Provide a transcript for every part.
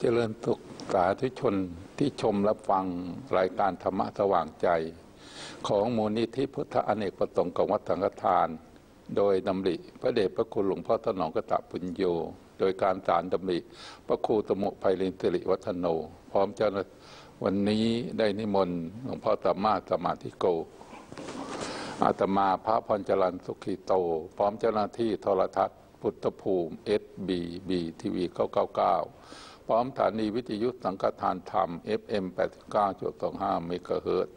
เจริญสุขสาธุชนที่ชมรับฟังรายการธรรมะสว่างใจของมูลนิธิพุทธอเนกประสงค์ของวัดสังฆทานโดยดำริพระเดชพระคุณหลวงพ่อถนอมกตปุญโญโดยการสารดำริพระครูสมุภัยลินสิริวัฒโนพร้อมเจ้าหน้าวันนี้ได้นิมนต์หลวงพ่อสามารถสมาธิโกอาตมาพระพรจรัญสุขีโตพร้อมเจ้าหน้าที่โทรทัศน์พุทธภูมิ SBB ทีวี 999 พร้อมสถานีวิทยุสังฆทานธรรม FM 89.25 เมกะเฮิรตซ์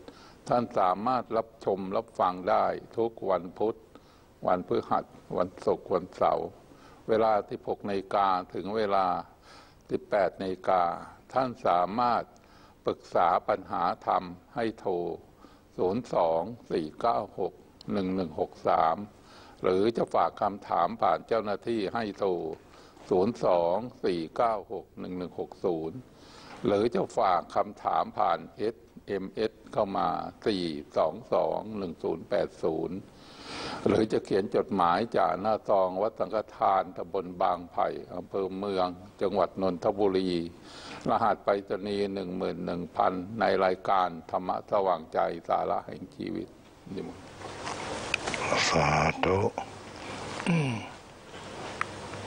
ท่านสามารถรับชมรับฟังได้ทุกวันพุธวันพฤหัสวันศุกร์วันเสาร์เวลา16นาฬิกาถึงเวลา18นาฬิกาท่านสามารถปรึกษาปัญหาธรรมให้โทร 02-496-1163 หรือจะฝากคำถามผ่านเจ้าหน้าที่ให้โทร 02-496-1160 หรือจะฝากคำถามผ่าน SMS เข้ามา 422-1080 หรือจะเขียนจดหมายจากหน้าซองวัดสังฆทานตำบลบางไผ่อำเภอเมืองจังหวัดนนทบุรีรหัสไปรษณีย์ 11,000 ในรายการธรรมะสว่างใจสาระแห่งชีวิตสาธุ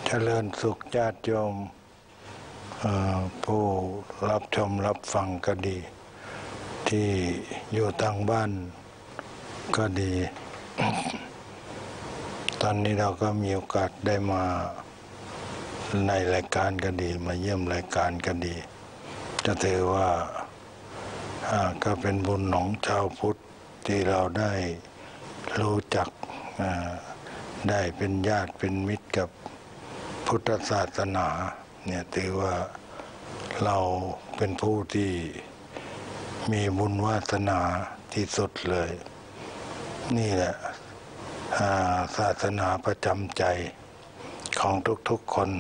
เจริญสุขญาติโยมผู้รับชมรับฟังก็ดีที่อยู่ทางบ้านก็ดี ตอนนี้เราก็มีโอกาสได้มาในรายการก็ดีมาเยี่ยมรายการก็ดีจะถือว่าก็เป็นบุญของชาวพุทธที่เราได้รู้จักได้เป็นญาติเป็นมิตรกับพุทธศาสนาเนี่ยถือว่าเราเป็นผู้ที่มีบุญวาสนาที่สุดเลยนี่แหละศาสนาประจำใจของทุกๆคน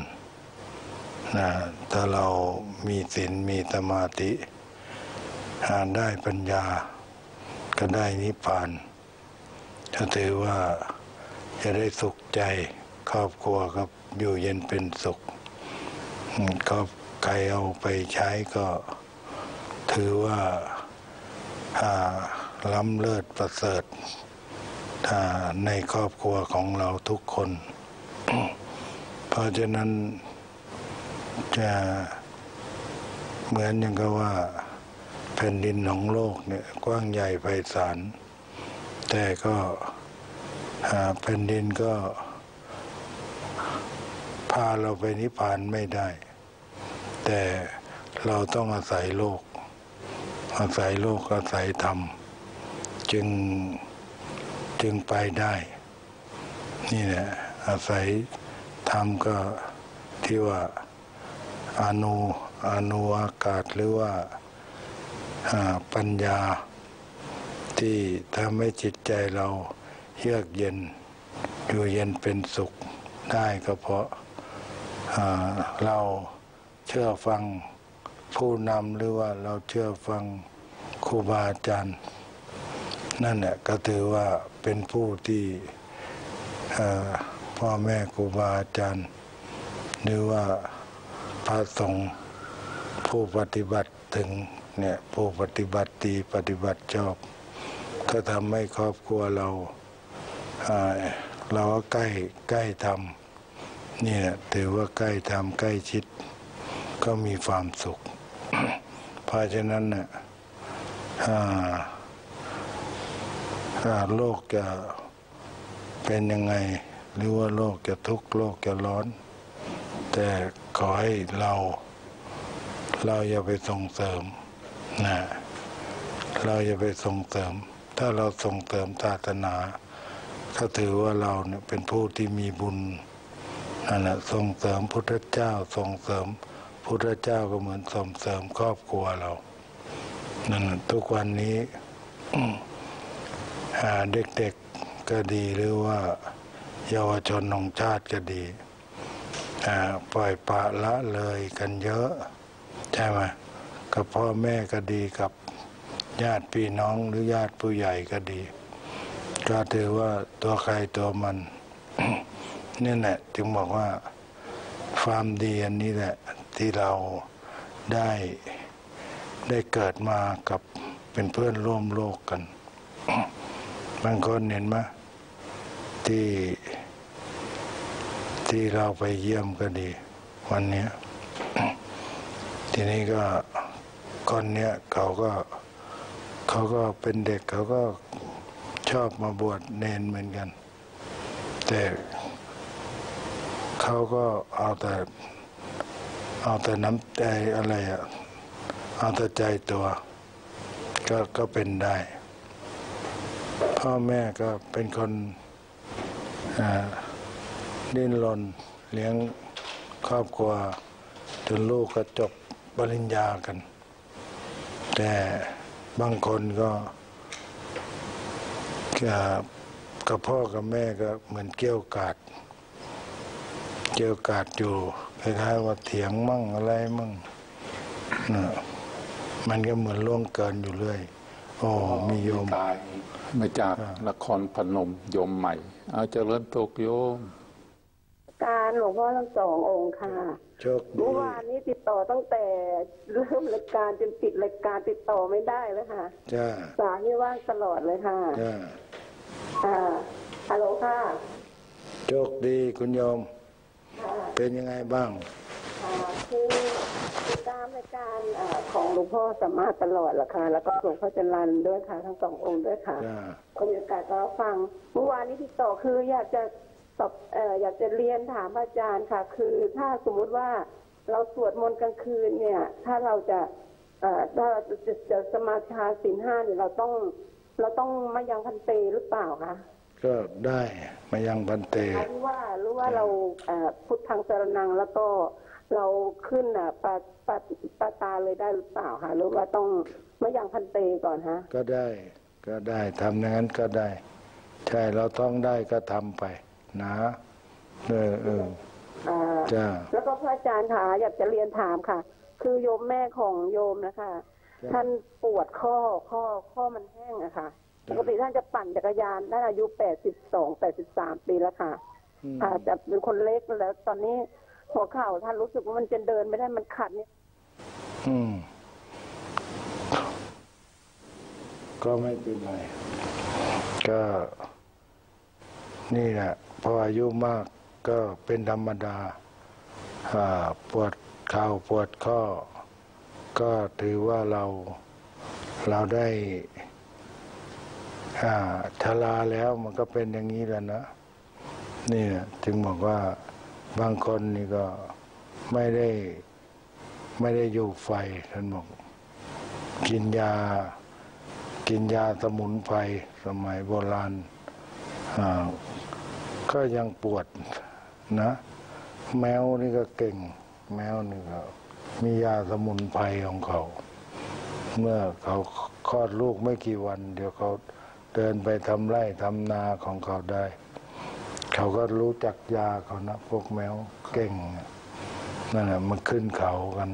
นะถ้าเรามีศีลมีสมาธิได้ปัญญาก็ได้นิพพานถ้าถือว่าจะได้สุขใจครอบครัวครับอยู่เย็นเป็นสุขก็ใครเอาไปใช้ก็ถือว่าล้ำเลิศประเสริฐในครอบครัวของเราทุกคน เพราะฉะนั้นจะเหมือนอย่างกับว่าแผ่นดินของโลกเนี่ยกว้างใหญ่ไพศาลแต่ก็แผ่นดินก็พาเราไปนิพพานไม่ได้แต่เราต้องอาศัยโลกอาศัยโลกอาศัยธรรมจึงไปได้นี่แหละอาศัยธรรมก็ที่ว่าอนุอากาศหรือว่าปัญญาที่ทำให้จิตใจเราเยือกเย็นอยู่เย็นเป็นสุขได้ก็เพราะเราเชื่อฟังผู้นำหรือว่าเราเชื่อฟังครูบาอาจารย์นั่นแหละก็ถือว่าเป็นผู้ที่พ่อแม่ครูบาอาจารย์หรือว่าพระสงฆ์ผู้ปฏิบัติถึงเนี่ยผู้ปฏิบัติดีปฏิบัติชอบก็ทำให้ครอบครัวเราก็ใกล้ธรรมนี่แหละถือว่าใกล้ธรรมใกล้ชิดก็มีความสุข เพราะฉะนั้นเนี่ยโลกจะเป็นยังไงหรือว่าโลกจะทุกข์โลกจะร้อนแต่ขอให้เราอย่าไปส่งเสริมนะเราอย่าไปส่งเสริมถ้าเราส่งเสริมศาสนาก็ถือว่าเราเนี่ยเป็นผู้ที่มีบุญนั่นแหละส่งเสริมพุทธเจ้าส่งเสริมพุทธเจ้าก็เหมือนส่งเสริมครอบครัวเรานั่นทุกวันนี้ เด็กๆก็ดีหรือว่าเยาวชนของชาติก็ดีปล่อยปละละเลยกันเยอะใช่ไหมกับพ่อแม่ก็ดีกับญาติพี่น้องหรือญาติผู้ใหญ่ก็ดีก็ถือว่าตัวใครตัวมัน นี่แหละจึงบอกว่าความดีอันนี้แหละที่เรา ได้เกิดมากับเป็นเพื่อนร่วมโลกกัน บางคนเห็นไหมที่เราไปเยี่ยมก็ดีวันนี้ ทีนี้ก็คนเนี้ยเขาก็เป็นเด็กเขาก็ชอบมาบวชเนนเหมือนกันแต่เขาก็เอาแต่น้ำใจอะไรอะเอาแต่ใจตัวก็เป็นได้พ่อแม่ก็เป็นคนดิ้นรนเลี้ยงครอบครัวจนลูกก็จบปริญญากันแต่บางคนก็กับพ่อกับแม่ก็เหมือนเกี่ยวกาดอยู่คล้ายๆว่าเถียงมั่งอะไรมั่งนะมันก็เหมือนล่วงเกินอยู่เรื่อยโอ้มีโยมมาจากนครพนมโยมใหม่เอาเจริญตกโยมการหลวงพ่อทั้งสององค์ค่ะเมื่อวานนี้ติดต่อตั้งแต่เริ่มรายการจนปิดรายการติดต่อไม่ได้เลยค่ะสายนี่ว่างตลอดเลยค่ะฮัลโหลค่ะโชคดีคุณโยมเป็นยังไงบ้างคือติดตามรายการของหลวงพ่อสามารถตลอดแหละค่ะแล้วก็หลวงพ่อจันรันด้วยค่ะทั้งสององค์ด้วยค่ะก็มีโอกาสก็ฟังเมื่อวานนี้ติดต่อคืออยากจะเรียนถามอาจารย์ค่ะคือถ้าสมมุติว่าเราสวดมนต์กลางคืนเนี่ยถ้าเราจะสมาทานศีลห้าเนี่ยเราต้องมายังพันเตหรือเปล่าคะก็ได้มายังพันเตหรือว่าเราพุทธังสรณังแล้วก็เราขึ้นปาตาเลยได้หรือเปล่าคะหรือว่าต้องมายังพันเตก่อนฮะก็ได้ทำอย่างนั้นก็ได้ใช่เราต้องได้ก็ทำไปนะจ้าแล้วก็พระอาจารย์ค่ะอยากจะเรียนถามค่ะคือโยมแม่ของโยมนะคะท่านปวดข้อมันแห้งอะค่ะปกติท่านจะปั่นจักรยานท่านอายุ82-83ปีแล้วค่ะจะเป็นคนเล็กแล้วตอนนี้หัวเข่าท่านรู้สึกว่ามันจะเดินไม่ได้มันขัดเนี่ยก็ไม่เป็นไรก็นี่แหละพออายุมากก็เป็นธรรมดาปวดเข่าปวดข้อก็ถือว่าเราได้ชราแล้วมันก็เป็นอย่างนี้แล้วนะนี่ถึงบอกว่าบางคนนี่ก็ไม่ได้อยู่ไฟท่านบอกกินยาสมุนไพรสมัยโบราณก็ยังปวดนะแมวนี่ก็เก่งแมวนี่ก็มียาสมุนไพรของเขาเมื่อเขาคลอดลูกไม่กี่วันเดี๋ยวเขาเดินไปทำไร่ทำนาของเขาได้เขาก็รู้จักยาเขานะพวกแมวเก่งนั่นแหละมันขึ้นเขากัน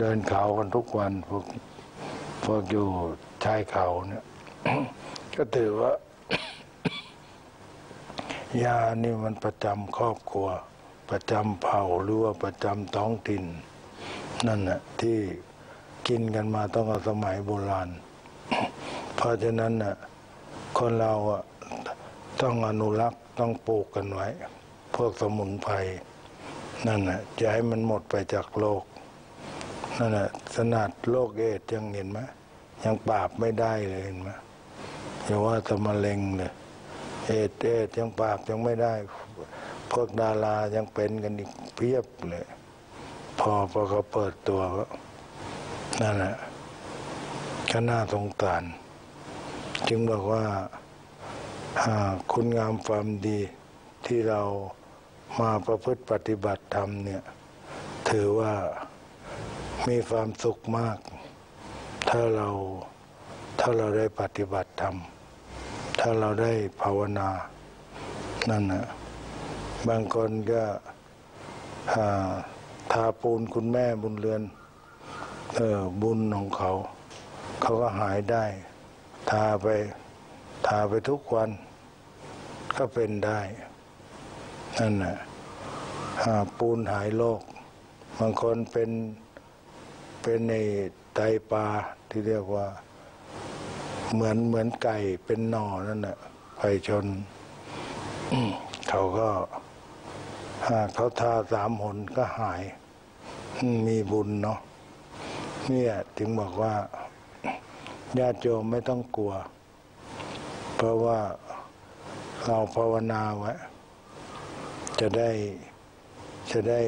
เดินเขากันทุกวันพวกอยู่ชายเขาเนี่ย ก็ถือว่ายานี่มันประจำครอบครัวประจำเผ่าหรือว่าประจำท้องถิ่นนั่นแหละที่กินกันมาตั้งแต่สมัยโบราณเพราะฉะนั้นน่ะคนเราต้องอนุรักษ์ต้องปลูกกันไว้พวกสมุนไพรนั่นแหละจะให้มันหมดไปจากโลกนั่นแหละขนาดโรคเอดยังเห็นไหมยังปราบไม่ได้เลยเห็นไหมอย่าว่าแต่มะเร็งเลยเอดยังปราบยังไม่ได้พวกดารายังเป็นกันอีกเพียบเลยพอเขาเปิดตัวก็นั่นแหละก็น่าสงสารจึงบอกว่าคุณงามความดีที่เรามาประพฤติปฏิบัติธรรมเนี่ยถือว่ามีความสุขมากถ้าเราได้ปฏิบัติธรรมถ้าเราได้ภาวนานั่นนะบางคนก็ทาปูนคุณแม่บุญเรือนบุญของเขาก็หายได้ทาไปทุกวันก็เป็นได้นั่นน่ะปูนหายโรคบางคนเป็น เป็นในไตปลาที่เรียกว่าเหมือนไก่เป็นหน่อนั่นแหละไก่ชน เขาก็เขาทาสามหนก็หายมีบุญเนาะเนี่ยถึงบอกว่าญาติโยมไม่ต้องกลัวเพราะว่าเราภาวนาไว้จะได้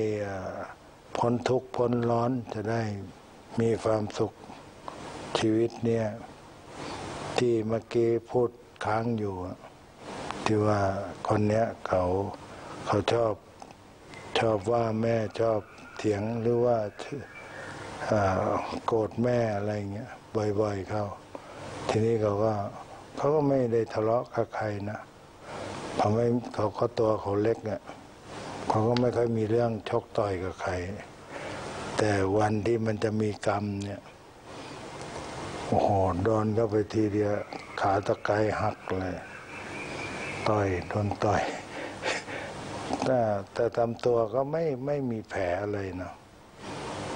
พ้นทุกข์พ้นร้อนจะได้มีความสุขชีวิตเนี่ยที่เมื่อกี้พูดค้างอยู่ที่ว่าคนเนี้ยเขาชอบว่าแม่ชอบเถียงหรือว่าโกรธแม่อะไรเงี้ยบ่อยๆเขาทีนี้เขาก็ไม่ได้ทะเลาะกับใครนะเขาก็ตัวเขาเล็กเนี่ยเขาก็ไม่ค่อยมีเรื่องชกต่อยกับใครแต่วันที่มันจะมีกรรมเนี่ยโอ้โหโดนเข้าไปทีเดียวขาตะไคร้หักเลยต่อยโดนต่อยแต่ทำตัวก็ไม่มีแผลเลยเนาะ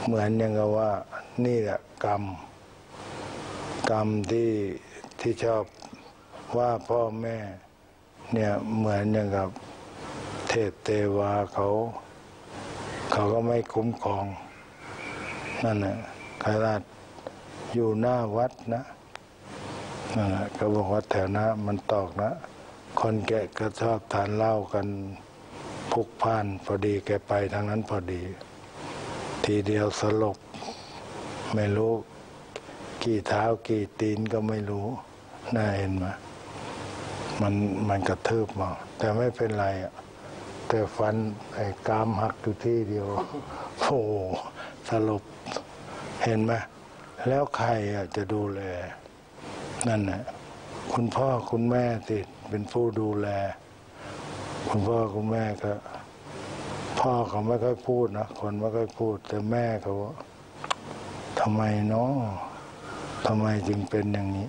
เหมือนอย่างกับว่านี่แหละกรรมที่ชอบว่าพ่อแม่เนี่ยเหมือนอย่างกับเทพเทวาเขาก็ไม่คุ้มครองนั่นแหละขนาดอยู่หน้าวัดนะนั่นแหละก็บอกว่าแถวหน้ามันตอกนะคนแกก็ชอบทานเหล้ากันพุกพ่านพอดีแกไปทางนั้นพอดีทีเดียวสลบไม่รู้กี่เท้ากี่ตีนก็ไม่รู้น่าเห็นไหมมันกระทืบมาแต่ไม่เป็นไรแต่ฟันไอ้กรามหักอยู่ที่เดียวโอ้สลบเห็นไหมแล้วใครจะดูแลนั่นน่ะคุณพ่อคุณแม่ติดเป็นผู้ดูแลคุณพ่อคุณแม่ก็พ่อเขาไม่ค่อยพูดนะคนไม่ค่อยพูดแต่แม่เขาทำไมเนาะทำไมจึงเป็นอย่างนี้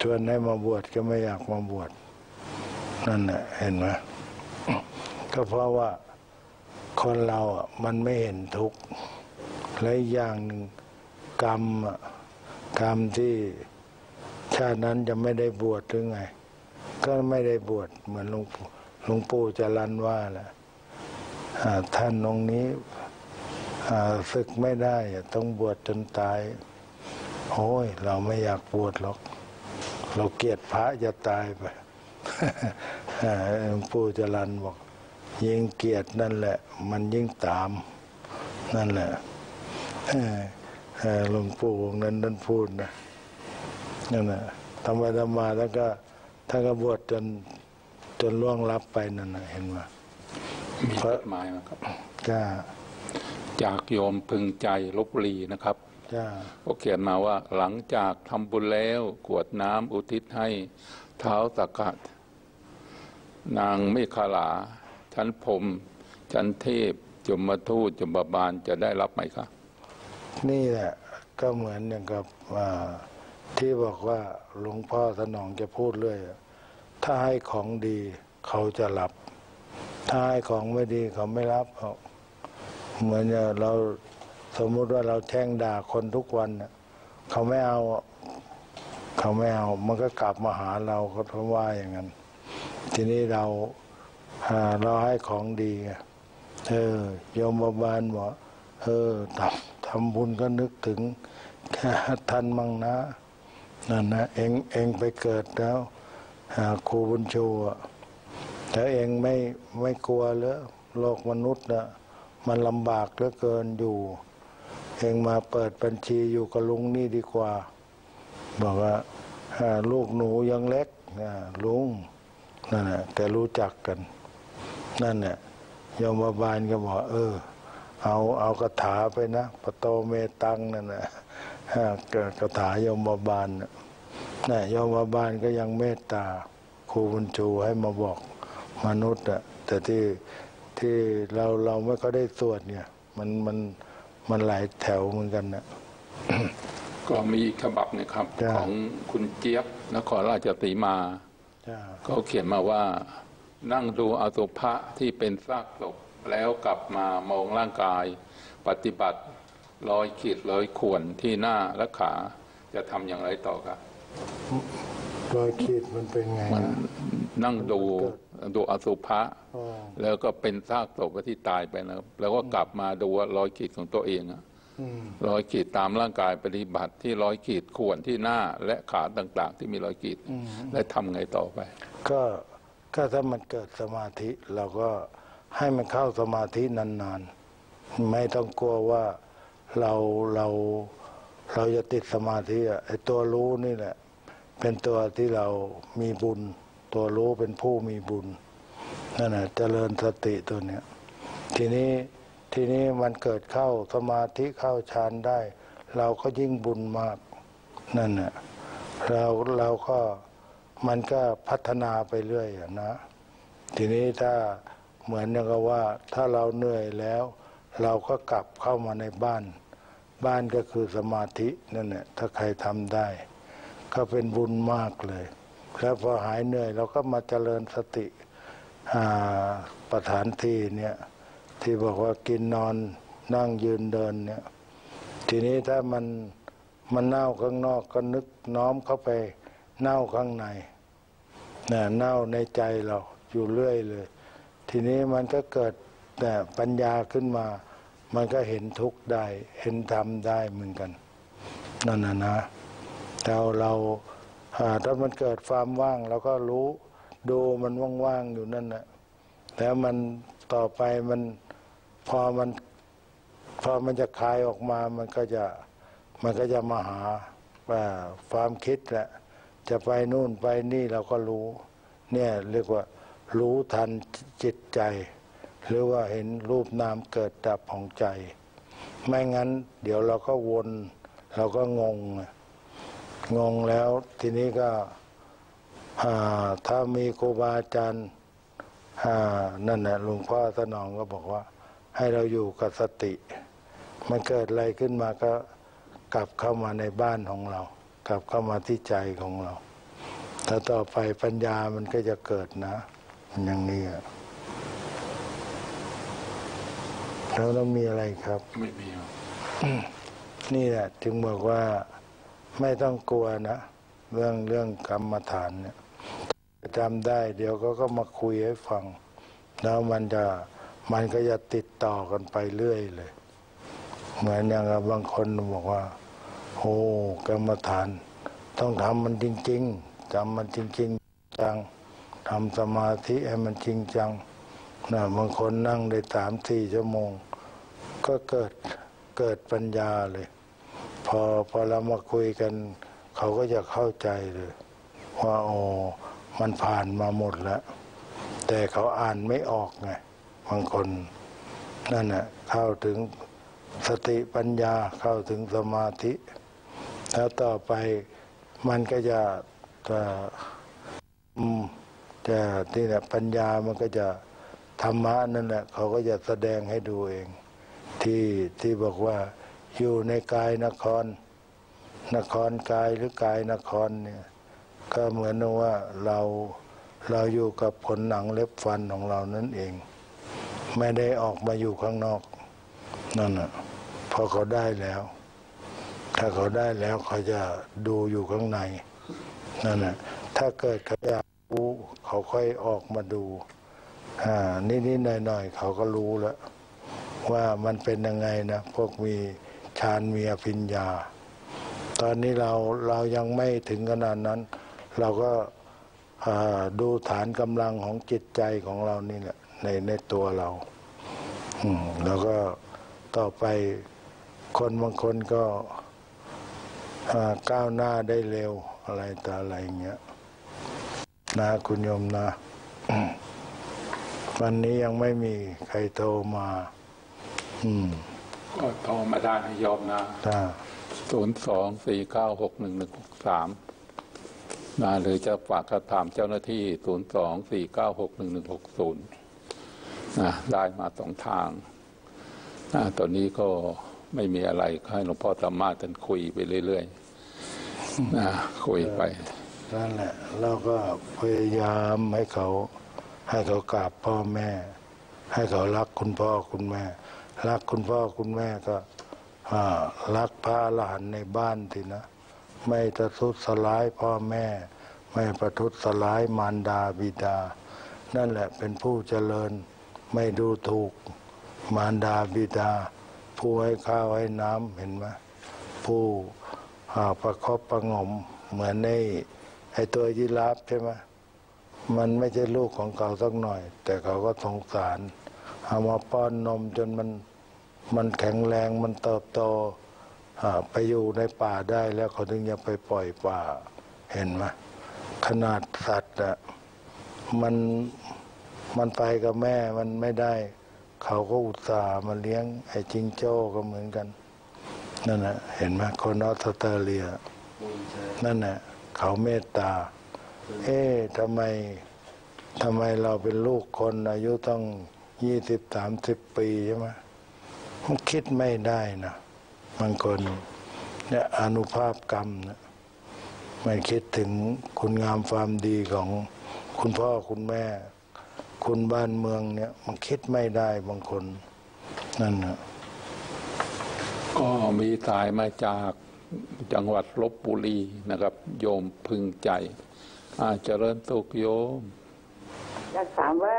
ชวนให้มาบวชก็ไม่อยากมาบวชนั่นแหละเห็นไหมก็เพราะว่าคนเรามันไม่เห็นทุกข์และอย่างหนึ่งกรรมที่ชาตินั้นจะไม่ได้บวชหรือไงก็ไม่ได้บวชเหมือนหลวงปู่จรัญว่าแหละท่านองค์นี้ศึกไม่ได้ต้องบวชจนตายโอ้ยเราไม่อยากบวชหรอกเราเกลียดพระจะตายไปหลวงปู่จรัญบอกยิ่งเกลียดนั่นแหละมันยิ่งตามนั่นแหละหลวงปู่องค์นั้นท่านพูดนะนั่นแหละทำมาแล้วก็ถ้ากบวชจนล่วงลับไปนั่นนะเห็นว่ามีจดหมายมาครับจากโยมพึงใจลพบุรีนะครับก็เขียนมาว่าหลังจากทำบุญแล้วกรวดน้ำอุทิศให้เท้าสักกะนางเมขลาชั้นพรหมชั้นเทพยมทูตยมบาลจะได้รับไหมครับนี่แหละก็เหมือนอย่างกับที่บอกว่าหลวงพ่อสนองจะพูดเรื่อยถ้าให้ของดีเขาจะรับถ้าให้ของไม่ดีเขาไม่รับเหมือนเราสมมุติว่าเราแช่งด่าคนทุกวันเขาไม่เอามันก็กลับมาหาเราเขาว่าอย่างนั้นทีนี้เราให้ของดีโยมบาลบอกทำบุญก็นึกถึงท่านมั่งนะนั่นนะเองไปเกิดแล้วครูบุญชูแต่เองไม่กลัวเลยโลกมนุษย์นะมันลำบากเหลือเกินอยู่เองมาเปิดบัญชีอยู่กับลุงนี่ดีกว่าบอกว่าลูกหนูยังเล็กลุงนั่นแหละแกรู้จักกันนั่นแหละโยมบาลก็บอกเอาคาถาไปนะปะโตเมตังนั่นแหละคาถาโยมบาลน่ะโยมบาลก็ยังเมตตาครูบุญชูให้มาบอกมนุษย์แต่ที่เราไม่ก็ได้สวดเนี่ยมันหลายแถวเหมือนกันนะ ก็มีฉบับนะครับของคุณเจี๊ยบนครราชสีมาเขาเขียนมาว่านั่งดูอสุภะที่เป็นซากศพแล้วกลับมามองร่างกายปฏิบัติ ร้อยขีดร้อยข่วนที่หน้าและขาจะทำอย่างไรต่อครับรอยขีดมันเป็นไงมันนั่งดูอสุภะแล้วก็เป็นซากศพที่ตายไปนะแล้วก็กลับมาดูว่ารอยขีดของตัวเองรอยขีดตามร่างกายปฏิบัติที่รอยขีดข่วนที่หน้าและขาต่างๆที่มีรอยขีดและทำไงต่อไปก็ถ้ามันเกิดสมาธิเราก็ให้มันเข้าสมาธินานๆไม่ต้องกลัวว่าเราจะติดสมาธิไอ้ตัวรู้นี่แหละเป็นตัวที่เรามีบุญตัวรู้เป็นผู้มีบุญนั่นแหละเจริญสติตัวเนี้ยทีนี้มันเกิดเข้าสมาธิเข้าฌานได้เราก็ยิ่งบุญมากนั่นแหละเราก็มันก็พัฒนาไปเรื่อยนะทีนี้ถ้าเหมือนอย่างกับว่าถ้าเราเหนื่อยแล้วเราก็กลับเข้ามาในบ้านก็คือสมาธินั่นแหละถ้าใครทำได้ก็เป็นบุญมากเลยแล้วพอหายเหนื่อยเราก็มาเจริญสติประฐานที่เนี่ยที่บอกว่ากินนอนนั่งยืนเดินเนี่ยทีนี้ถ้ามันเน่าข้างนอกก็นึกน้อมเข้าไปเน่าข้างในเนี่ยเน่าในใจเราอยู่เรื่อยเลยทีนี้มันก็เกิดแต่ปัญญาขึ้นมามันก็เห็นทุกข์ได้เห็นธรรมได้เหมือนกันนั่นนะเราถ้ามันเกิดความว่างเราก็รู้ดูมันว่างๆอยู่นั่นแหละแล้วมันต่อไปมันพอมันจะคลายออกมามันก็จะมาหาความคิดแหละจะไปนู่นไปนี่เราก็รู้เนี่ยเรียกว่ารู้ทันจิตใจหรือว่าเห็นรูปนามเกิดดับของใจไม่งั้นเดี๋ยวเราก็วนเราก็งงแล้วทีนี้ก็ถ้ามีครูบาอาจารย์นั่นแหละหลวงพ่อสนองก็บอกว่าให้เราอยู่กับสติมันเกิดอะไรขึ้นมาก็กลับเข้ามาในบ้านของเรากลับเข้ามาที่ใจของเราถ้าต่อไปปัญญามันก็จะเกิดนะอย่างนี้แล้วเรามีอะไรครับไม่มีนี่แหละถึงบอกว่าไม่ต้องกลัวนะเรื่องกรรมฐานเนี่ยจำได้เดี๋ยวก็มาคุยให้ฟังแล้วมันก็จะติดต่อกันไปเรื่อยเลยเหมือนอย่างบางคนบอกว่าโอ้กรรมฐานต้องทำมันจริงๆทำมันจริงๆจังทำสมาธิให้มันจริงจังนะบางคนนั่งได้3-4 ชั่วโมงก็เกิดปัญญาเลยพอเรามาคุยกันเขาก็จะเข้าใจเลยว่าโอ้มันผ่านมาหมดแล้วแต่เขาอ่านไม่ออกไงบางคนนั่นน่ะเข้าถึงสติปัญญาเข้าถึงสมาธิแล้วต่อไปมันก็จะที่เนี่ยปัญญามันก็จะธรรมะนั่นแหละเขาก็จะแสดงให้ดูเองที่บอกว่าอยู่ในกายนครกายหรือกายนครเนี่ยก็เหมือนว่าเราอยู่กับขนหนังเล็บฟันของเรานั่นเองไม่ได้ออกมาอยู่ข้างนอกนั่นน่ะพอเขาได้แล้วถ้าเขาได้แล้วเขาจะดูอยู่ข้างในนั่นน่ะถ้าเกิดเขาอยากรู้เขาค่อยออกมาดูนิดๆหน่อยๆเขาก็รู้แล้วว่ามันเป็นยังไงนะพวกมีฌานมีอภิญญาตอนนี้เรายังไม่ถึงขนาดนั้นเราก็ดูฐานกำลังของจิตใจของเรานี่แหละในตัวเราแล้วก็ต่อไปคนบางคนก็ก้าวหน้าได้เร็วอะไรต่ออะไรเงี้ยนะคุณโยมนะวันนี้ยังไม่มีใครโทรมาก็โทรมาได้นะโยมนะ02-496-1163นะหรือจะฝากคำถามเจ้าหน้าที่02-496-1160นะได้มา2 ทางนะตอนนี้ก็ไม่มีอะไรให้หลวงพ่อธรรมะท่านคุยไปเรื่อยๆนะคุยไปนั่นแหละเราก็พยายามให้เขากราบพ่อแม่ให้เขารักคุณพ่อคุณแม่รักคุณพ่อคุณแม่ก็ รักพระอรหันต์ในบ้านสินะไม่ประทุษร้ายพ่อแม่ไม่ประทุษร้ายมารดาบิดานั่นแหละเป็นผู้เจริญไม่ดูถูกมารดาบิดาผู้ให้ข้าวให้น้ำเห็นไหมผู้ประคบประงมเหมือนไอตัวยีราฟใช่ไหมมันไม่ใช่ลูกของเขาสักหน่อยแต่เขาก็สงสารเอามาป้อนนมจนมันแข็งแรงมันเติบโตไปอยู่ในป่าได้แล้วเขาถึงจะไปปล่อยป่าเห็นไหมขนาดสัตว์อะมันไปกับแม่มันไม่ได้เขาก็อุตส่าห์มาเลี้ยงไอ้จิงโจ้ก็เหมือนกันนั่นแหละเห็นไหมคนออสเตรเลียนั่นแหละเขาเมตตาทำไมเราเป็นลูกคนอายุต้อง20-30 ปีใช่ไหมมันคิดไม่ได้นะบางคนเนี่ยอานุภาพกรรมนะไม่คิดถึงคุณงามความดีของคุณพ่อคุณแม่คุณบ้านเมืองเนี่ยมันคิดไม่ได้บางคนนั่นนะก็มีสายมาจากจังหวัดลพบุรีนะครับโยมพึงใจเจริญสุขโยมอยากถามว่า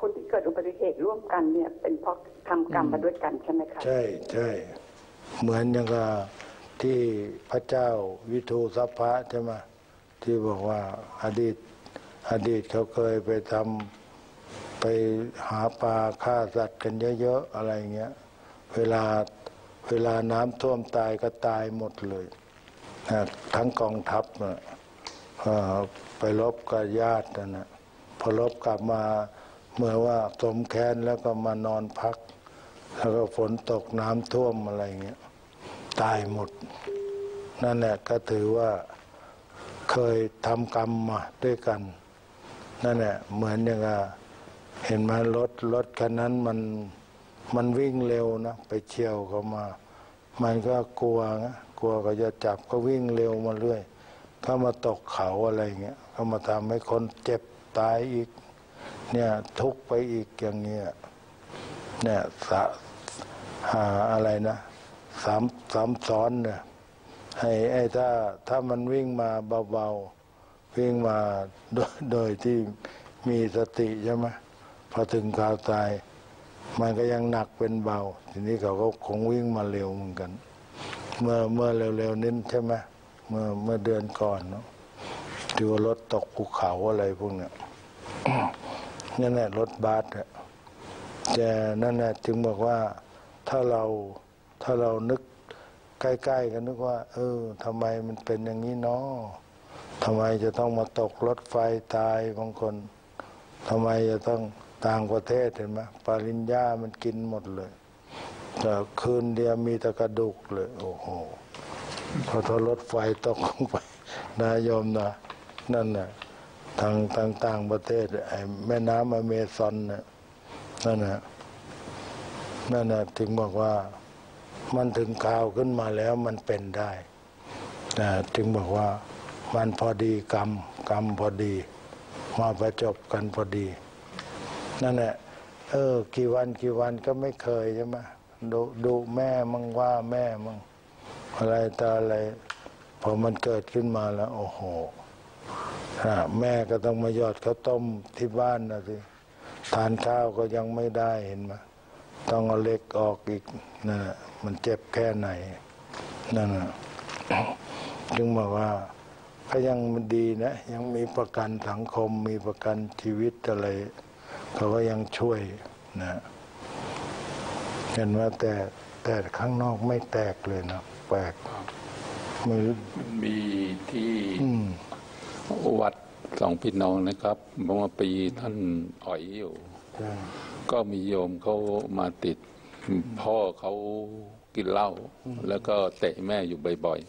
คนที่เกิดอุบัติเหตุร่วมกันเนี่ยเป็นเพราะทำกรรมมาด้วยกันใช่ไหมคะใช่เหมือนอย่างกับที่พระเจ้าวิทูสัพพะใช่ไหมที่บอกว่าอดีตเขาเคยไปหาปลาฆ่าสัตว์กันเยอะๆอะไรเงี้ยเวลาน้ำท่วมตายก็ตายหมดเลยทั้งกองทัพนะไปรบกับญาตินะพอรบกลับมาเมื่อว่าสมแค้นแล้วก็มานอนพักแล้วก็ฝนตกน้ำท่วมอะไรเงี้ยตายหมดนั่นแหละก็ถือว่าเคยทำกรรมมาด้วยกันนั่นแหละเหมือนอย่างเห็นไหมรถคันนั้นมันวิ่งเร็วนะไปเฉี่ยวเขามามันก็กลัวเขาจะจับก็วิ่งเร็วมาเรื่อยเข้ามาตกเขาอะไรเงี้ยเข้ามาทำให้คนเจ็บตายอีกเนี่ยทุกไปอีกอย่างเงี้ยเนี่ยอะไรนะ3 ซ้อนเนี่ยไอ้ถ้ามันวิ่งมาเบาๆวิ่งมาโดยที่มีสติใช่ไหมพอถึงข่าวตายมันก็ยังหนักเป็นเบาทีนี้เขาก็คงวิ่งมาเร็วเหมือนกันเมื่อเร็วๆนี้ใช่ไหมเมื่อเดือนก่อนเนาะที่ว่ารถตกภูเขาอะไรพวกเนี้ย นั่นแหละรถบัสอะแต่นั่นแหละจึงบอกว่าถ้าเรานึกใกล้ๆกันนึกว่าทำไมมันเป็นอย่างนี้เนาะทำไมจะต้องมาตกรถไฟตายบางคนทำไมจะต้องต่างประเทศเห็นไหมปริญญามันกินหมดเลยแต่คืนเดียวมีแต่กระดูกเลยโอ้โหพอรถไฟตกลงไปนายมนะนั่นน่ะทางประเทศไอ้แม่น้ำอเมซอนน่ะนั่นน่ะถึงบอกว่ามันถึงข่าวขึ้นมาแล้วมันเป็นได้ถึงบอกว่ามันพอดีกรรมพอดีมาประจบกันพอดีนั่นแหละกี่วันก็ไม่เคยใช่ไหมดูแม่มั่งว่าแม่มั่งอะไรตาอะไรพอมันเกิดขึ้นมาแล้วโอ้โหแม่ก็ต้องมาหยอดข้าวต้มที่บ้านนะสิทานข้าวก็ยังไม่ได้เห็นไหมต้องเอาเล็กออกอีกนะมันเจ็บแค่ไหนนั่นนะจึงบอกว่าก็ยังมันดีนะยังมีประกันสังคมมีประกันชีวิตอะไรเขาก็ยังช่วยนะเห็นว่าแต่ข้างนอกไม่แตกเลยนะแปลกมีที่วัดสองพี่น้องนะครับเมื่อปีท่านอ๋อยอยู่ก็มีโยมเขามาติดพ่อเขากินเหล้าแล้วก็เตะแม่อยู่บ่อย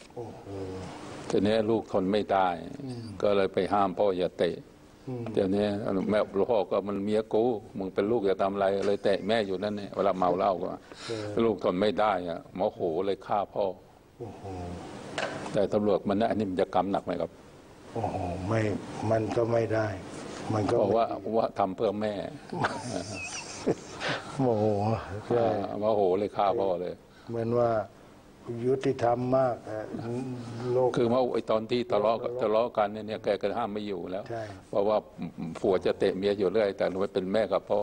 ๆทีนี้ลูกทนไม่ได้ก็เลยไปห้ามพ่ออย่าเตะเดี๋ยวนี้แม่พ่อก็มันเมียกูมึงเป็นลูกอย่าทำอะไรเลยเตะแม่อยู่นั่นเนี่ยเวลาเมาเหล้าก็ลูกทนไม่ได้อะโมโหเลยฆ่าพ่อแต่ตำรวจมันนะอันนี้มันจะกรรมหนักไหมครับโอ้โหไม่มันก็ไม่ได้มันก็บอกว่าทำเพื่อแม่โมโหเลยฆ่าพ่อเลย เหมือนว่ายุติธรรมมากโลกคือเมื่อตอนที่ทะเลาะกันเนี่ยแกก็ห้ามไม่อยู่แล้วเพราะว่าผัวจะเตะเมียอยู่เรื่อยแต่รู้ว่าเป็นแม่กับพ่อ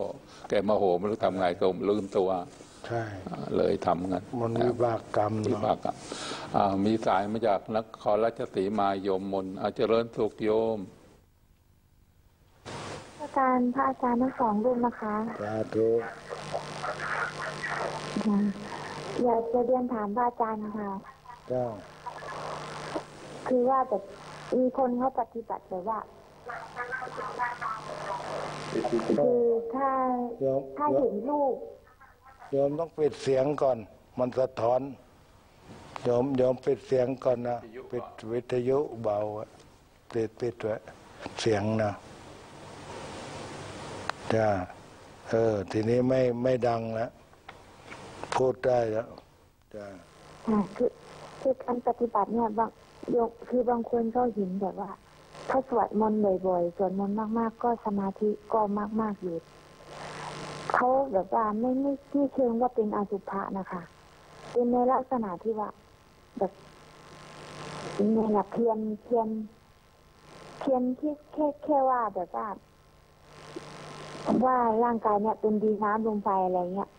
แกโมโหไม่รู้ทำไงก็ลืมตัวเลยทำกันมันวิบากกรรมวิบากกรรมมีสายมาจากนครราชสีมาโยมมนเจริญสุขโยมอาจารย์พระอาจารย์ทั้งสองรูปนะคะสาธุอยากจะเรียนถามพระอาจารย์ค่ะคือว่าแบบมีคนเขาปฏิบัติแบบว่าคือถ้าเห็นรูปโยมต้องปิดเสียงก่อนมันสะท้อนโยมปิดเสียงก่อนนะปิดวิทยุเบาปิดไว้เสียงนะจ้าทีนี้ไม่ดังแล้วพูดได้แล้วจ้าคือการปฏิบัติเนี่ยบางโยมคือบางคนก็เห็นแบบว่าถ้าสวดมนต์บ่อยๆสวดมนต์มากๆก็สมาธิก็มากๆอยู่เขาแบบว่าไม่เชิงว่าเป็นอสุภะนะคะเป็นในลักษณะที่ว่าแบบในหลักเพียนที่แค่ว่าแบบว่าร่างกายเนี่ยเป็นดีน้ำลมไฟอะไรเงี้ย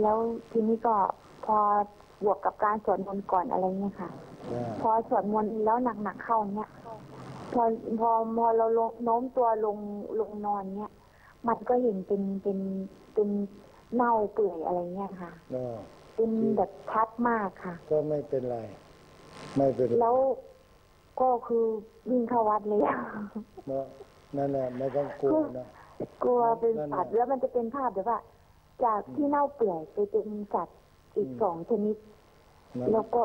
แล้วทีนี้ก็พอบวกกับการสวดมนต์ก่อนอะไรเงี้ยค่ะพอสวดมนต์แล้วหนักเข้าเนี้ยพอเราโน้มตัวลงนอนเนี้ยมันก็เห็นเป็นเน่าเปื่อยอะไรเงี้ยค่ะเป็นแบบชัดมากค่ะก็ไม่เป็นไรไม่เป็นแล้วก็คือวิ่งเข้าวัดเลยนั่นแหละไม่ต้องกลัวนะกลัวเป็นสัตว์แล้วมันจะเป็นภาพแบบว่าจากที่เน่าเปื่อยไปเป็นสัตว์อีกสองชนิดแล้วก็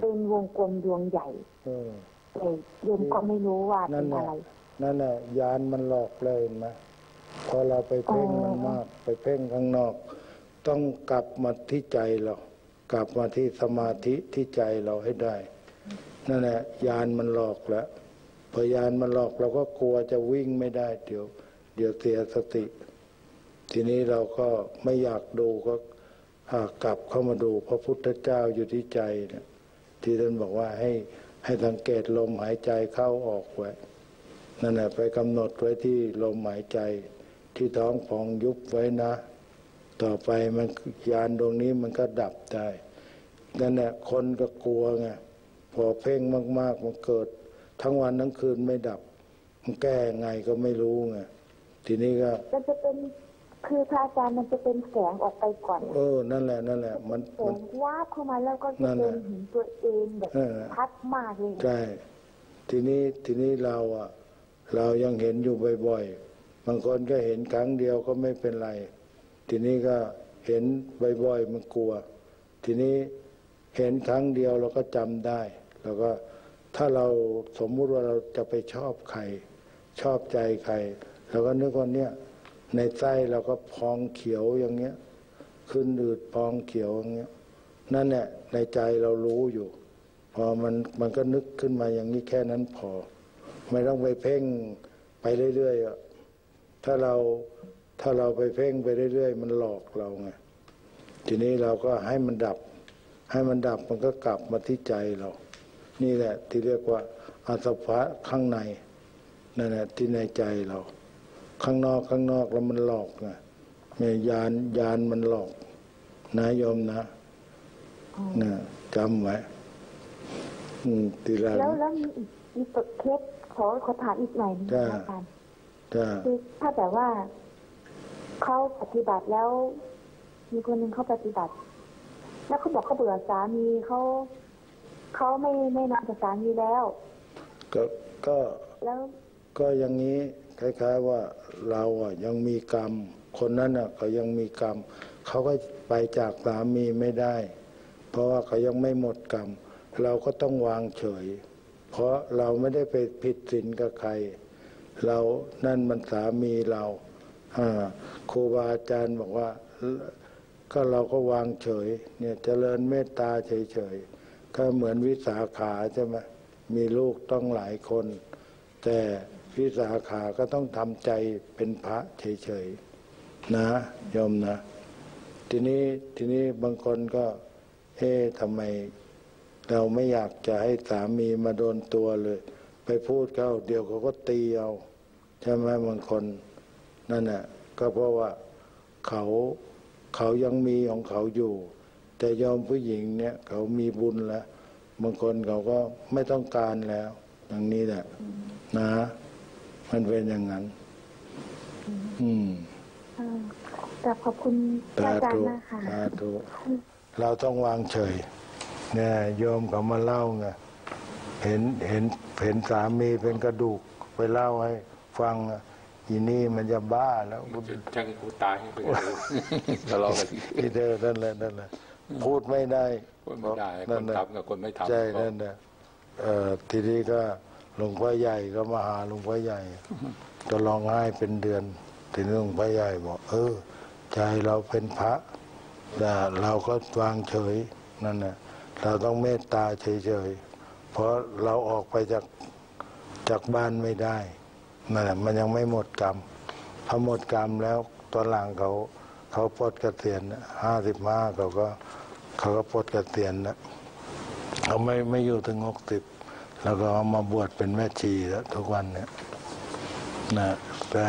เป็นวงกลมดวงใหญ่แต่โยมก็ไม่รู้ว่าเป็นอะไรนั่นแหละยานมันหลอกเลยนะพอเราไปเพ่งมากไปเพ่งข้างนอกต้องกลับมาที่ใจเรากลับมาที่สมาธิที่ใจเราให้ได้นั่นแหละยานมันหลอกแล้วพอยานมันหลอกเราก็กลัวจะวิ่งไม่ได้เดี๋ยวเสียสติทีนี้เราก็ไม่อยากดูก็กลับเข้ามาดูพระพุทธเจ้าอยู่ที่ใจเนี่ยที่ท่านบอกว่าให้สังเกตลมหายใจเข้าออกไว้นั่นแหละไปกำหนดไว้ที่ลมหายใจที่ท้องพองยุบไว้นะต่อไปมันยานดวงนี้มันก็ดับได้นั่นแหละคนก็กลัวไงพอเพ่งมากๆมันเกิดทั้งวันทั้งคืนไม่ดับมันแก้ไงก็ไม่รู้ไงทีนี้ก็มันจะเป็นคือพระอาจารย์มันจะเป็นแสงออกไปก่อนนั่นแหละมันว้าเข้ามาแล้วก็จะเป็นหินตัวเองแบบพัดมากเลยใช่ทีนี้เรายังเห็นอยู่บ่อยๆบางคนก็เห็นครั้งเดียวก็ไม่เป็นไรทีนี้ก็เห็นบ่อยๆมันกลัวทีนี้เห็นครั้งเดียวเราก็จำได้แล้วก็ถ้าเราสมมุติว่าเราจะไปชอบใครชอบใจใครเราก็นึกว่าเนี่ยในใจเราก็พองเขียวอย่างเงี้ยขึ้นอืดพองเขียวอย่างเงี้ยนั่นแหละในใจเรารู้อยู่พอมันก็นึกขึ้นมาอย่างนี้แค่นั้นพอไม่ต้องไปเพ่งไปเรื่อยๆถ้าเราไปเพ่งไปเรื่อยๆมันหลอกเราไงทีนี้เราก็ให้มันดับมันก็กลับมาที่ใจเรานี่แหละที่เรียกว่าอสุภะข้างในนั่นแหละที่ในใจเราข้างนอกแล้วมันหลอกไงเนี่ยยานมันหลอกนะโยมนะเนี่ยจำไว้ทีละแล้วมีอีกเคสขอถามอีกหน่อยนึงอาจารย์คือถ้าแบบว่าเขาปฏิบัติแล้วมีคนหนึ่งเขาปฏิบัติแล้วเขาบอกเขาเบื่อสามีเขาไม่นอนกับสามีแล้วก็อย่างนี้คล้ายๆว่าเราอ่ะยังมีกรรมคนนั้นอ่ะเขายังมีกรรมเขาก็ไปจากสามีไม่ได้เพราะว่าเขายังไม่หมดกรรมเราก็ต้องวางเฉยเพราะเราไม่ได้ไปผิดศีลกับใครเรานั่นมันสามีเราครูบาอาจารย์บอกว่าก็เราก็วางเฉยเนี่ยเจริญเมตตาเฉยๆก็เหมือนวิสาขาใช่ไหมมีลูกต้องหลายคนแต่วิสาขาก็ต้องทำใจเป็นพระเฉยๆนะโยมนะทีนี้บางคนก็ เอ๊ะทำไมเราไม่อยากจะให้สามีมาโดนตัวเลยไปพูดเขาเดี๋ยวเขาก็ตีเอาใช่ไหมบางคนนั่นน่ะก็เพราะว่าเขายังมีของเขาอยู่แต่ยอมผู้หญิงเนี่ยเขามีบุญแล้วบางคนเขาก็ไม่ต้องการแล้วอย่างนี้แหละนะมันเป็นอย่างนั้นแต่ขอบคุณอาจารย์นะคะเราต้องวางเฉยเนี่ยโยมเขามาเล่าไงเห็นสามีเป็นกระดูกไปเล่าให้ฟังอีนี่มันจะบ้าแล้วจังกูตายให้ไปดูทะเลาะกันอีเดอร์นั่นแหละพูดไม่ได้คนทำกับคนไม่ทำใช่นั่นแหละทีนี้ก็หลวงพ่อใหญ่ก็มาหาหลวงพ่อใหญ่ก็ร้องไห้เป็นเดือนทีนี้หลวงพ่อใหญ่บอกใจเราเป็นพระแต่เราก็วางเฉยนั่นแหละเราต้องเมตตาเฉยๆเพราะเราออกไปจากบ้านไม่ได้นั่นแหละมันยังไม่หมดกรรมพอหมดกรรมแล้วตอนหลังเขาปลดเกษียณ55เขาก็ปลดเกษียณแล้วเขาไม่อยู่ถึง60แล้วก็มาบวชเป็นแม่ชีแล้วทุกวันเนี่ยนะแต่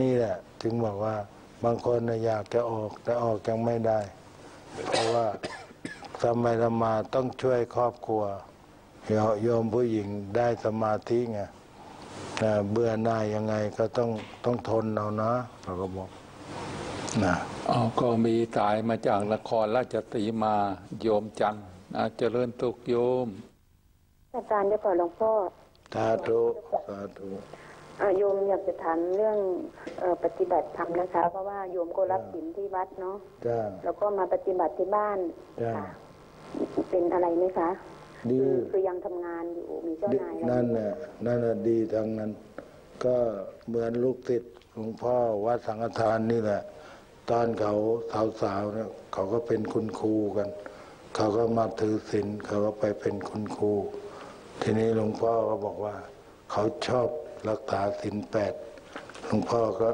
นี่แหละจึงบอกว่าบางคนอยากจะออกแต่ออกยังไม่ได้เพราะว่าทำไมเรามาต้องช่วยครอบครัวโยมผู้หญิงได้สมาธิไงเบื่อหน้ายังไงก็ต้องทนเอานะเราก็บอกนะก็มีสายมาจากนครราชสีมาโยมจันเจริญตุกโยมอาจารย์จะขอหลวงพ่อสาธุโยมอยากจะถามเรื่องปฏิบัติธรรมนะคะเพราะว่าโยมก็รับศีลที่วัดเนาะแล้วก็มาปฏิบัติที่บ้านเป็นอะไรไหมคะคือยังทำงานอยู่มีเจ้านายนั่นน่ะดีทางนั้นก็เหมือนลูกติดหลวงพ่อวัดสังฆทานนี่แหละตอนเขาสาวเนี่ยเขาก็เป็นคุณครูกันเขาก็มาถือศีลเขาก็ไปเป็นคุณครูทีนี้หลวงพ่อก็บอกว่าเขาชอบรักษาศีล8หลวงพ่อก็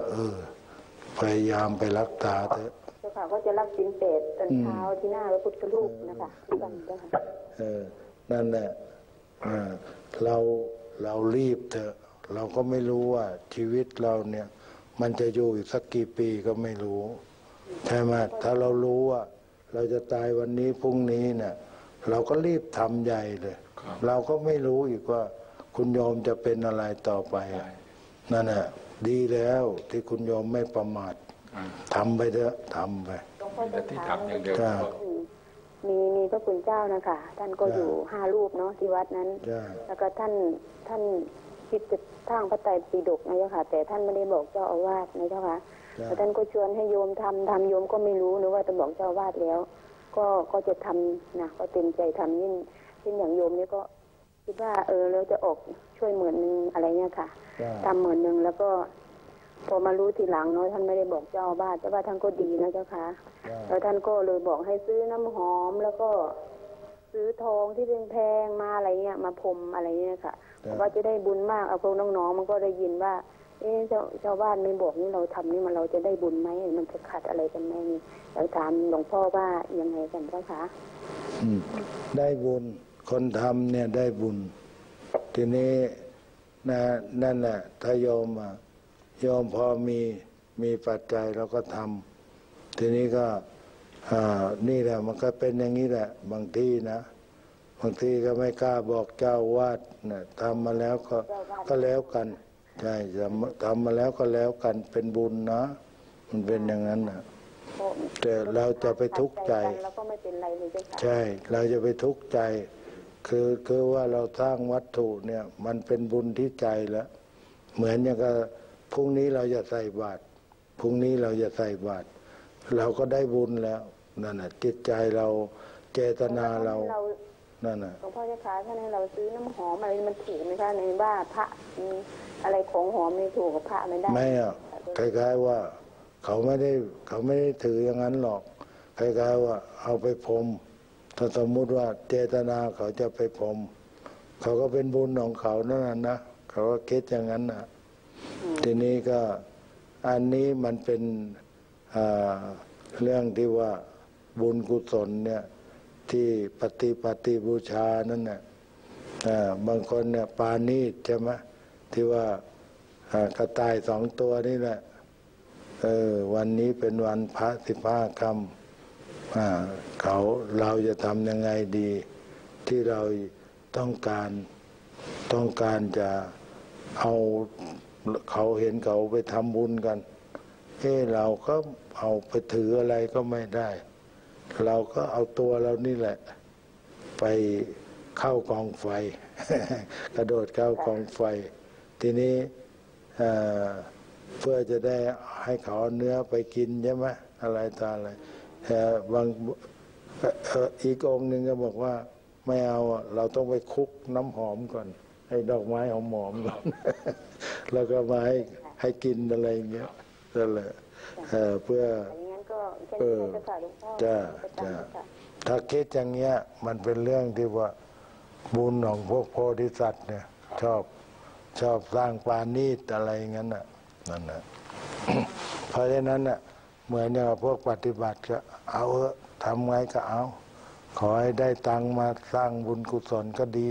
พยายามไปรักษาเถอะเจ้าค่ะก็จะรับศีล8ตอนเช้าที่หน้าพระพุทธรูปนะคะทุกวันเจ้าค่ะนั่นแหละเรารีบเถอะเราก็ไม่รู้ว่าชีวิตเราเนี่ยมันจะอยู่อีกสักกี่ปีก็ไม่รู้ใช่ไหมถ้าเรารู้ว่าเราจะตายวันนี้พรุ่งนี้เนี่ยเราก็รีบทำใหญ่เลยเราก็ไม่รู้อีกว่าคุณโยมจะเป็นอะไรต่อไปนั่นแหละดีแล้วที่คุณโยมไม่ประมาททำไปเถอะทำไปที่ทำอย่างเดียวมีพระคุณเจ้านะคะท่านก็อยู่5 รูปเนาะที่วัดนั้นแล้วก็ท่านคิดจะสร้างพระไตรปิฎกนะเจ้าค่ะแต่ท่านไม่ได้บอกเจ้าอาวาสนะเจ้าค่ะแต่ท่านก็ชวนให้โยมทำโยมก็ไม่รู้นะว่าจะบอกเจ้าอาวาสแล้วก็จะทำนะก็เต็มใจทำยิ่งอย่างโยมนี่ก็คิดว่าเราจะออกช่วย10,000อะไรเนี่ยค่ะทำ10,000แล้วก็พอมารู้ทีหลังเนาะท่านไม่ได้บอกเจ้าอาวาสเจ้าอาวาสท่านก็ดีนะเจ้าค่ะแล้วท่านก็เลยบอกให้ซื้อน้ำหอมแล้วก็ซื้อทองที่แพงๆมาอะไรเงี้ยมาพรมอะไรเงี้ยค่ะว่าจะได้บุญมากเอาพวกน้องๆมันก็ได้ยินว่าเจ้าอาวาสไม่บอกนี่เราทำนี่มันเราจะได้บุญไหมมันจะขัดอะไรกันไหมเราถามหลวงพ่อว่ายังไงกันเจ้าค่ะได้บุญคนทำเนี่ยได้บุญทีนี้นั่นแหละถ้าโยมพอมีปัจจัยเราก็ทำทีนี้ก็นี่แหละมันก็เป็นอย่างนี้แหละบางทีนะบางทีก็ไม่กล้าบอกเจ้าวาดนะทำมาแล้วก็แล้วกันใช่ทำมาแล้วก็แล้วกันเป็นบุญนะมันเป็นอย่างนั้นนะแต่เราจะไปทุกข์ใจใช่เราจะไปทุกข์ใจคือว่าเราสร้างวัตถุเนี่ยมันเป็นบุญที่ใจแล้วเหมือนอย่างกับพรุ่งนี้เราจะใส่บาตรพรุ่งนี้เราจะใส่บาตรเราก็ได้บุญแล้วนั่นน่ะจิตใจเราเจตนาเรานั่นน่ะหลวงพ่อเจ้าค่ะท่านให้เราซื้อน้ำหอมอะไรมันถูกไหมคะในว่าพระอะไรของหอมไม่ถูกกับพระไม่ได้ไม่อ่ะคล้ายๆว่าเขาไม่ได้ถืออย่างนั้นหรอกคล้ายๆว่าเอาไปพรมถ้าสมมุติว่าเจตนาเขาจะไปพรมเขาก็เป็นบุญของเขานั่นนะเขาก็คิดอย่างนั้นน่ะทีนี้ก็อันนี้มันเป็นเรื่องที่ว่าบุญกุศลเนี่ย ที่ปฏิบูชานั่นน่ะบางคนเนี่ยปาณีตใช่ไหมที่ว่ากระต่ายสองตัวนี่แหละวันนี้เป็นวันพระ15 ค่ำเราจะทำยังไงดีที่เราต้องการจะเอาเขาเห็นเขาไปทำบุญกันเราก็เอาไปถืออะไรก็ไม่ได้เราก็เอาตัวเรานี่แหละไปเข้ากองไฟ กระโดดเข้ากองไฟทีนี้เพื่อจะได้ให้เขาเนื้อไปกินใช่ไหมอะไรต่ออะไรบางอีกองหนึ่งก็บอกว่าไม่เอาเราต้องไปคุกน้ำหอมก่อนให้ดอกไม้หอมก่อนแล้วก็มาให้กินอะไรอย่างเงี้ยนั่นแหละเพื่อจะถ้าคิดอย่างเงี้ยมันเป็นเรื่องที่ว่าบุญของพวกโพธิสัตว์เนี่ยชอบสร้างปาณีตอะไรอย่างนั้นน่ะนั่นแหละเพราะฉะนั้นน่ะเหมือนอย่างพวกปฏิบัติก็เอาทำไงก็เอาขอให้ได้ตังมาสร้างบุญกุศลก็ดี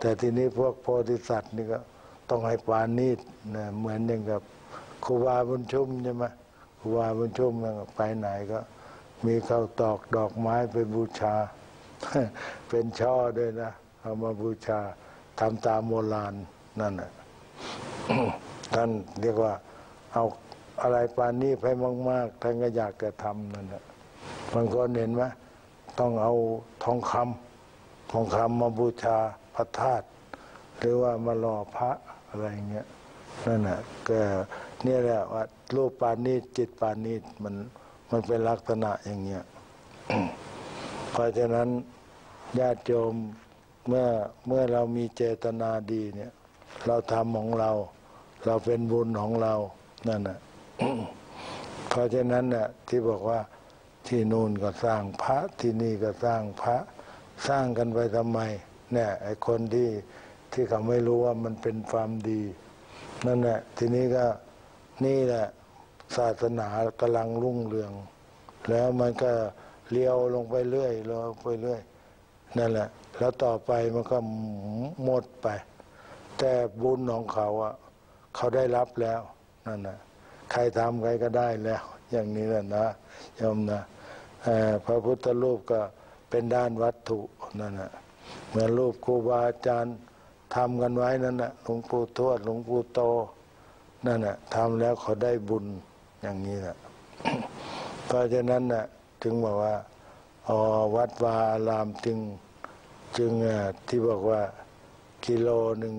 แต่ทีนี้พวกโพธิสัตว์นี่ก็ต้องให้ปาณีตเหมือนอย่างกับครูบาบุญชุ่มใช่ไหมครูบาบุญชุ่มไปไหนก็มีข้าวตอกดอกไม้ไปบูชา เป็นช่อด้วยนะเอามาบูชาทำตามโบราณนั่นแหละ ท่านเรียกว่าเอาอะไรปานนี้ไปมากๆท่านก็อยากจะทำนั่นแหละบางคนเห็นไหมต้องเอาทองคำมาบูชาพระธาตุหรือว่ามาหล่อพระอะไรเงี้ยนั่นแหละก็เนี่ยแหละว่ารูปปานีตจิตปานีตมันเป็นลักษณะอย่างเงี้ย เพราะฉะนั้นญาติโยมเมื่อเรามีเจตนาดีเนี่ยเราทำของเราเป็นบุญของเรานั่นน่ะ เพราะฉะนั้นน่ะที่บอกว่าที่นู่นก็สร้างพระที่นี่ก็สร้างพระสร้างกันไปทำไมเนี่ยไอ้คนที่เขาไม่รู้ว่ามันเป็นความดีนั่นแหละทีนี้ก็นี่แหละศาสนากำลังรุ่งเรืองแล้วมันก็เลี้ยวลงไปเรื่อยนั่นแหละแล้วต่อไปมันก็หมดไปแต่บุญของเขาเขาได้รับแล้วนั่นนะใครทำใครก็ได้แล้วอย่างนี้แหละนะโยมนะพระพุทธรูปก็เป็นด้านวัตถุนั่นนะเหมือนรูปครูบาอาจารย์ทำกันไว้นั่นนะหลวงปู่ทวดหลวงปู่โตนั่นนะทำแล้วเขาได้บุญอย่างนี้แหละ เพราะฉะนั้นนะถึงบอกว่าวัดวาอารามจึงที่บอกว่ากิโลหนึ่ง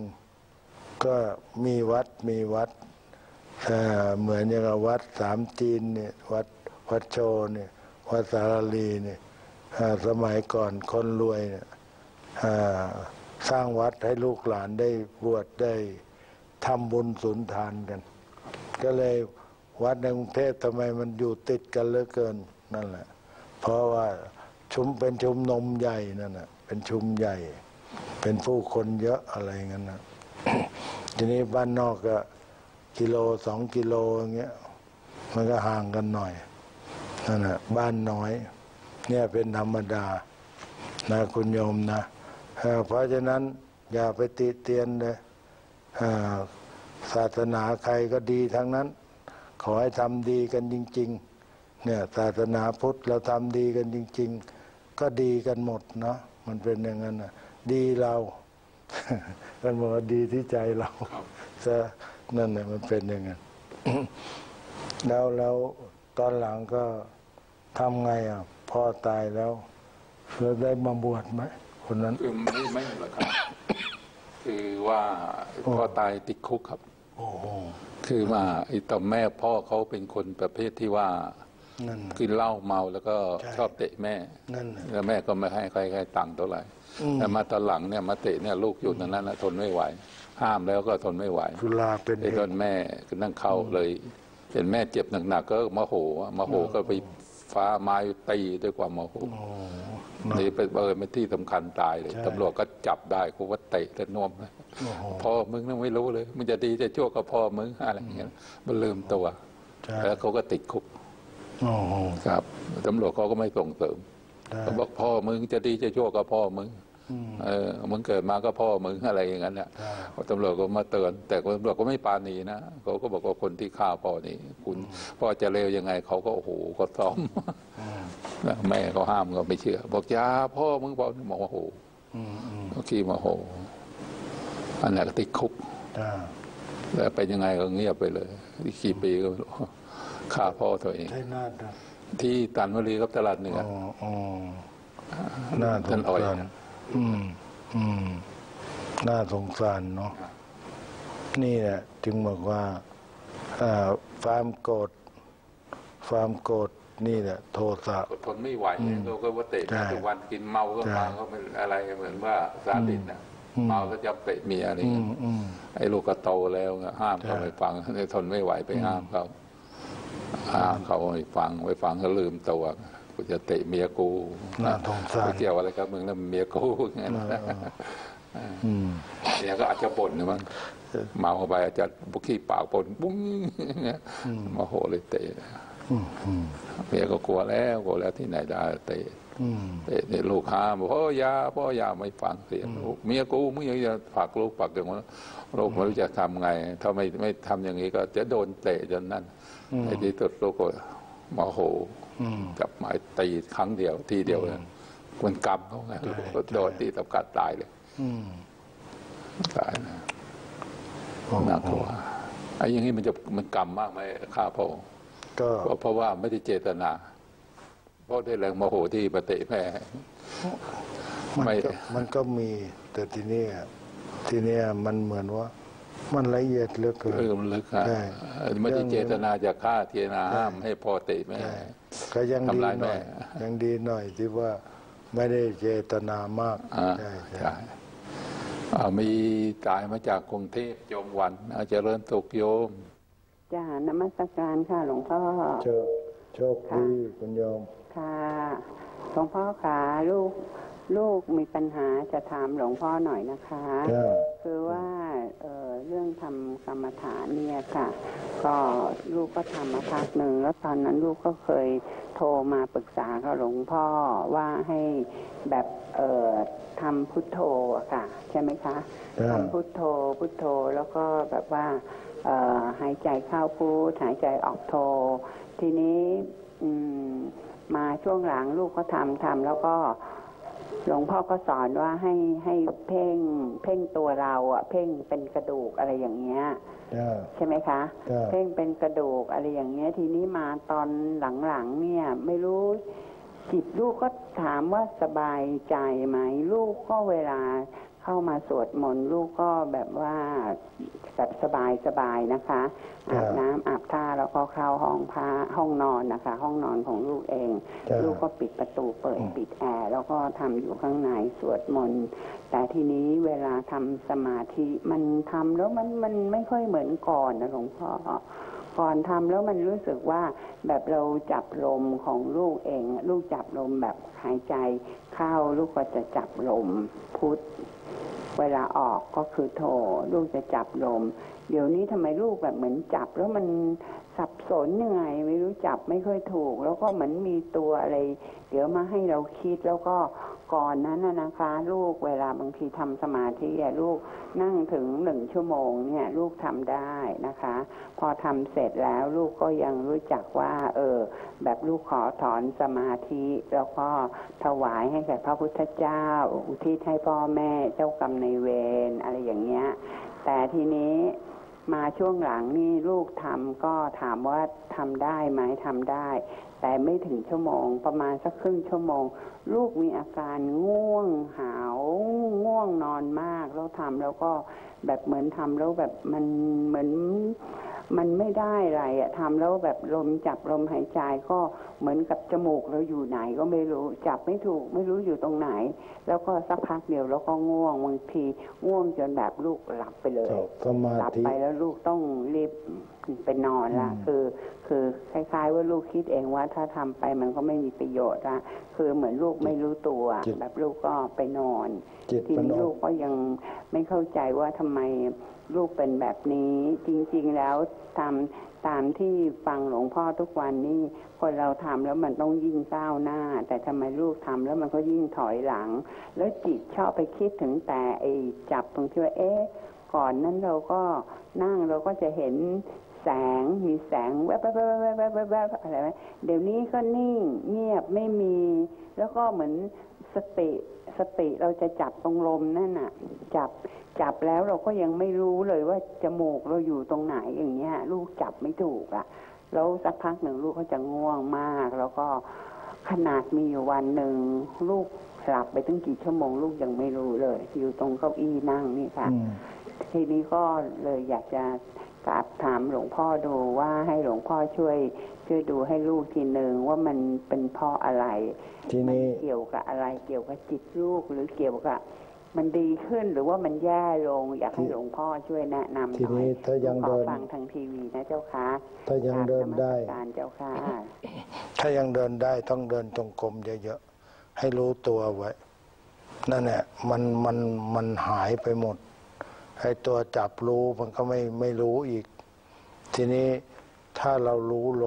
ก็มีวัดเหมือนอย่างวัดสามจีนเนี่ยวัดโชเนี่ยวัดสารลีเนี่ยสมัยก่อนคนรวยเนี่ยสร้างวัดให้ลูกหลานได้บวชได้ทำบุญสุนทานกันก็เลยวัดในกรุงเทพทำไมมันอยู่ติดกันเหลือเกินนั่นแหละเพราะว่าเป็นชุมนมใหญ่นั่นน่ะเป็นชุมใหญ่เป็นผู้คนเยอะอะไรเงี้ยนะทีนี้บ้านนอกก็กิโล2 กิโลอย่างเงี้ยมันก็ห่างกันหน่อยนั่นแหละบ้านน้อยเนี่ยเป็นธรรมดานะคุณโยมนะเพราะฉะนั้นอย่าไปติเตียนเลยศาสนาใครก็ดีทั้งนั้นขอให้ทำดีกันจริงๆเนี่ยศาสนาพุทธเราทำดีกันจริงๆก็ดีกันหมดเนาะมันเป็นอย่างนั้นนะดีเรากันบอกว่าดีที่ใจเราซะนั่นแหละมันเป็นอย่างนั้น แล้วตอนหลังก็ทำไงพ่อตายแล้วเราได้มาบวชไหมคนนั้นคือไม่หรอกครับ คือว่าพ่อตายติดคุกครับโอ้คือว่าไอ้ต่อแม่พ่อเขาเป็นคนประเภทที่ว่ากินเหล้าเมาแล้วก็ชอบเตะแม่แล้วแม่ก็ไม่ให้ใครตังค์เท่าไหร่แต่มาตอนหลังเนี่ยมาเตะเนี่ยลูกอยู่นั้นทนไม่ไหวห้ามแล้วก็ทนไม่ไหวสุราเป็นไอ้ตอนแม่ก็นั่งเข้าเลยเห็นแม่เจ็บหนักๆก็โมโหก็ไปฟ้าไม้ตีด้วยความโมโหนี่ไปเป็นที่สำคัญตายเลยตำรวจก็จับได้เขาว่าเตะและน่วมเลยพ่อมึงนั่งไม่รู้เลยมึงจะดีจะชั่วกับพ่อมึงอะไรอย่างเงี้ยมันลืมตัวแล้วเขาก็ติดคุกครับตำรวจเขาก็ไม่ส่งเสริม บอกพ่อมึงจะดีจะชั่วก็พ่อมึงมึงเกิดมาก็พ่อมึงอะไรอย่างนั้นแหละตำรวจก็มาเตือนแต่ตำรวจก็ไม่ปาณีนะเขาก็บอกว่าคนที่ฆ่าพ่อนี่คุณพ่อจะเลวยังไงเขาก็โอ้โหก็ซ้อมแม่เขาห้ามก็ไม่เชื่อบอกยาพ่อมึงบอกโมโหขี้โมโหอันนั้นก็ติดคุกแล้วไปยังไงก็เงียบไปเลยกี่ปีก็ฆ่าพ่อตัวเองที่ตันวลีกับตลาดเหนือท่านอ่อยน่าสงสารเนาะนี่แหละจึงบอกว่าความโกรธนี่แหละโทสะทนไม่ไหวเราก็ว่าเตะทุกวันกินเมาก็มาก็เป็นอะไรเหมือนว่าซาดิสนะเมาก็จะเตะเมียอะไรเงี้ยไอ้ลูกก็โตแล้วห้ามเขาไม่ฟังทนไม่ไหวไปห้ามเขาไม่ฟังก็ลืมตัวกูจะเตะเมียกูไม่เกี่ยวอะไรกับมึงนะเมียกูอย่างนั้นเมียก็อาจจะบ่นนะมั้งเมาไปอาจจะบุกขี้ปากบ่นบุ้งโมโหเลยเตะเมียก็กลัวแล้วที่ไหนได้เตะลูกห้ามพ่อยาไม่ฟังเสียงเมียกูมึงยังจะฝากลูกฝากอย่างนั้นลูกไม่รู้จะทำไงถ้าไม่ทำอย่างนี้ก็จะโดนเตะจนนั่นไอ้ที่ตดลูกก็โมโหกับหมายตีครั้งเดียวเลยคนกรรมเขาไงโดนตีตับกัดตายเลยตายนะน่ากลัวไอ้อย่างนี้มันจะกรรมมากไหมฆ่าพ่อเพราะว่าไม่ได้เจตนาเพราะได้แรงโมโหที่ปฏิแม่มันก็มีแต่ทีนี้มันเหมือนว่ามันละเอียดลึกใช่ไม่ได้เจตนาจะฆ่าเจตนาห้ามให้พ่อเตะแม่ก็ยังดีหน่อยที่ว่าไม่ได้เจตนามากใช่มีตายมาจากกรุงเทพโยมวันอาจจะเริ่มตกโยมจ้านมัสการค่ะหลวงพ่อโชคดีคุณโยมค่ะหลวงพ่อขาลูกมีปัญหาจะถามหลวงพ่อหน่อยนะคะคือว่าเรื่องทำกรรมฐานเนี่ยค่ะก็ลูกก็ทำมาพักหนึ่งแล้วตอนนั้นลูกก็เคยโทรมาปรึกษากับหลวงพ่อว่าให้แบบทำพุทโธค่ะใช่ไหมคะทำพุทโธแล้วก็แบบว่าหายใจเข้าพุทหายใจออกโธทีนี้มาช่วงหลังลูกก็ทำแล้วก็หลวงพ่อก็สอนว่าให้เพ่งตัวเราอะเพ่งเป็นกระดูกอะไรอย่างเงี้ยใช่ไหมคะเพ่งเป็นกระดูกอะไรอย่างเงี้ยทีนี้มาตอนหลังๆเนี่ยไม่รู้จิตลูกก็ถามว่าสบายใจไหมลูกก็เวลาเข้ามาสวดมนต์ลูกก็แบบว่าสบายนะคะอาบน้ำอาบท่าแล้วก็เข้าห้องพักห้องนอนนะคะห้องนอนของลูกเองลูกก็ปิดประตูเปิดปิดแอร์แล้วก็ทำอยู่ข้างในสวดมนต์แต่ทีนี้เวลาทำสมาธิมันทำแล้วมันไม่ค่อยเหมือนก่อนนะหลวงพ่อก่อนทำแล้วมันรู้สึกว่าแบบเราจับลมของลูกเองลูกจับลมแบบหายใจเข้าลูกก็จะจับลมพุทธเวลาออกก็คือโธลูกจะจับลมเดี๋ยวนี้ทำไมลูกแบบเหมือนจับแล้วมันสับสนยังไงไม่รู้จับไม่ค่อยถูกแล้วก็เหมือนมีตัวอะไรเดี๋ยวมาให้เราคิดแล้วก็ก่อนนั้นนะคะลูกเวลาบางทีทำสมาธิลูกนั่งถึง1 ชั่วโมงเนี่ยลูกทำได้นะคะพอทำเสร็จแล้วลูกก็ยังรู้จักว่าแบบลูกขอถอนสมาธิแล้วก็ถวายให้แก่พระพุทธเจ้าอุทิศให้พ่อแม่เจ้ากรรมนายเวรอะไรอย่างเงี้ยแต่ทีนี้มาช่วงหลังนี่ลูกทำก็ถามว่าทำได้ไหมทำได้แต่ไม่ถึง1 ชั่วโมงประมาณสักครึ่งชั่วโมงลูกมีอาการง่วงหาวง่วงนอนมากแล้วทำแล้วก็แบบเหมือนทำแล้วแบบมันเหมือนมันไม่ได้อะไรอะทำแล้วแบบลมจับลมหายใจก็เหมือนกับจมูกเราอยู่ไหนก็ไม่รู้จับไม่ถูกไม่รู้อยู่ตรงไหนแล้วก็สักพักเดียวแล้วก็ง่วงบางทีง่วงจนแบบลูกหลับไปเลยหลับไปแล้วลูกต้องรีบ ไปนอนละคือคล้ายๆว่าลูกคิดเองว่าถ้าทำไปมันก็ไม่มีประโยชน์ละคือเหมือนลูกไม่รู้ตัวแบบลูกก็ไปนอนทีนี้ลูกก็ยังไม่เข้าใจว่าทำไมลูกเป็นแบบนี้จริงๆแล้วตามที่ฟังหลวงพ่อทุกวันนี้คนเราทำแล้วมันต้องยิ่งก้าวหน้าแต่ทำไมลูกทำแล้วมันก็ยิ่งถอยหลังแล้วจิตชอบไปคิดถึงแต่ไอ้จับตรงที่ว่าเอ๊ะก่อนนั้นเราก็นั่งเราก็จะเห็นแสงมีแสงแวบๆๆๆๆอะไรไหมเดี๋ยวนี้ก็นิ่งเงียบไม่มีแล้วก็เหมือนสติเราจะจับตรงลมนั่นน่ะจับแล้วเราก็ยังไม่รู้เลยว่าจมูกเราอยู่ตรงไหนอย่างเงี้ยลูกจับไม่ถูกอ่ะแล้วสักพักหนึ่งลูกเขาจะง่วงมากแล้วก็ขนาดมีอยู่วันหนึ่งลูกหลับไปตั้งกี่ชั่วโมงลูกยังไม่รู้เลยอยู่ตรงเก้าอี้นั่งนี่ค่ะทีนี้ก็เลยอยากจะกราบถามหลวงพ่อดูว่าให้หลวงพ่อช่วยดูให้ลูกทีหนึ่งว่ามันเป็นเพราะอะไรมันเกี่ยวกับอะไรเกี่ยวกับจิตลูกหรือเกี่ยวกับมันดีขึ้นหรือว่ามันแย่ลงอยากให้หลวงพ่อช่วยแนะนำหน่อยทีนี้ถ้ายังเดินฟังทางทีวีนะเจ้าค่ะถ้ายังเดินได้เจ้าค่ะถ้ายังเดินได้ต้องเดินตรงกลมเยอะๆให้รู้ตัวไว้นั่นแหละมันหายไปหมดไอ้ตัวจับรู้มันก็ไม่รู้อีกทีนี้ถ้าเรารู้ล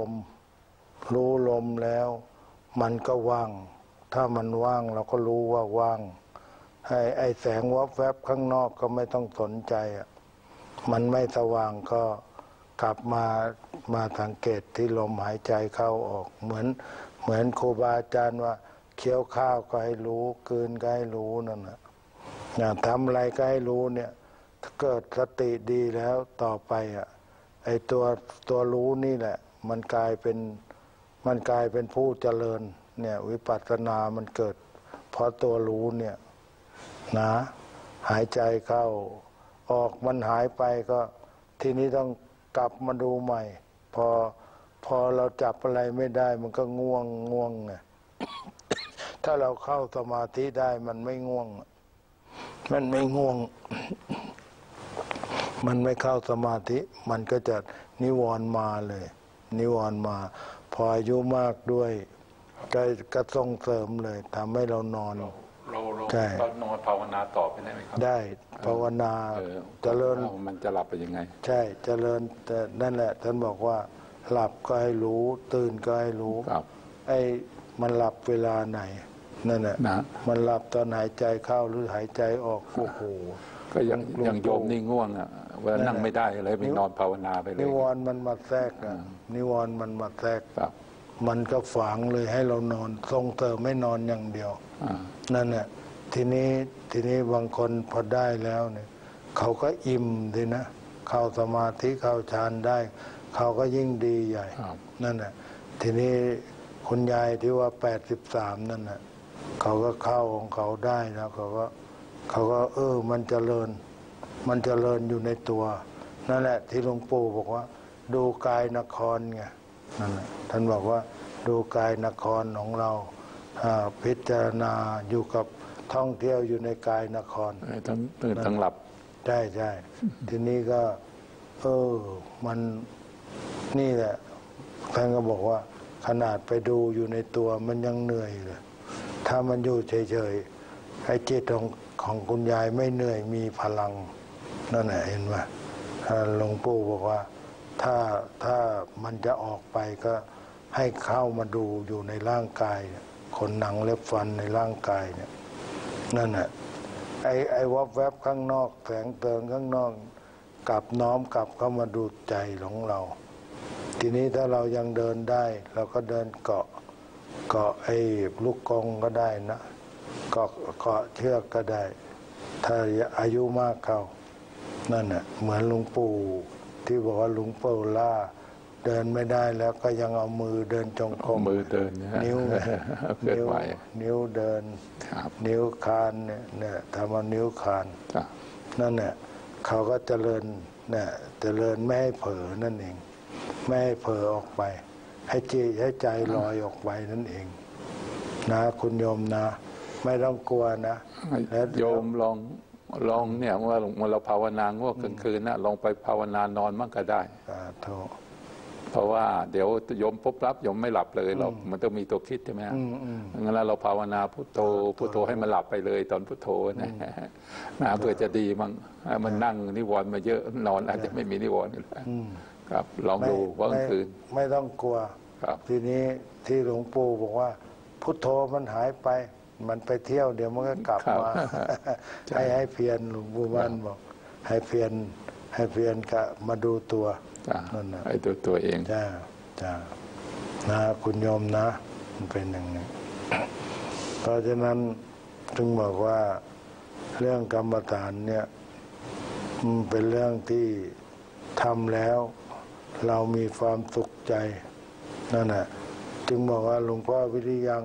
มแล้วมันก็ว่างถ้ามันว่างเราก็รู้ว่าว่างไอ้แสงวับแวบข้างนอกก็ไม่ต้องสนใจอ่ะมันไม่สว่างก็กลับมาสังเกตที่ลมหายใจเข้าออกเหมือนครูบาอาจารย์ว่าเคี้ยวข้าวก็ให้รู้กืนก็ให้รู้นั่นแหละทำอะไรก็ให้รู้เนี่ยถ้าเกิดสติดีแล้วต่อไปอ่ะไอ้ตัวรู้นี่แหละมันกลายเป็นผู้เจริญเนี่ยวิปัสสนามันเกิดเพราะตัวรู้เนี่ยนะหายใจเข้าออกมันหายไปก็ทีนี้ต้องกลับมาดูใหม่พอเราจับอะไรไม่ได้มันก็ง่วงไง ถ้าเราเข้าสมาธิได้มันไม่ง่วง มันไม่เข้าสมาธิมันก็จะนิวรณ์มาเลยนิวรณ์มาพออายุมากด้วยก็ส่งเสริมเลยทำให้เรานอนเรานอนภาวนาต่อไปได้ไหมครับได้ภาวนาเจริญมันจะหลับไปยังไงใช่เจริญแต่นั่นแหละท่านบอกว่าหลับก็ให้รู้ตื่นก็ให้รู้ไอ้มันหลับเวลาไหนนั่นแหละมันหลับตอนหายใจเข้าหรือหายใจออกโอ้โหก็ยังโยมนี่ง่วงอ่ะเวลานั่งไม่ได้เลยไปนอนภาวนาไปเลยนิวรณ์มันมาแทรกนิวรณ์มันมาแทรกมันก็ฝังเลยให้เรานอนทรงเติมไม่นอนอย่างเดียวนั่นแหละทีนี้บางคนพอได้แล้วเนี่ยเขาก็อิ่มดีนะเข้าสมาธิเข้าฌานได้เขาก็ยิ่งดีใหญ่นั่นแหละทีนี้คุณยายที่ว่า83นั่นแหละเขาก็เข้าของเขาได้แล้วเขาก็มันเจริญอยู่ในตัวนั่นแหละที่หลวงปู่บอกว่าดูกายนครไงนั่นแหละท่านบอกว่าดูกายนครของเราพิจารณาอยู่กับท่องเที่ยวอยู่ในกายนครทั้งตื่นทั้งหลับใช่ใช่ทีนี้ก็มันนี่แหละท่านก็บอกว่าขนาดไปดูอยู่ในตัวมันยังเหนื่อยเลยถ้ามันอยู่เฉยๆไอ้จิตของคุณยายไม่เหนื่อยมีพลังนั่นแหละเห็นไหมหลวงปู่บอกว่าถ้ามันจะออกไปก็ให้เข้ามาดูอยู่ในร่างกายขนหนังเล็บฟันในร่างกายเนี่ยนั่นแหละไอ้วับแวบข้างนอกแสงเติงข้างนอกกลับน้อมกลับเข้ามาดูใจของเราทีนี้ถ้าเรายังเดินได้เราก็เดินเกาะไอ้ลูกกงก็ได้นะเกาะเชือกก็ได้ถ้าอายุมากเข้านั่นแหละเหมือนหลวงปู่ที่บอกว่าหลวงปู่ล่าเดินไม่ได้แล้วก็ยังเอามือเดินจงกรมมือเดินนิ้วเดินนิ้วคานเนี่ยทำเอานิ้วคานนั่นเนี่ยเขาก็เจริญเนี่ยเจริญไม่ให้เผลอนั่นเองไม่ให้เผลอออกไปให้จิตให้ใจลอยออกไปนั่นเองนะคุณโยมนะไม่ต้องกลัวนะโยมลอง ลองเนี่ยว่าเราภาวนาง่วงกลางคืนนะลองไปภาวนานอนมั่งก็ได้เพราะว่าเดี๋ยวโยมพบรับโยมไม่หลับเลยเรามันต้องมีตัวคิดใช่ไหมงั้นเราภาวนาพุทโธพุทโธให้มันหลับไปเลยตอนพุทโธนะเพื่อจะดีมั้งมันนั่งนิวรณ์มาเยอะนอนอาจจะไม่มีนิวรณ์ครับลองดูว่ากลางคืนไม่ต้องกลัวทีนี้ที่หลวงปู่บอกว่าพุทโธมันหายไปมันไปเที่ยวเดี๋ยวมันก็กลับมาให้เพียรหลวงปู่บ้านบอกให้เพียรกะมาดูตัวนั่นนะไอ้ตัวเองจ้านะคุณโยมนะมันเป็นอย่างนี้เพราะฉะนั้นจึงบอกว่าเรื่องกรรมฐานเนี่ยมันเป็นเรื่องที่ทำแล้วเรามีความสุขใจนั่นแหละจึงบอกว่าหลวงพ่อวิริยัง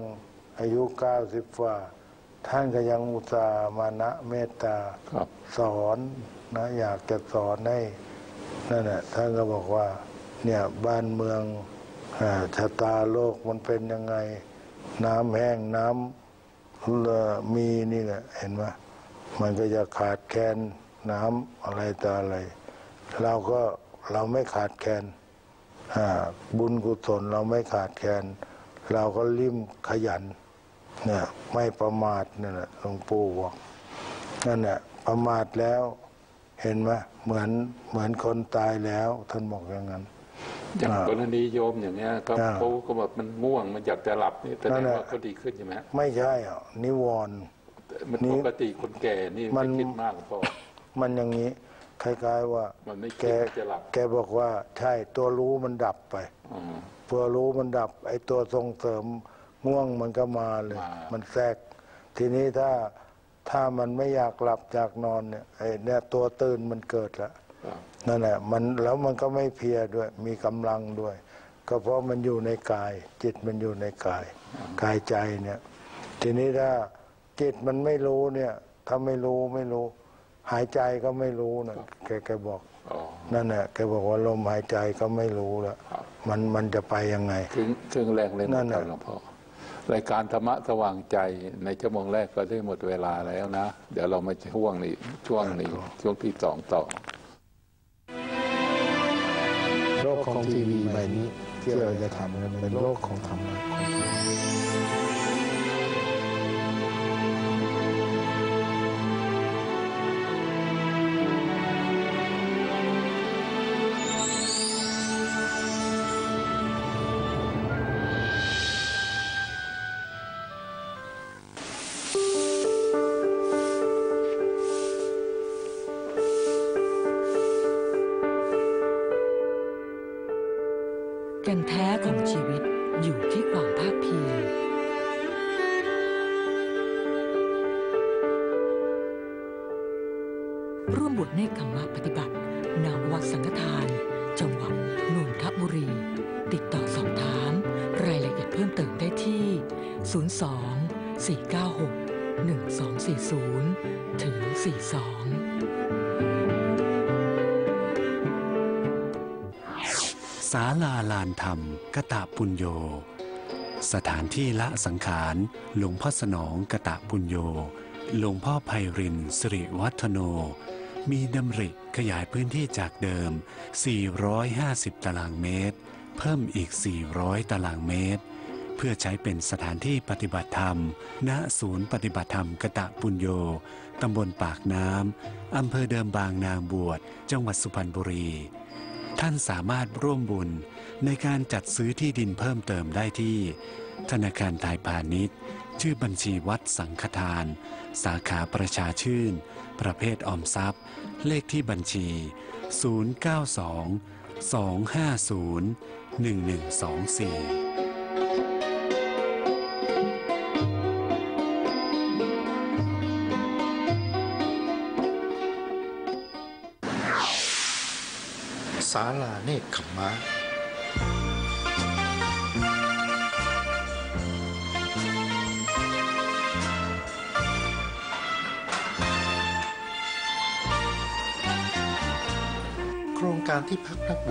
อายุ90กว่าท่านก็ยังอุตส่าห์มานะเมตตาสอนนะอยากจะสอนให้นั่นแหละท่านก็บอกว่าเนี่ยบ้านเมืองชะตาโลกมันเป็นยังไงน้ำแห้งน้ำมีนี่แหละเห็นไหมมันก็จะขาดแคลนน้ำอะไรต่ออะไรเราไม่ขาดแคลนบุญกุศลเราไม่ขาดแคลนเราก็ริมขยันเนี่ยไม่ประมาทนั่นแหละหลวงปู่บอกนั่นแหละประมาทแล้วเห็นไหมเหมือนคนตายแล้วท่านบอกอย่างนั้นอย่างกรณีโยมอย่างเนี้ยครับเขาก็แบบมันง่วงมันอยากจะหลับนี่แสดงว่าเขาดีขึ้นใช่ไหมไม่ใช่หรอนิวรณ์มันปกติคนแก่นี่มันคิดมากพอมันอย่างนี้คล้ายๆว่ามันไม่แกบอกว่าใช่ตัวรู้มันดับไปตัวรู้มันดับไอตัวส่งเสริมง่วงมันก็มาเลยมันแทรกทีนี้ถ้ามันไม่อยากหลับจากนอนเนี่ยไอเนี่ยตัวตื่นมันเกิดแล้วนั่นแหละมันแล้วมันก็ไม่เพลียด้วยมีกำลังด้วยก็เพราะมันอยู่ในกายจิตมันอยู่ในกายกายใจเนี่ยทีนี้ถ้าจิตมันไม่รู้เนี่ยถ้าไม่รู้หายใจก็ไม่รู้นะแกบอกนั่นแหละแกบอกว่าลมหายใจก็ไม่รู้แล้วมันจะไปยังไงถึงแรงเลยนั่นแหละหลวงพ่อรายการธรรมะสว่างใจในชั่วโมงแรกก็ได้หมดเวลาแล้วนะเดี๋ยวเรามาช่วงที่สองต่อโลกของทีวีใบนี้ที่เราจะทำเป็นโลกของธรรมะกันแท้ของชีวิตอยู่ที่ความภาคเพียรร่วมบทเนกขมะปฏิบัติณ วัดสังฆทานจังหวัดนนทบุรีติดต่อสอบถามรายละเอียดเพิ่มเติมได้ที่02 496 1240 ถึง 42ศาลาลานธรรมกตปุญโญสถานที่ละสังขารหลวงพ่อสนองกตปุญโญหลวงพ่อไพรินสิริวัฒโนมีดำริขยายพื้นที่จากเดิม450ตารางเมตรเพิ่มอีก400ตารางเมตรเพื่อใช้เป็นสถานที่ปฏิบัติธรรมณศูนย์ปฏิบัติธรรมกตปุญโญตำบลปากน้ำอำเภอเดิมบางนางบวชจังหวัดสุพรรณบุรีท่านสามารถร่วมบุญในการจัดซื้อที่ดินเพิ่มเติมได้ที่ธนาคารไทยพาณิชย์ชื่อบัญชีวัดสังฆทานสาขาประชาชื่นประเภทออมทรัพย์เลขที่บัญชี 092 250 1124ศาลาเนกขมะโครงการที่พักนักบ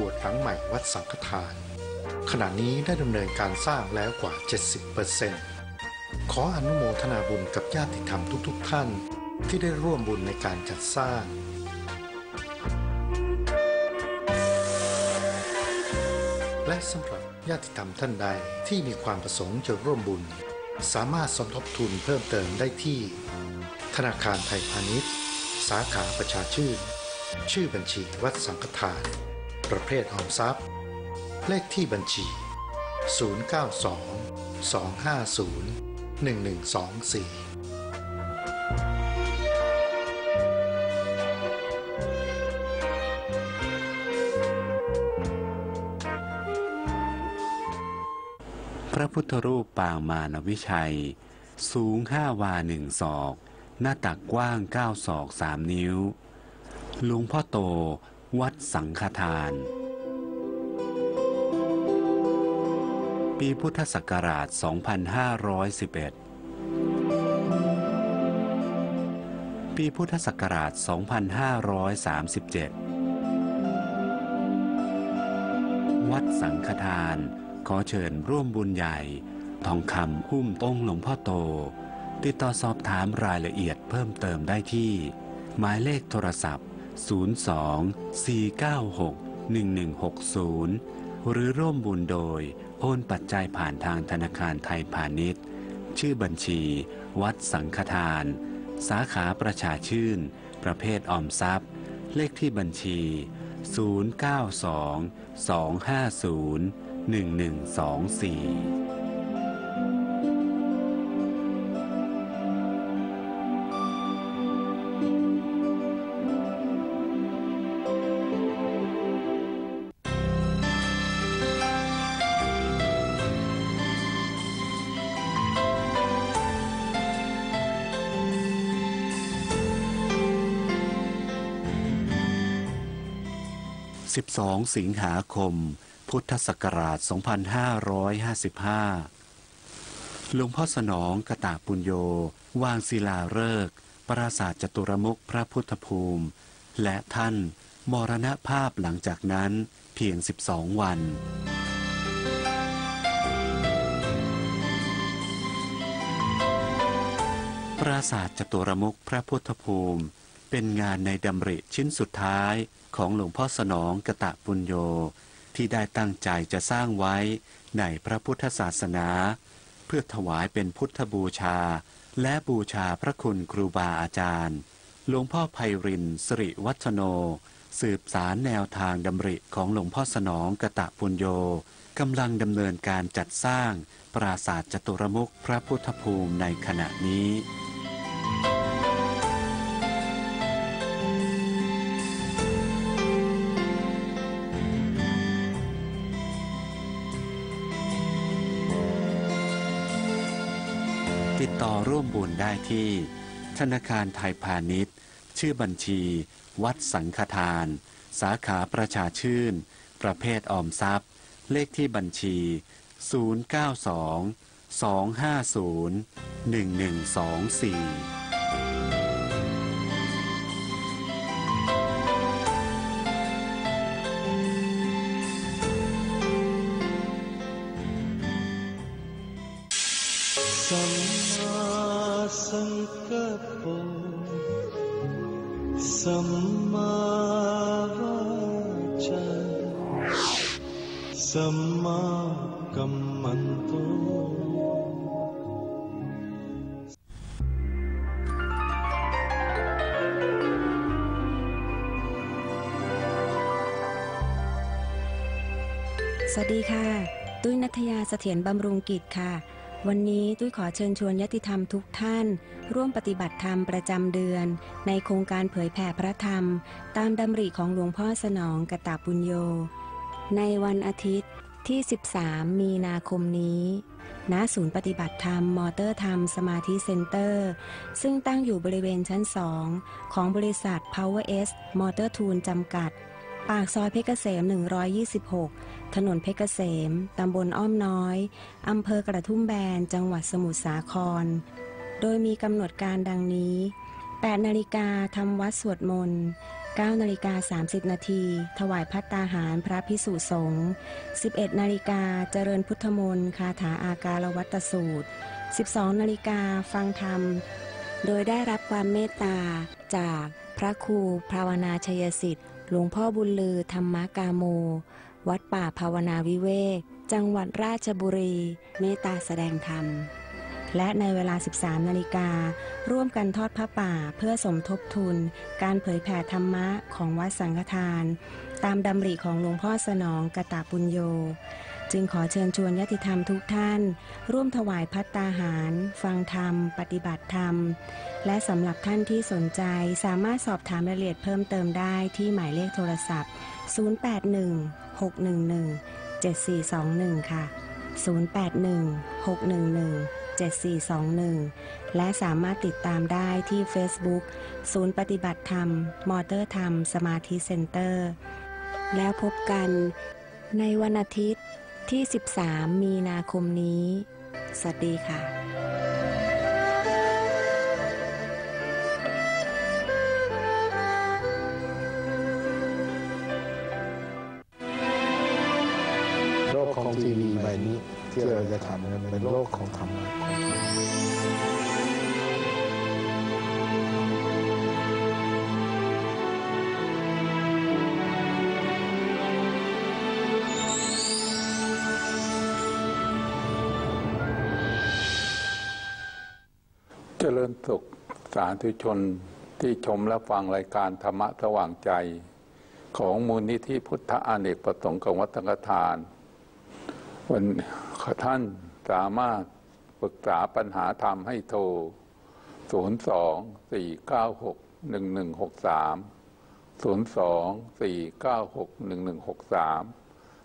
วชหลังใหม่วัดสังฆทานขณะนี้ได้ดำเนินการสร้างแล้วกว่า 70% ขออนุโมทนาบุญกับญาติธรรมทุกๆ ท่าน ที่ได้ร่วมบุญในการจัดสร้างและสำหรับญาติธรรมท่านใดที่มีความประสงค์จะร่วมบุญสามารถสมทบทุนเพิ่มเติมได้ที่ธนาคารไทยพาณิชย์สาขาประชาชื่นชื่อบัญชีวัดสังฆทานประเภทออมทรัพย์เลขที่บัญชี092-250-1124พระพุทธรูปปางมารวิชัยสูง5 วา 1 ศอกหน้าตักกว้าง9 ศอก 3 นิ้วหลวงพ่อโตวัดสังฆทานปีพุทธศักราช2511ปีพุทธศักราช2537วัดสังฆทานขอเชิญร่วมบุญใหญ่ทองคำหุ้มต้งหลวงพ่อโตติดต่อสอบถามรายละเอียดเพิ่มเติมได้ที่หมายเลขโทรศัพท์02-496-1160หรือร่วมบุญโดยโอนปัจจัยผ่านทางธนาคารไทยพาณิชย์ชื่อบัญชีวัดสังฆทานสาขาประชาชื่นประเภทออมทรัพย์เลขที่บัญชี092-250-112412 สิงหาคมพุทธศักราช 2555 หลวงพ่อสนองกตปุญโญวางศิลาฤกษ์ปราสาทจตุรมุขพระพุทธภูมิและท่านมรณภาพหลังจากนั้นเพียง12 วันปราสาทจตุรมุขพระพุทธภูมิเป็นงานในดำริชิ้นสุดท้ายของหลวงพ่อสนองกตปุญโญที่ได้ตั้งใจจะสร้างไว้ในพระพุทธศาสนาเพื่อถวายเป็นพุทธบูชาและบูชาพระคุณครูบาอาจารย์หลวงพ่อไพรินทร์สิริวัฒโนสืบสารแนวทางดำริของหลวงพ่อสนองกตปุญโญกำลังดำเนินการจัดสร้างปราสาทจตุรมุขพระพุทธภูมิในขณะนี้ต่อร่วมบุญได้ที่ธนาคารไทยพาณิชย์ชื่อบัญชีวัดสังฆทานสาขาประชาชื่นประเภทออมทรัพย์เลขที่บัญชี092-250-1124สัมมาวจาสัมมากัมมันโตสวัสดีค่ะตุ้ยณัฐยาเสถียรบำรุงกิจค่ะวันนี้ตุ้ยขอเชิญชวนญาติธรรมทุกท่านร่วมปฏิบัติธรรมประจำเดือนในโครงการเผยแผ่พระธรรมตามดำริของหลวงพ่อสนองกตปุญโญในวันอาทิตย์ที่13 มีนาคมนี้ณศูนย์ปฏิบัติธรรมมอเตอร์ธรรมสมาธิเซ็นเตอร์ซึ่งตั้งอยู่บริเวณชั้น2ของบริษัท Power S Motor Tool จำกัดปากซอยเพชรเกษม126ถนนเพชรเกษมตำบลอ้อมน้อยอำเภอกระทุ่มแบนจังหวัดสมุทรสาครโดยมีกำหนดการดังนี้ 8 นาฬิกาทำวัดสวดมนต์ 9 นาฬิกา 30 นาทีถวายภัตตาหารพระภิกษุสงฆ์ 11 นาฬิกาเจริญพุทธมนต์คาถาอาการวัตตสูตร 12 นาฬิกาฟังธรรม โดยได้รับความเมตตาจากพระครูภาวนาชัยสิทธิ์หลวงพ่อบุญลือธรรมกาโมวัดป่าภาวนาวิเวกจังหวัดราชบุรีเมตตาแสดงธรรมและในเวลา 13 นาฬิการ่วมกันทอดผ้าป่าเพื่อสมทบทุนการเผยแผ่ธรรมะของวัดสังฆทานตามดำริของหลวงพ่อสนองกตปุญโญจึงขอเชิญชวนญาติธรรมทุกท่านร่วมถวายภัตตาหารฟังธรรมปฏิบัติธรรมและสำหรับท่านที่สนใจสามารถสอบถามรายละเอียดเพิ่มเติมได้ที่หมายเลขโทรศัพท์081-611-7421ค่ะ081-611-7421และสามารถติดตามได้ที่ Facebook ศูนย์ปฏิบัติธรรมมอเตอร์ธรรมสมาธิเซ็นเตอร์แล้วพบกันในวันอาทิตย์ที่ 13 มีนาคมนี้สวัสดีค่ะของทีวีใบนี้ที่เราจะทำนั้นเป็นโลกของธรรมะเจริญสุขสาธุชนที่ชมและฟังรายการธรรมะสว่างใจของมูลนิธิพุทธอเนกประสงค์ของวัดสังฆทานวันท่านสามารถปรึกษาปัญหาธรรมให้โทร 02-496-1163 02-496-1163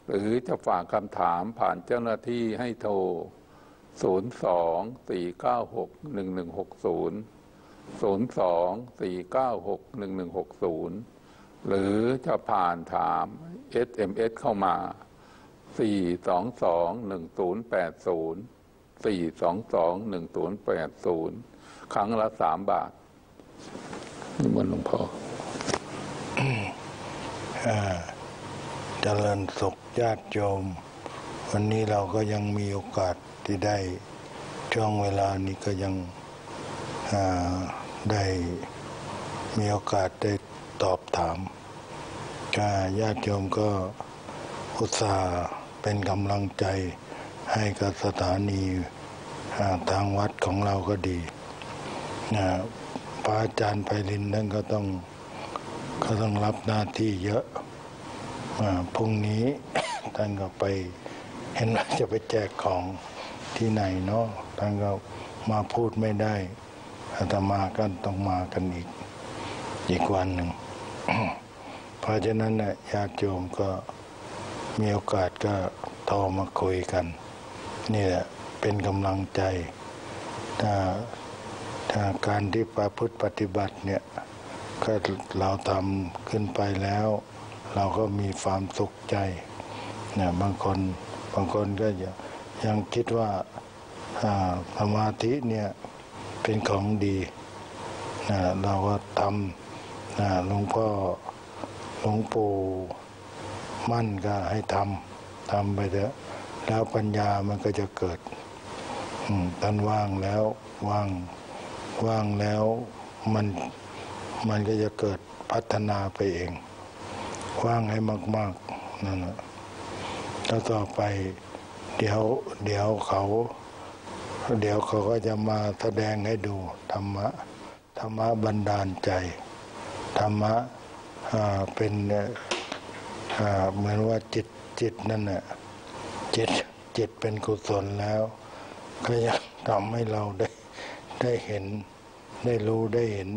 หรือจะฝากคำถามผ่านเจ้าหน้าที่ให้โทร 02-496-1160 02-496-1160 หรือจะผ่านถาม SMS เข้ามา422-1080 422-1080ครั้งละ3 บาทนิมนต์หลวงพ่อเจริญสุขญาติโยมวันนี้เราก็ยังมีโอกาสที่ได้ช่วงเวลานี้ก็ยังได้มีโอกาสได้ตอบถามญาติโยมก็อุตส่าห์เป็นกำลังใจให้กับสถานีทางวัดของเราก็ดีพระอาจารย์ไพลินนั่นก็ต้องรับหน้าที่เยอะพรุ่งนี้ท่านก็ไปเห็นว่าจะไปแจกของที่ไหนเนาะท่านก็มาพูดไม่ได้อาตมาก็ต้องมากันอีกวันหนึ่ง เพราะฉะนั้นเนี่ยญาติโยมก็มีโอกาสก็โทรมาคุยกันนี่แหละเป็นกำลังใจถ้าการที่ประพฤติปฏิบัติเนี่ยก็เราทำขึ้นไปแล้วเราก็มีความสุขใจเนี่ยบางคนก็ยังคิดว่าสมาธิเนี่ยเป็นของดีเราก็ทำหลวงพ่อหลวงปู่มั่นก็ให้ทำไปเถอะแล้วปัญญามันก็จะเกิดท่านว่างแล้วมันก็จะเกิดพัฒนาไปเองว่างให้มากๆนั่นแหละแล้วต่อไปเดี๋ยวเขาก็จะมาแสดงให้ดูธรรมะบันดาลใจธรรมะเป็นเหมือนว่าจิตนั่นน่ะจิตเป็นกุศลแล้วก็อยากทำให้เราได้เห็นได้รู้ได้เห็น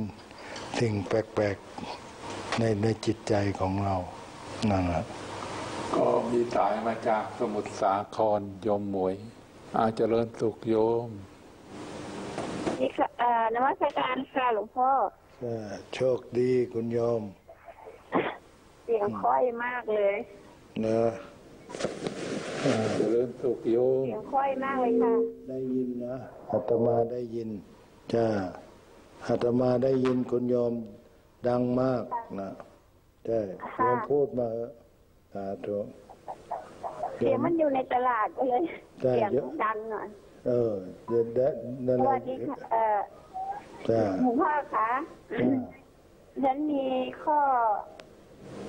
สิ่งแปลกๆในจิตใจของเรานั่นแหละก็มีสายมาจากสมุทรสาครโยมหมวยเจริญสุขโยมนี่ค่ะนมัสการค่ะหลวงพ่อโชคดีคุณโยมเสียงค่อยมากเลยเนอะเจริญสุขโยมเสียงค่อยมากเลยค่ะได้ยินนะอาตมาได้ยินจ้าอาตมาได้ยินคุณโยมดังมากนะใช่โยมพูดมาสาธุเสียงมันอยู่ในตลาดก็เลยเสียงดังหน่อยเออเด็ดนั่นแหละสวัสดีค่ะ หลวงพ่อคะฉันมีข้อ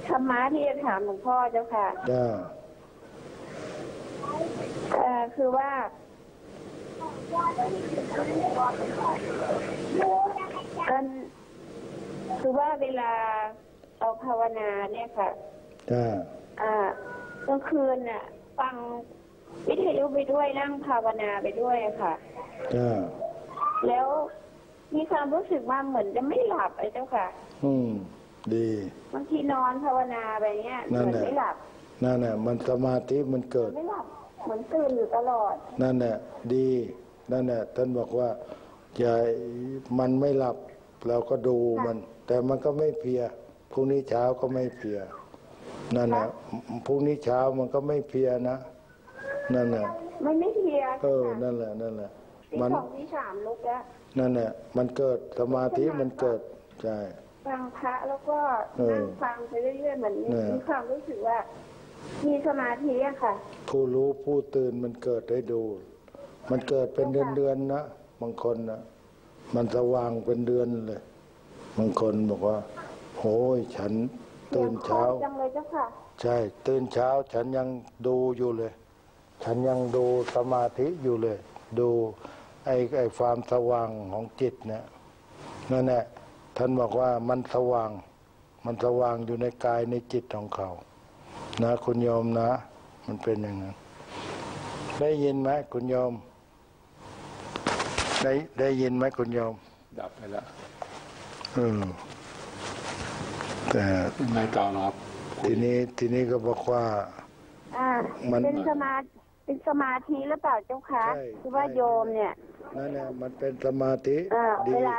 ธรรมะที่จะถามหลวงพ่อเจ้าค่ะคือว่าเวลาเราภาวนาเนี่ยค่ะกลางคืนน่ะฟังวิทยุไปด้วยนั่งภาวนาไปด้วยค่ะแล้วมีความรู้สึกว่าเหมือนจะไม่หลับไอ้เจ้าค่ะดีบางทีนอนภาวนาไปเนี่ยเหมือนไม่หลับนั่นแหละมันสมาธิมันเกิดไม่หลับเหมือนตื่นอยู่ตลอดนั่นแหละดีนั่นแหละท่านบอกว่าอย่ามันไม่หลับเราก็ดูมันแต่มันก็ไม่เพลียพรุ่งนี้เช้าก็ไม่เพลียนั่นแหละพรุ่งนี้เช้ามันก็ไม่เพลียนะนั่นแหละมันไม่เพลียนั่นแหละนั่นแหละมันที่สามลุกแล้วนั่นแหละมันเกิดสมาธิมันเกิดใช่ฟังพระแล้วก็นั่งฟังไปเรื่อยๆเหมือนมีความรู้สึกว่ามีสมาธิอะค่ะผู้รู้ผู้ตื่นมันเกิดได้ดูมันเกิดเป็นเดือนๆนะบางคนนะมันสว่างเป็นเดือนเลยบางคนบอกว่าโอ้ยฉันตื่นเช้าใช่ตื่นเช้าฉันยังดูอยู่เลยฉันยังดูสมาธิอยู่เลยดูไอความสว่างของจิตเนี่ยนั่นแหละท่านบอกว่ามันสว่างอยู่ในกายในจิตของเขานะคุณโยมนะมันเป็นอย่างนั้นได้ยินไหมคุณโยมได้ยินไหมคุณโยมดับไปแล้วแต่ไม่ต่อครับทีนี้ก็บอกว่ามันเป็นสมาธิหรือเปล่าเจ้าคะคือว่าโยมเนี่ยนั่นแหละมันเป็นสมาธิเวลา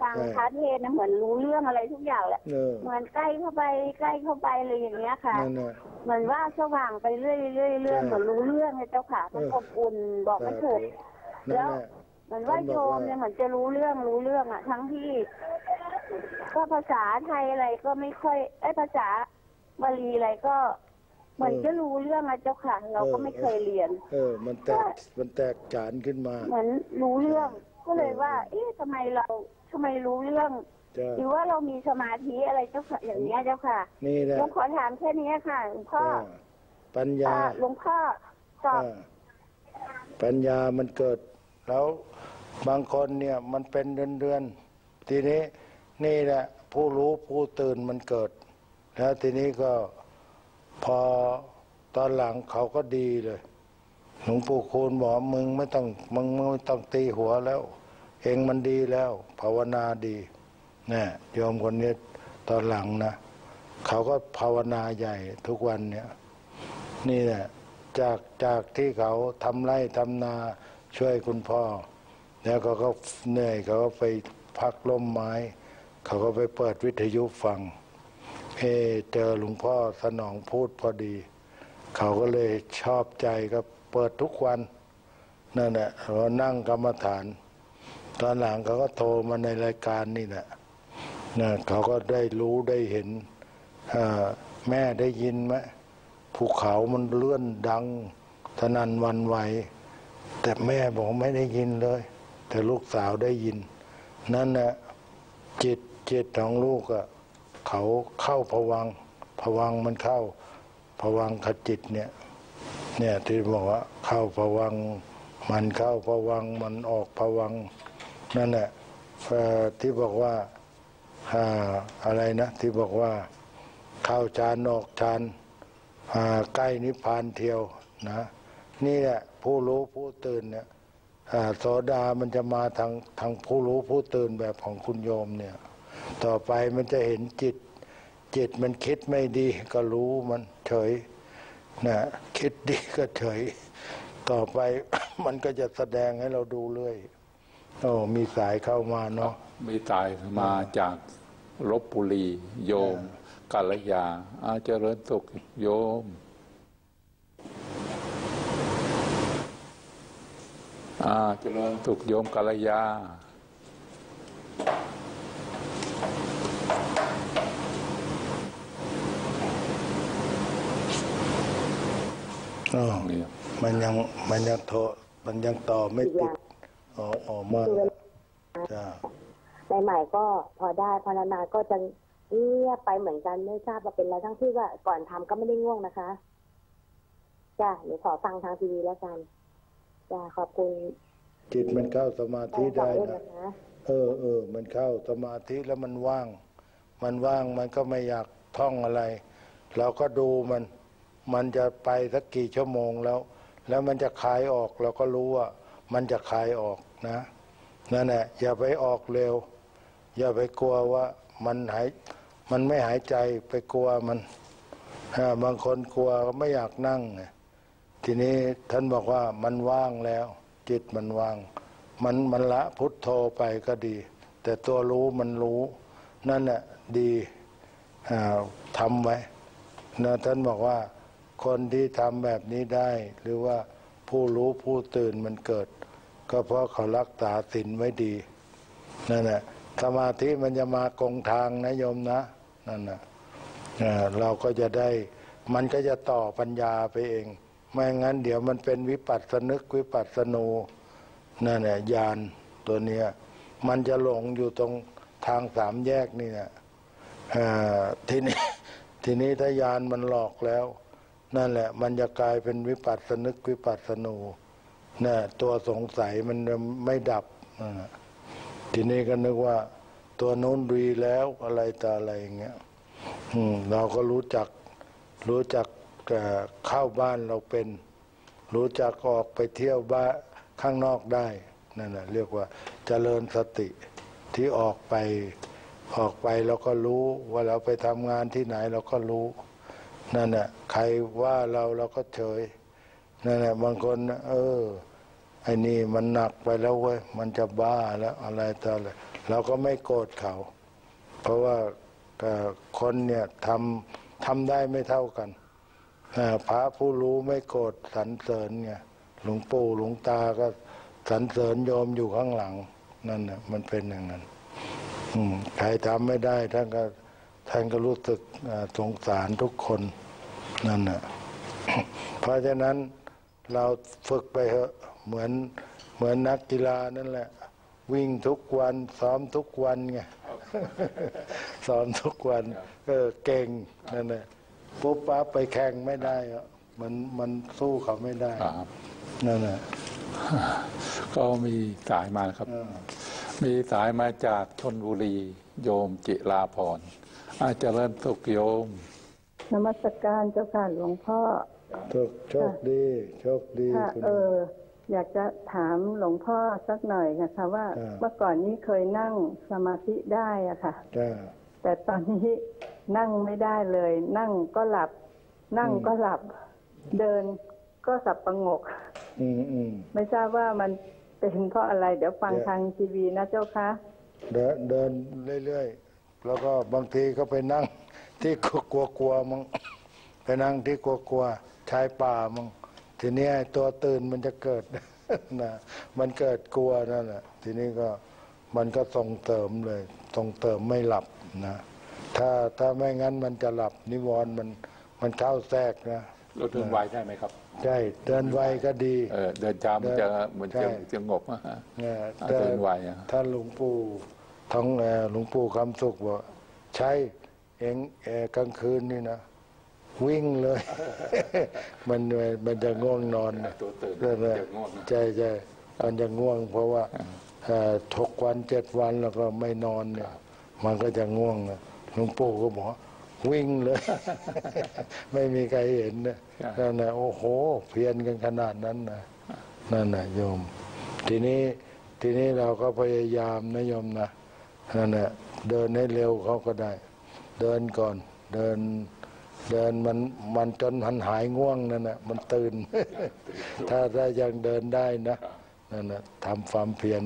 ฟังพระเทศนะเหมือนรู้เรื่องอะไรทุกอย่างแหละเหมือนใกล้เข้าไปเลยอย่างเงี้ยค่ะเหมือนว่าสว่างไปเรื่อยเหมือนรู้เรื่องเลยเจ้าค่ะมันอบอุ่นบอกไม่ถูกแล้วเหมือนว่าโยมเนี่ยเหมือนจะรู้เรื่องอ่ะทั้งที่ก็ภาษาไทยอะไรก็ไม่ค่อยภาษาบาลีอะไรก็เหมือนจะรู้เรื่องนะเจ้าค่ะเราก็ไม่เคยเรียนมันแตกฉานขึ้นมาเหมือนรู้เรื่องก็เลยว่าเอ๊ะทำไมรู้เรื่องหรือว่าเรามีสมาธิอะไรเจ้าค่ะอย่างเงี้ยเจ้าค่ะนี่แหละผมขอถามแค่นี้ค่ะหลวงพ่อปัญญาหลวงพ่อตอบปัญญามันเกิดแล้วบางคนเนี่ยมันเป็นเดือนทีนี้นี่แหละผู้รู้ผู้ตื่นมันเกิดแล้วทีนี้ก็พอตอนหลังเขาก็ดีเลยหลวงปู่คูณบอกมึงไม่ต้องตีหัวแล้วเองมันดีแล้วภาวนาดีนะโยมคนนี้ตอนหลังนะเขาก็ภาวนาใหญ่ทุกวันเนี่ยนี่แหละจากที่เขาทำไร่ทำนาช่วยคุณพ่อแล้วเขาก็เหนื่อยเขาก็ไปพักล้มไม้เขาก็ไปเปิดวิทยุฟังเจอหลวงพ่อสนองพูดพอดีเขาก็เลยชอบใจก็เปิดทุกวันนั่นแหละเรานั่งกรรมฐานตอนหลังเขาก็โทรมาในรายการนี่แหละนะเขาก็ได้รู้ได้เห็นแม่ได้ยินไหมภูเขามันเลื่อนดังสนั่นหวั่นไหวแต่แม่บอกไม่ได้ยินเลยแต่ลูกสาวได้ยินนั่นแหละจิตของลูกอะเขาเข้าภวังค์มันเข้าภวังคจิตเนี่ยที่บอกว่าเข้าภวังค์มันเข้าภวังค์มันออกภวังค์นั่นแหละที่บอกว่าอะไรนะที่บอกว่าเข้าฌานออกฌานใกล้นิพพานเที่ยวนะนี่แหละผู้รู้ผู้ตื่นเนี่ยโสดามันจะมาทางผู้รู้ผู้ตื่นแบบของคุณโยมเนี่ยต่อไปมันจะเห็นจิตมันคิดไม่ดีก็รู้มันเฉยนะคิดดีก็เฉยต่อไปมันก็จะแสดงให้เราดูเรื่อยมีสายเข้ามาเนาะมีสายมาจากลพบุรีโยมกัลยาเจริญสุขโยมเจริญสุขโยมกัลยามันยังต่อไม่ติดออกมาจ้า ใหม่ๆก็พอได้พอนานๆก็จะเงียบไปเหมือนกันไม่ทราบว่าเป็นอะไรทั้งที่ว่าก่อนทำก็ไม่ได้ง่วงนะคะจ้ะหนูขอฟังทางทีวีแล้วกันจ้ะขอบคุณจิตมันเข้าสมาธิได้นะเออมันเข้าสมาธิแล้วมันว่างมันก็ไม่อยากท่องอะไรเราก็ดูมันจะไปสักกี่ชั่วโมงแล้วมันจะคลายออกเราก็รู้ว่ามันจะคลายออกนะนั่นแหละอย่าไปออกเร็วอย่าไปกลัวว่ามันไม่หายใจไปกลัวมันบางคนกลัวไม่อยากนั่งทีนี้ท่านบอกว่ามันว่างแล้วจิตมันว่างมันละพุทโธไปก็ดีแต่ตัวรู้มันรู้นั่นแหละดีทำไว้นะท่านบอกว่าคนที่ทำแบบนี้ได้หรือว่าผู้รู้ผู้ตื่นมันเกิดก็เพราะเขารักษาศีลไว้ดีนั่นแหละสมาธิมันจะมากงทางนะโยมนะนั่นนะเราก็จะได้มันก็จะต่อปัญญาไปเองไม่งั้นเดี๋ยวมันเป็นวิปัสสนึกวิปัสสนูนั่นแหละญาณตัวเนี้ยมันจะหลงอยู่ตรงทางสามแยกนี่นะทีนี้ถ้าญาณมันหลอกแล้วนั่นแหละมันจะกลายเป็นวิปัสสนึกวิปัสสนูน่ะตัวสงสัยมันไม่ดับทีนี้ก็นึกว่าตัวโน้นดีแล้วอะไรต่ออะไรอย่างเงี้ยเราก็รู้จักเข้าบ้านเราเป็นรู้จักออกไปเที่ยวบ้านข้างนอกได้นั่นแหละเรียกว่าเจริญสติที่ออกไปเราก็รู้ว่าเราไปทำงานที่ไหนเราก็รู้นั่นแหละใครว่าเราก็เฉยนั่นแหละบางคนไอ้นี่มันหนักไปแล้วเว้ยมันจะบ้าแล้วอะไรต่ออะไรเราก็ไม่โกรธเขาเพราะว่าคนเนี่ยทำได้ไม่เท่ากันพระผู้รู้ไม่โกรธสรรเสริญเนี่ยหลวงปู่หลวงตาก็สรรเสริญโยมอยู่ข้างหลังนั่นน่ะมันเป็นอย่างนั้นใครทำไม่ได้ท่านก็รู้สึกสงสารทุกคนนั่นน่ะ เพราะฉะนั้นเราฝึกไปเถอะเหมือนนักกีฬานั่นแหละวิ่งทุกวันซ้อมทุกวันไง ซ้อมทุกวันเก่งนั่นแหละปุ๊บปั๊บไปแข่งไม่ได้มันสู้เขาไม่ได้นั่นแหละก็มีสายมาครับมีสายมาจากชลบุรีโยมจิราพรเจริญสุขโยมนมัสการเจ้าค่ะหลวงพ่อโชคดีโชคดีอยากจะถามหลวงพ่อสักหน่อยนะคะว่าเมื่อก่อนนี้เคยนั่งสมาธิได้อะค่ะแต่ตอนนี้นั่งไม่ได้เลยนั่งก็หลับนั่งก็หลับเดินก็สับประงกไม่ทราบว่ามันเป็นเพราะอะไรเดี๋ยวฟังทางทีวีนะเจ้าคะเดินเรื่อยๆแล้วก็บางทีก็ไปนั่งที่กลัวมั้งไปนั่งที่กลัวชายป่ามั้งทีนี้ตัวตื่นมันจะเกิดนะมันเกิดกลัวนั่นแหละทีนี้ก็มันก็ส่งเติมเลยส่งเติมไม่หลับนะถ้าไม่งั้นมันจะหลับนิวรณ์มันเข้าแทรกนะเราเดินไวได้ไหมครับใช่เดินไวก็ดีเดินช้ามันจะงบเดินไวท่านหลวงปู่ทั้งหลวงปู่คำสุขบอกใช้เองกลางคืนนี่นะวิ่งเลยมันจะง่วงนอนตัวตื่นใช่มันจะง่วงเพราะว่า6 วัน 7 วันแล้วก็ไม่นอนเนี่ยมันก็จะง่วงหลวงปู่ก็บอกวิ่งเลยไม่มีใครเห็นนะนั่นนะโอ้โหเพียนกันขนาดนั้นนะนั่นนะโยมทีนี้เราก็พยายามนะโยมนะนั่นนะเดินให้เร็วเขาก็ได้เดินก่อนเดินมันจนมันหายง่วงนั่นนะมันตื่นถ้ายังเดินได้นะนั่นนะทำความเพียร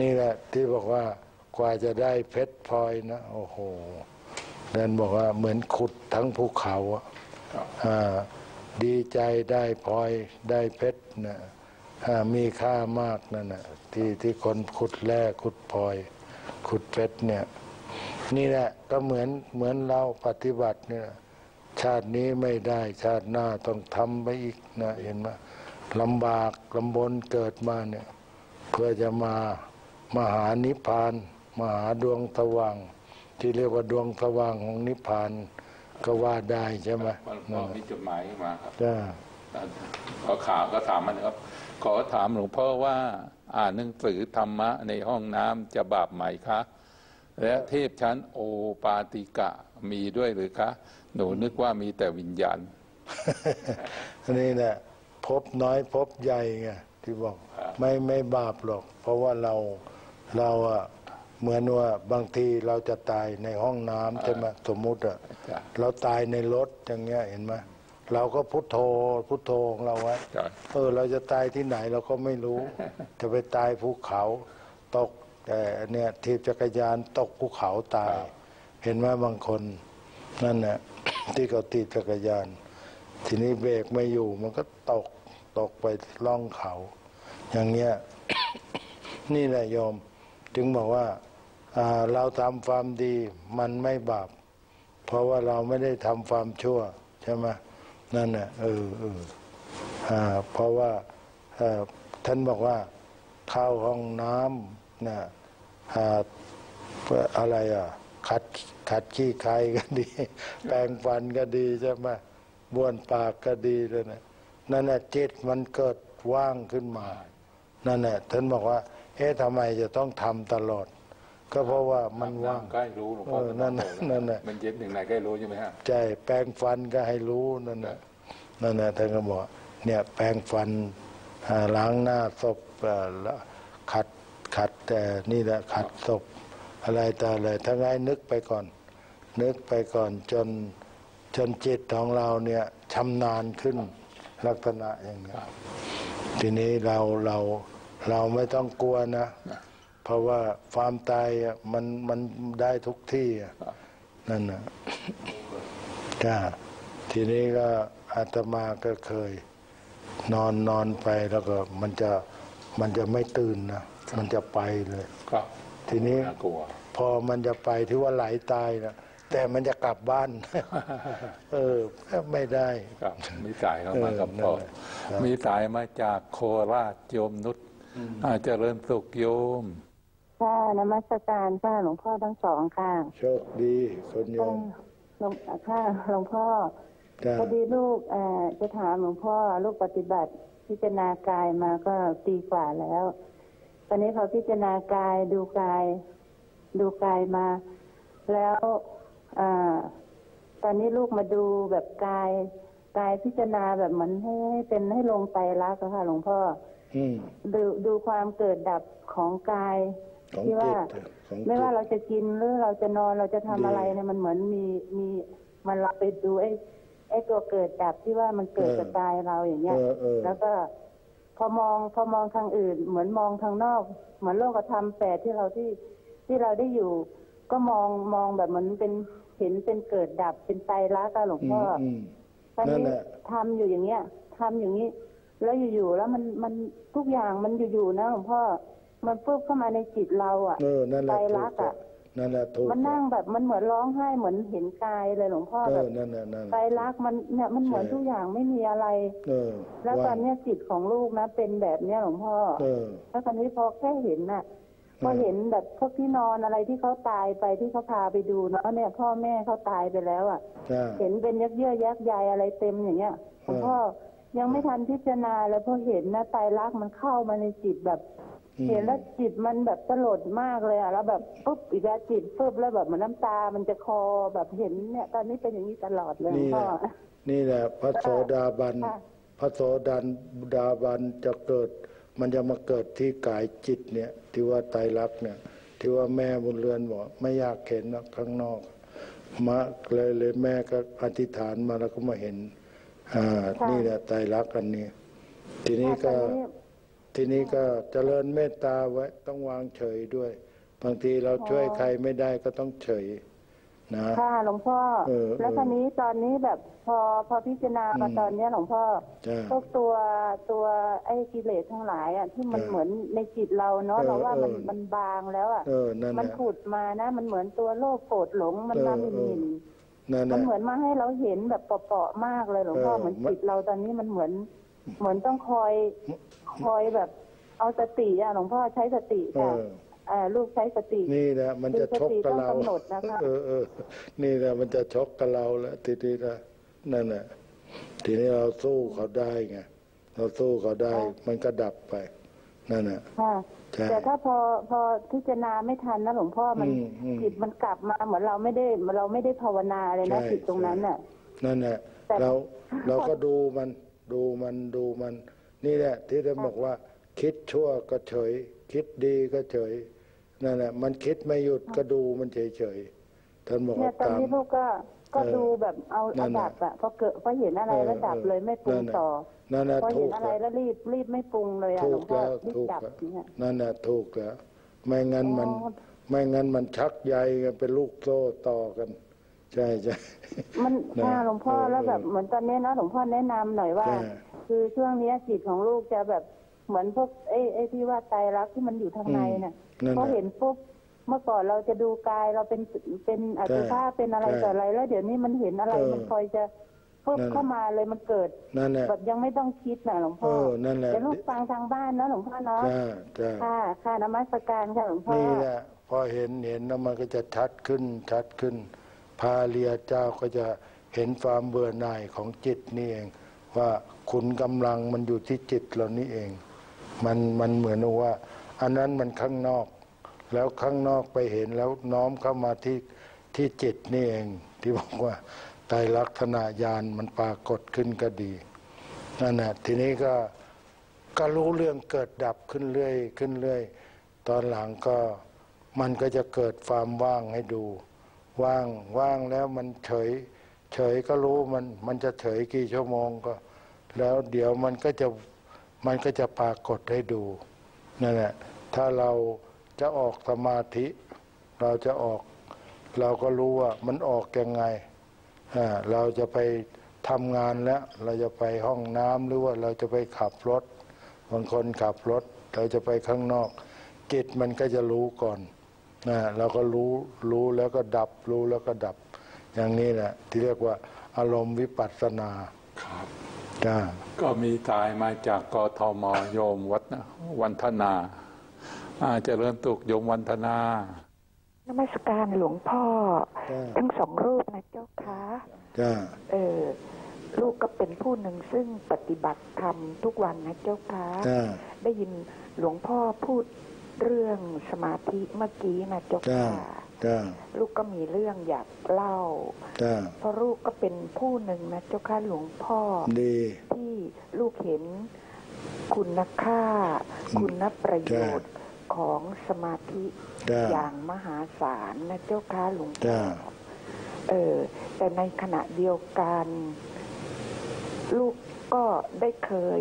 นี่แหละที่บอกว่ากว่าจะได้เพชรพลอยนะโอ้โหนั่นบอกว่าเหมือนขุดทั้งภูเขาดีใจได้พลอยได้เพชรนะมีค่ามากนั่นนะที่คนขุดแร่ขุดพลอยขุดเพชรเนี่ยนี่แหละก็เหมือนเราปฏิบัติเนี่ยชาตินี้ไม่ได้ชาติหน้าต้องทำไปอีกนะเห็นไหมลำบากลำบนเกิดมาเนี่ยเพื่อจะมา มหานิพพานมหาดวงสว่างที่เรียกว่าดวงสว่างของนิพพานก็ว่าได้ใช่ไหมมีจดหมายมาครับจ้าข้อข่าวก็ถามมันครับขอถามหลวงพ่อว่าอ่านหนังสือธรรมะในห้องน้ำจะบาปไหมคะและเทพชั้นโอปาติกะมีด้วยหรือคะหนูนึกว่ามีแต่วิญญาณนี่แหละพบน้อยพบใหญ่ไงที่บอกไม่บาปหรอกเพราะว่าเราอะเหมือนว่าบางทีเราจะตายในห้องน้ำใช่ไหมสมมุติอะเราตายในรถอย่างเงี้ยเห็นไหมเราก็พุทโธพุทโธของเราไว้เราจะตายที่ไหนเราก็ไม่รู้จะไปตายภูเขาตกเนี่ยทีบจักรยานตกภูเขาตายเห็นไหมบางคนนั่นแหละที่เขาตีจักรยานทีนี้เบรกไม่อยู่มันก็ตกไปล่องเขาอย่างเงี้ย นี่แหละโยมจึงบอกว่าเราทำความดีมันไม่บาปเพราะว่าเราไม่ได้ทำความชั่วใช่ไหมนั่นแหละเพราะว่าท่านบอกว่าเข้าห้องน้ำนะอะไรขัดขี้ใครก็ดี แปรงฟันก็ดีใช่ไหมบ้วนปากก็ดีเลยนะนั่นแหละจิตมันเกิดว่างขึ้นมานั่นแหละท่านบอกว่าทำไมจะต้องทำตลอดก็เพราะว่ามันว่างใกล้รู้หลวงพ่อนั่นแหละมันเย็นถึงไหนใกล้รู้ใช่ไหมฮะใช่แปรงฟันก็ให้รู้นั่นแหละท่านก็บอกเนี่ยแปรงฟันล้างหน้าศพขัดแต่นี่แหละขัดศพอะไรแต่อะไรทั้งนั้นนึกไปก่อนจนจิตของเราเนี่ยชำนาญขึ้นลักษณะอย่างนี้ทีนี้เราไม่ต้องกลัวนะเพราะว่าความตายมันได้ทุกที่นั่นนะจ้าทีนี้ก็อาตมาก็เคยนอนไปแล้วก็มันจะไม่ตื่นนะมันจะไปเลยทีนี้พอมันจะไปที่ว่าไหลตายนะแต่มันจะกลับบ้านไม่ได้ครับมีสายเข้ามากับพ่อมีสายมาจากโคราชโยมนุชเจริญสุขโยมค่ะนมัสการค่ะหลวงพ่อทั้งสองค่ะโชคดีคุณโยมค่ะหลวงพ่อพอดีลูกจะถามหลวงพ่อลูกปฏิบัติพิจารณากายมาก็ปีกว่าแล้วตอนนี้พอพิจารณากายดูกายมาแล้วตอนนี้ลูกมาดูแบบกายพิจารณาแบบเหมือนให้ลงไตรลักษณ์ค่ะหลวงพ่อดูความเกิดดับของกายที่ว่าไม่ว่าเราจะกินหรือเราจะนอนเราจะทำอะไรเนี่ยมันเหมือนมีมันเราไปดูไอ้ตัวเกิดดับที่ว่ามันเกิดกับกายเราอย่างเงี้ยแล้วก็พอมองทางอื่นเหมือนมองทางนอกเหมือนโลกธรรมแปดที่เราได้อยู่ก็มองแบบเหมือนเป็นเห็นเป็นเกิดดับเป็นไตรลักษณ์หลวงพ่อตอนนี้ทำอยู่อย่างเงี้ยทำอย่างนี้แล้วอยู่ๆแล้วมันทุกอย่างมันอยู่ๆนะหลวงพ่อมันปุ๊บเข้ามาในจิตเราอ่ะไตรลักษณ์อ่ะมันนั่งแบบมันเหมือนร้องไห้เหมือนเห็นกายเลยหลวงพ่อแบบไตรลักษณ์มันเนี่ยมันเหมือนทุกอย่างไม่มีอะไรแล้วตอนเนี้ยจิตของลูกนะเป็นแบบเนี้ยหลวงพ่อแล้วตอนนี้พอแค่เห็นน่ะพอเห็นแบบพวกที่นอนอะไรที่เขาตายไปที่เขาพาไปดูเนาะเนี่ยพ่อแม่เขาตายไปแล้วอ่ะเห็นเป็นยักเยื่อยักใยอะไรเต็มอย่างเงี้ยหลวงพ่อยังไม่ทันพิจารณาแล้วพอเห็นนะไตรลักษณ์มันเข้ามาในจิตแบบเห็นแล้วจิตมันแบบสลดมากเลยอ่ะแล้วแบบปุ๊บอีกแล้วจิตปุ๊บแล้วแบบมันน้ำตามันจะคอแบบเห็นเนี่ยตอนนี้เป็นอย่างนี้ตลอดเลยพ่อนี่แหละพระโสดาบันจะเกิดมันจะมาเกิดที่กายจิตเนี่ยที่ว่าไตรลักษณ์เนี่ยที่ว่าแม่บุญเรือนบอกไม่อยากเห็นนะข้างนอกมาเลยแม่ก็อธิษฐานมาแล้วก็มาเห็นนี่แหละไตรลักษณ์อันนี้ทีนี้ก็เจริญเมตตาไว้ต้องวางเฉยด้วยบางทีเราช่วยใครไม่ได้ก็ต้องเฉยนะค่ะหลวงพ่อแล้วทีนี้ตอนนี้แบบพอพิจารณามาตอนนี้หลวงพ่อพวกตัวไอ้กิเลสทั้งหลายอ่ะที่มันเหมือนในจิตเราเนาะเราว่ามันบางแล้วอ่ะมันผุดมานะมันเหมือนตัวโลภโกรธหลงมันมาหินมันเหมือนมาให้เราเห็นแบบเปาะๆมากเลยหลวงพ่อเหมือนจิตเราตอนนี้มันเหมือนต้องคอยแบบเอาสติอะหลวงพ่อใช้สติค่ะ ลูกใช้สตินี่นะมันจะชกกับเรานี่นะมันจะชกกับเราแล้วทีนี้นั่นแหละทีนี้เราสู้เขาได้ไงเราสู้เขาได้มันก็ดับไปนั่นแหละแต่ถ้าพอพิจารณาไม่ทันนะหลวงพ่อมันจิตมันกลับมาเหมือนเราไม่ได้ภาวนาเลยนะจิตตรงนั้นน่ะนั่นแหละเราก็ดูมันนี่แหละที่ได้บอกว่าคิดชั่วก็เฉยคิดดีก็เฉยนั่นแหละมันคิดไม่หยุดก็ดูมันเฉยท่านบอกว่าตอนนี้พวกก็ดูแบบเอาดับอะพอเห็นอะไรแล้วดับเลยไม่ปรุงต่อพอเห็นอะไรแล้วรีบไม่ปรุงเลยอะหลวงพ่อรีบดับเนี่ยนั่นแหละถูกแล้วไม่งั้นมันชักใยกันเป็นลูกโซ่ต่อกันใช่มันหลวงพ่อแล้วแบบเหมือนตอนนี้นะหลวงพ่อแนะนำหน่อยว่าคือช่วงนี้จิตของลูกจะแบบเหมือนพวกไอ้ที่ว่าไตรลักษณ์ที่มันอยู่ทางในน่ะพอเห็นปุ๊บเมื่อก่อนเราจะดูกายเราเป็นอสุภะเป็นอะไรต่ออะไรแล้วเดี๋ยวนี้มันเห็นอะไรมันคอยจะปุ๊บเข้ามาเลยมันเกิดแบบยังไม่ต้องคิดนะหลวงพ่อเดี๋ยวลูกฟังทางบ้านนะหลวงพ่อเนาะค่ะนมัสการค่ะหลวงพ่อนี่แหละพอเห็นแล้วมันก็จะชัดขึ้นพระอริยเจ้าก็จะเห็นความเบื่อหน่ายของจิตนี่เองว่าขุนกำลังมันอยู่ที่จิตเรานี่เองมันเหมือนว่าอันนั้นมันข้างนอกแล้วข้างนอกไปเห็นแล้วน้อมเข้ามาที่จิตนี่เองที่บอกว่าไตรลักษณญาณมันปรากฏขึ้นก็ดีนั่นแหละทีนี้ก็รู้เรื่องเกิดดับขึ้นเรื่อยตอนหลังก็มันก็จะเกิดความว่างให้ดูว่างแล้วมันเฉยก็รู้มันจะเฉยกี่ชั่วโมงก็แล้วเดี๋ยวมันก็จะปรากฏให้ดูนั่นแหละถ้าเราจะออกสมาธิเราก็รู้ว่ามันออกยังไงเราจะไปทำงานแล้วเราจะไปห้องน้ำหรือว่าเราจะไปขับรถบางคนขับรถเราจะไปข้างนอกจิตมันก็จะรู้ก่อนเราก็รู้แล้วก็ดับรู้แล้วก็ดับอย่างนี้แหละที่เรียกว่าอารมณ์วิปัสสนาครับก็มีสายมาจากกทมโยมวัดวันธนาเจริญตุกโยมวันธนานมัสการหลวงพ่อทั้งสองรูปนะเจ้าค่ะลูกก็เป็นผู้หนึ่งซึ่งปฏิบัติธรรมทุกวันนะเจ้าค่ะได้ยินหลวงพ่อพูดเรื่องสมาธิเมื่อกี้นะเจ้าค่ะลูกก็มีเรื่องอยากเล่าเพราะลูกก็เป็นผู้หนึ่งนะเจ้าค่ะหลวงพ่อที่ลูกเห็นคุณค่าคุณประโยชน์ของสมาธิอย่างมหาศาลนะเจ้าค่ะหลวงพ่อแต่ในขณะเดียวกันลูกก็ได้เคย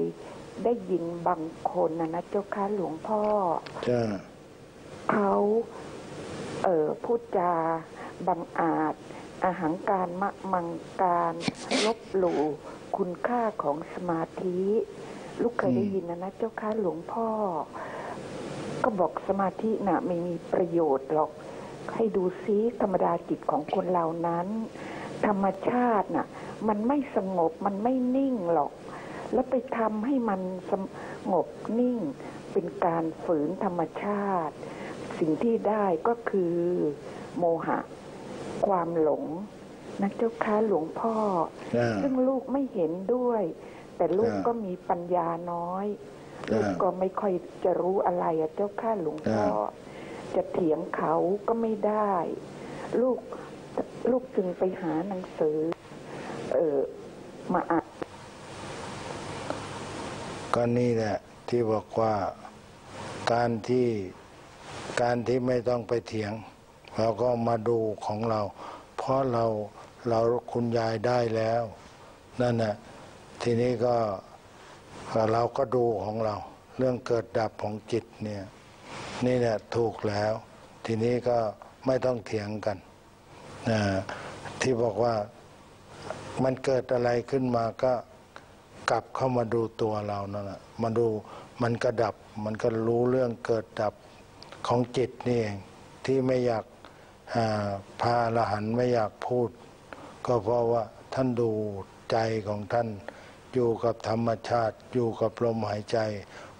ได้ยินบางคนนะเจ้าค่ะหลวงพ่อเขาพูดจาบังอาจอาหังการมะมังการลบหลู่คุณค่าของสมาธิลูกเคยได้ยินนะเจ้าค่ะหลวงพ่อก็บอกสมาธิน่ะไม่มีประโยชน์หรอกให้ดูซิธรรมดาจิตของคนเหล่านั้นธรรมชาติน่ะมันไม่สงบมันไม่นิ่งหรอกแล้วไปทำให้มันสงบนิ่งเป็นการฝืนธรรมชาติสิ่งที่ได้ก็คือโมหะความหลงนะเจ้าค่ะหลวงพ่อซึ่งลูกไม่เห็นด้วยแต่ลูกก็มีปัญญาน้อยลูกก็ไม่ค่อยจะรู้อะไรอะเจ้าค่ะหลวงพ่อจะเถียงเขาก็ไม่ได้ลูกจึงไปหาหนังสือมาอ่านก็นี่แหละที่บอกว่าการที่ไม่ต้องไปเถียงเราก็มาดูของเราเพราะเราคุณยายได้แล้วนั่นน่ะทีนี้ก็เราก็ดูของเราเรื่องเกิดดับของจิตเนี่ยนี่แหละถูกแล้วทีนี้ก็ไม่ต้องเถียงกันที่บอกว่ามันเกิดอะไรขึ้นมาก็กลับเข้ามาดูตัวเรานั่นแหละมาดูมันก็ดับมันก็รู้เรื่องเกิดดับของจิตนี่เองที่ไม่อยากพาละหันไม่อยากพูดก็เพราะว่าท่านดูใจของท่านอยู่กับธรรมชาติอยู่กับลมหายใจ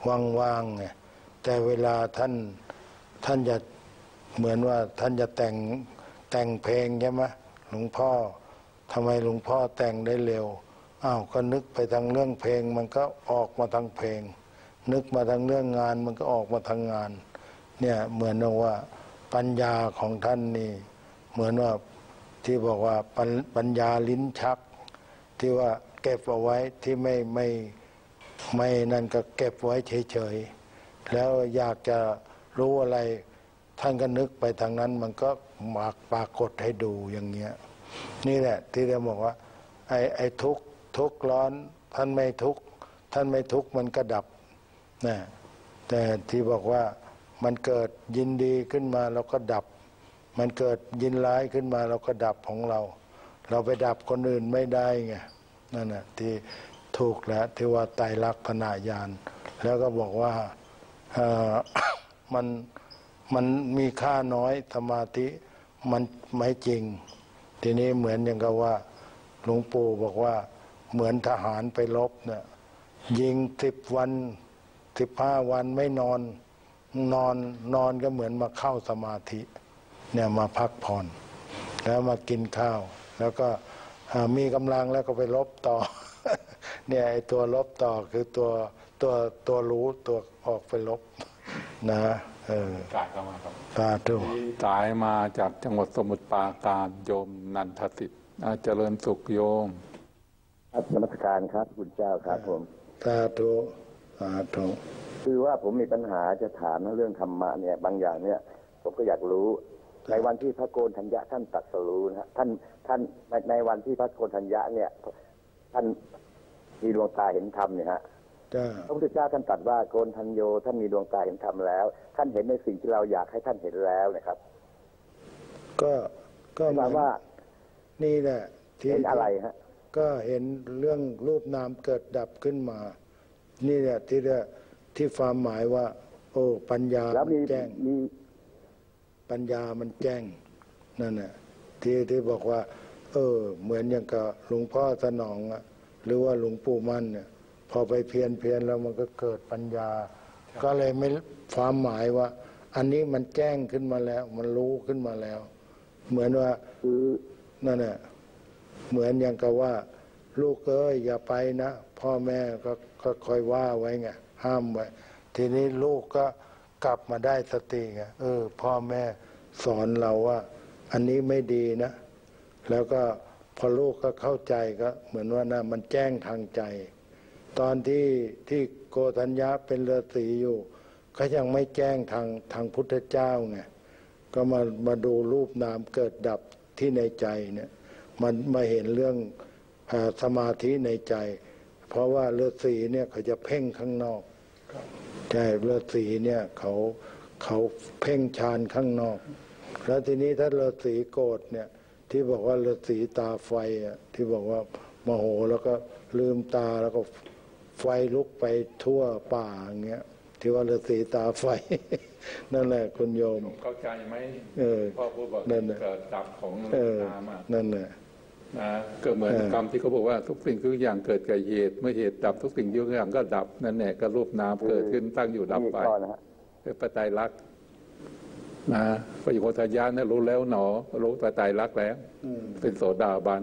ว่างๆเนี่ยแต่เวลาท่าน ท่านจะเหมือนว่าท่านจะแต่งเพลงใช่ไหมหลวงพ่อทำไมหลวงพ่อแต่งได้เร็วอ้าวก็นึกไปทางเรื่องเพลงมันก็ออกมาทางเพลงนึกมาทางเรื่องงานมันก็ออกมาทางงานเนี่ยเหมือนว่าปัญญาของท่านนี่เหมือนว่าที่บอกว่าปัญญาลิ้นชักที่ว่าเก็บเอาไว้ที่ไม่นั่นก็เก็บไว้เฉยๆแล้วอยากจะรู้อะไรท่านก็นึกไปทางนั้นมันก็ปรากฏให้ดูอย่างเงี้ยนี่แหละที่เราบอกว่าไอ้ทุกข์ร้อนท่านไม่ทุกข์มันก็ดับนะแต่ที่บอกว่ามันเกิดยินดีขึ้นมาเราก็ดับมันเกิดยินร้ายขึ้นมาเราก็ดับของเราไปดับคนอื่นไม่ได้ไงนั่นน่ะที่ถูกแล้วที่ว่าไตรลักษณญาณแล้วก็บอกว่ามันมีค่าน้อยสมาธิมันไม่จริงทีนี้เหมือนอย่างกับว่าหลวงปู่บอกว่าเหมือนทหารไปรบเนี่ยยิง10 วัน 15 วันไม่นอนก็เหมือนมาเข้าสมาธิเนี่ยมาพักผ่อนแล้วมากินข้าวแล้วก็มีกำลังแล้วก็ไปรบต่อเนี่ยไอ้ตัวรบต่อคือตัวรู้ตัวออกไปรบนะตายมาครับตายมาจากจังหวัดสมุทรปราการโยมนันทสิทธิ์เจริญสุขโยมครับนมัสการครับคุณเจ้าครับผมสาธุคือว่าผมมีปัญหาจะถามเรื่องธรรมะเนี่ยบางอย่างเนี่ยผมก็อยากรู้ในวันที่พระโกณฑัญญะท่านตรัสรู้นะท่านในวันที่พระโกณฑัญญะเนี่ยท่านมีดวงตาเห็นธรรมเนี่ยฮะพระพุทธเจ้าท่านตรัสว่าโกณฑัญโญท่านมีดวงตาเห็นธรรมแล้วท่านเห็นในสิ่งที่เราอยากให้ท่านเห็นแล้วนะครับก็หมายว่านี่แหละที่เห็นอะไรฮะก็เห็นเรื่องรูปนามเกิดดับขึ้นมานี่แหละที่ความหมายว่าโอ้ปัญญาแจ้งปัญญามันแจ้งนั่นแหละที่บอกว่าเหมือนอย่างกับหลวงพ่อสนองอะหรือว่าหลวงปู่มั่นเนี่ยพอไปเพียนแล้วมันก็เกิดปัญญาก็เลยไม่ความหมายว่าอันนี้มันแจ้งขึ้นมาแล้วมันรู้ขึ้นมาแล้วเหมือนว่านั่นแหละเหมือนอย่างกับว่าลูกเอ้ยอย่าไปนะพ่อแม่ก็คอยว่าไว้ไงห้ามไว้ทีนี้ลูกก็กลับมาได้สติไงพ่อแม่สอนเราว่าอันนี้ไม่ดีนะแล้วก็พอลูกก็เข้าใจก็เหมือนว่านะมันแจ้งทางใจตอนที่โกฏัญญะเป็นฤาษีอยู่ก็ยังไม่แจ้งทางพุทธเจ้าไงก็มาดูรูปนามเกิดดับที่ในใจเนี่ยมันมาเห็นเรื่องสมาธิในใจเพราะว่าฤาษีเนี่ยเขาจะเพ่งข้างนอกใช่ฤาษีเนี่ยเขาเพ่งฌานข้างนอกแล้วทีนี้ถ้าฤาษีโกรธเนี่ยที่บอกว่าฤาษีตาไฟที่บอกว่าโมโหแล้วก็ลืมตาแล้วก็ไฟลุกไปทั่วป่าอย่างเงี้ยที่ว่าฤาษีตาไฟนั่นแหละคุณโยมเข้าใจไหมพ่อพูดบอกเกิดดับของนามนั่นแหละก็เหมือนคำที่เขาบอกว่าทุกสิ่งทุกอย่างเกิดกับเหตุเมื่อเหตุดับทุกสิ่งทุกอย่างก็ดับนั่นแหละก็รูปนามเกิดขึ้นตั้งอยู่ดับไปเป็นปฏิลักษณ์นะพระโกฏัญญะนี่รู้แล้วหนอรู้ปฏิลักษณ์แล้วเป็นโสดาบัน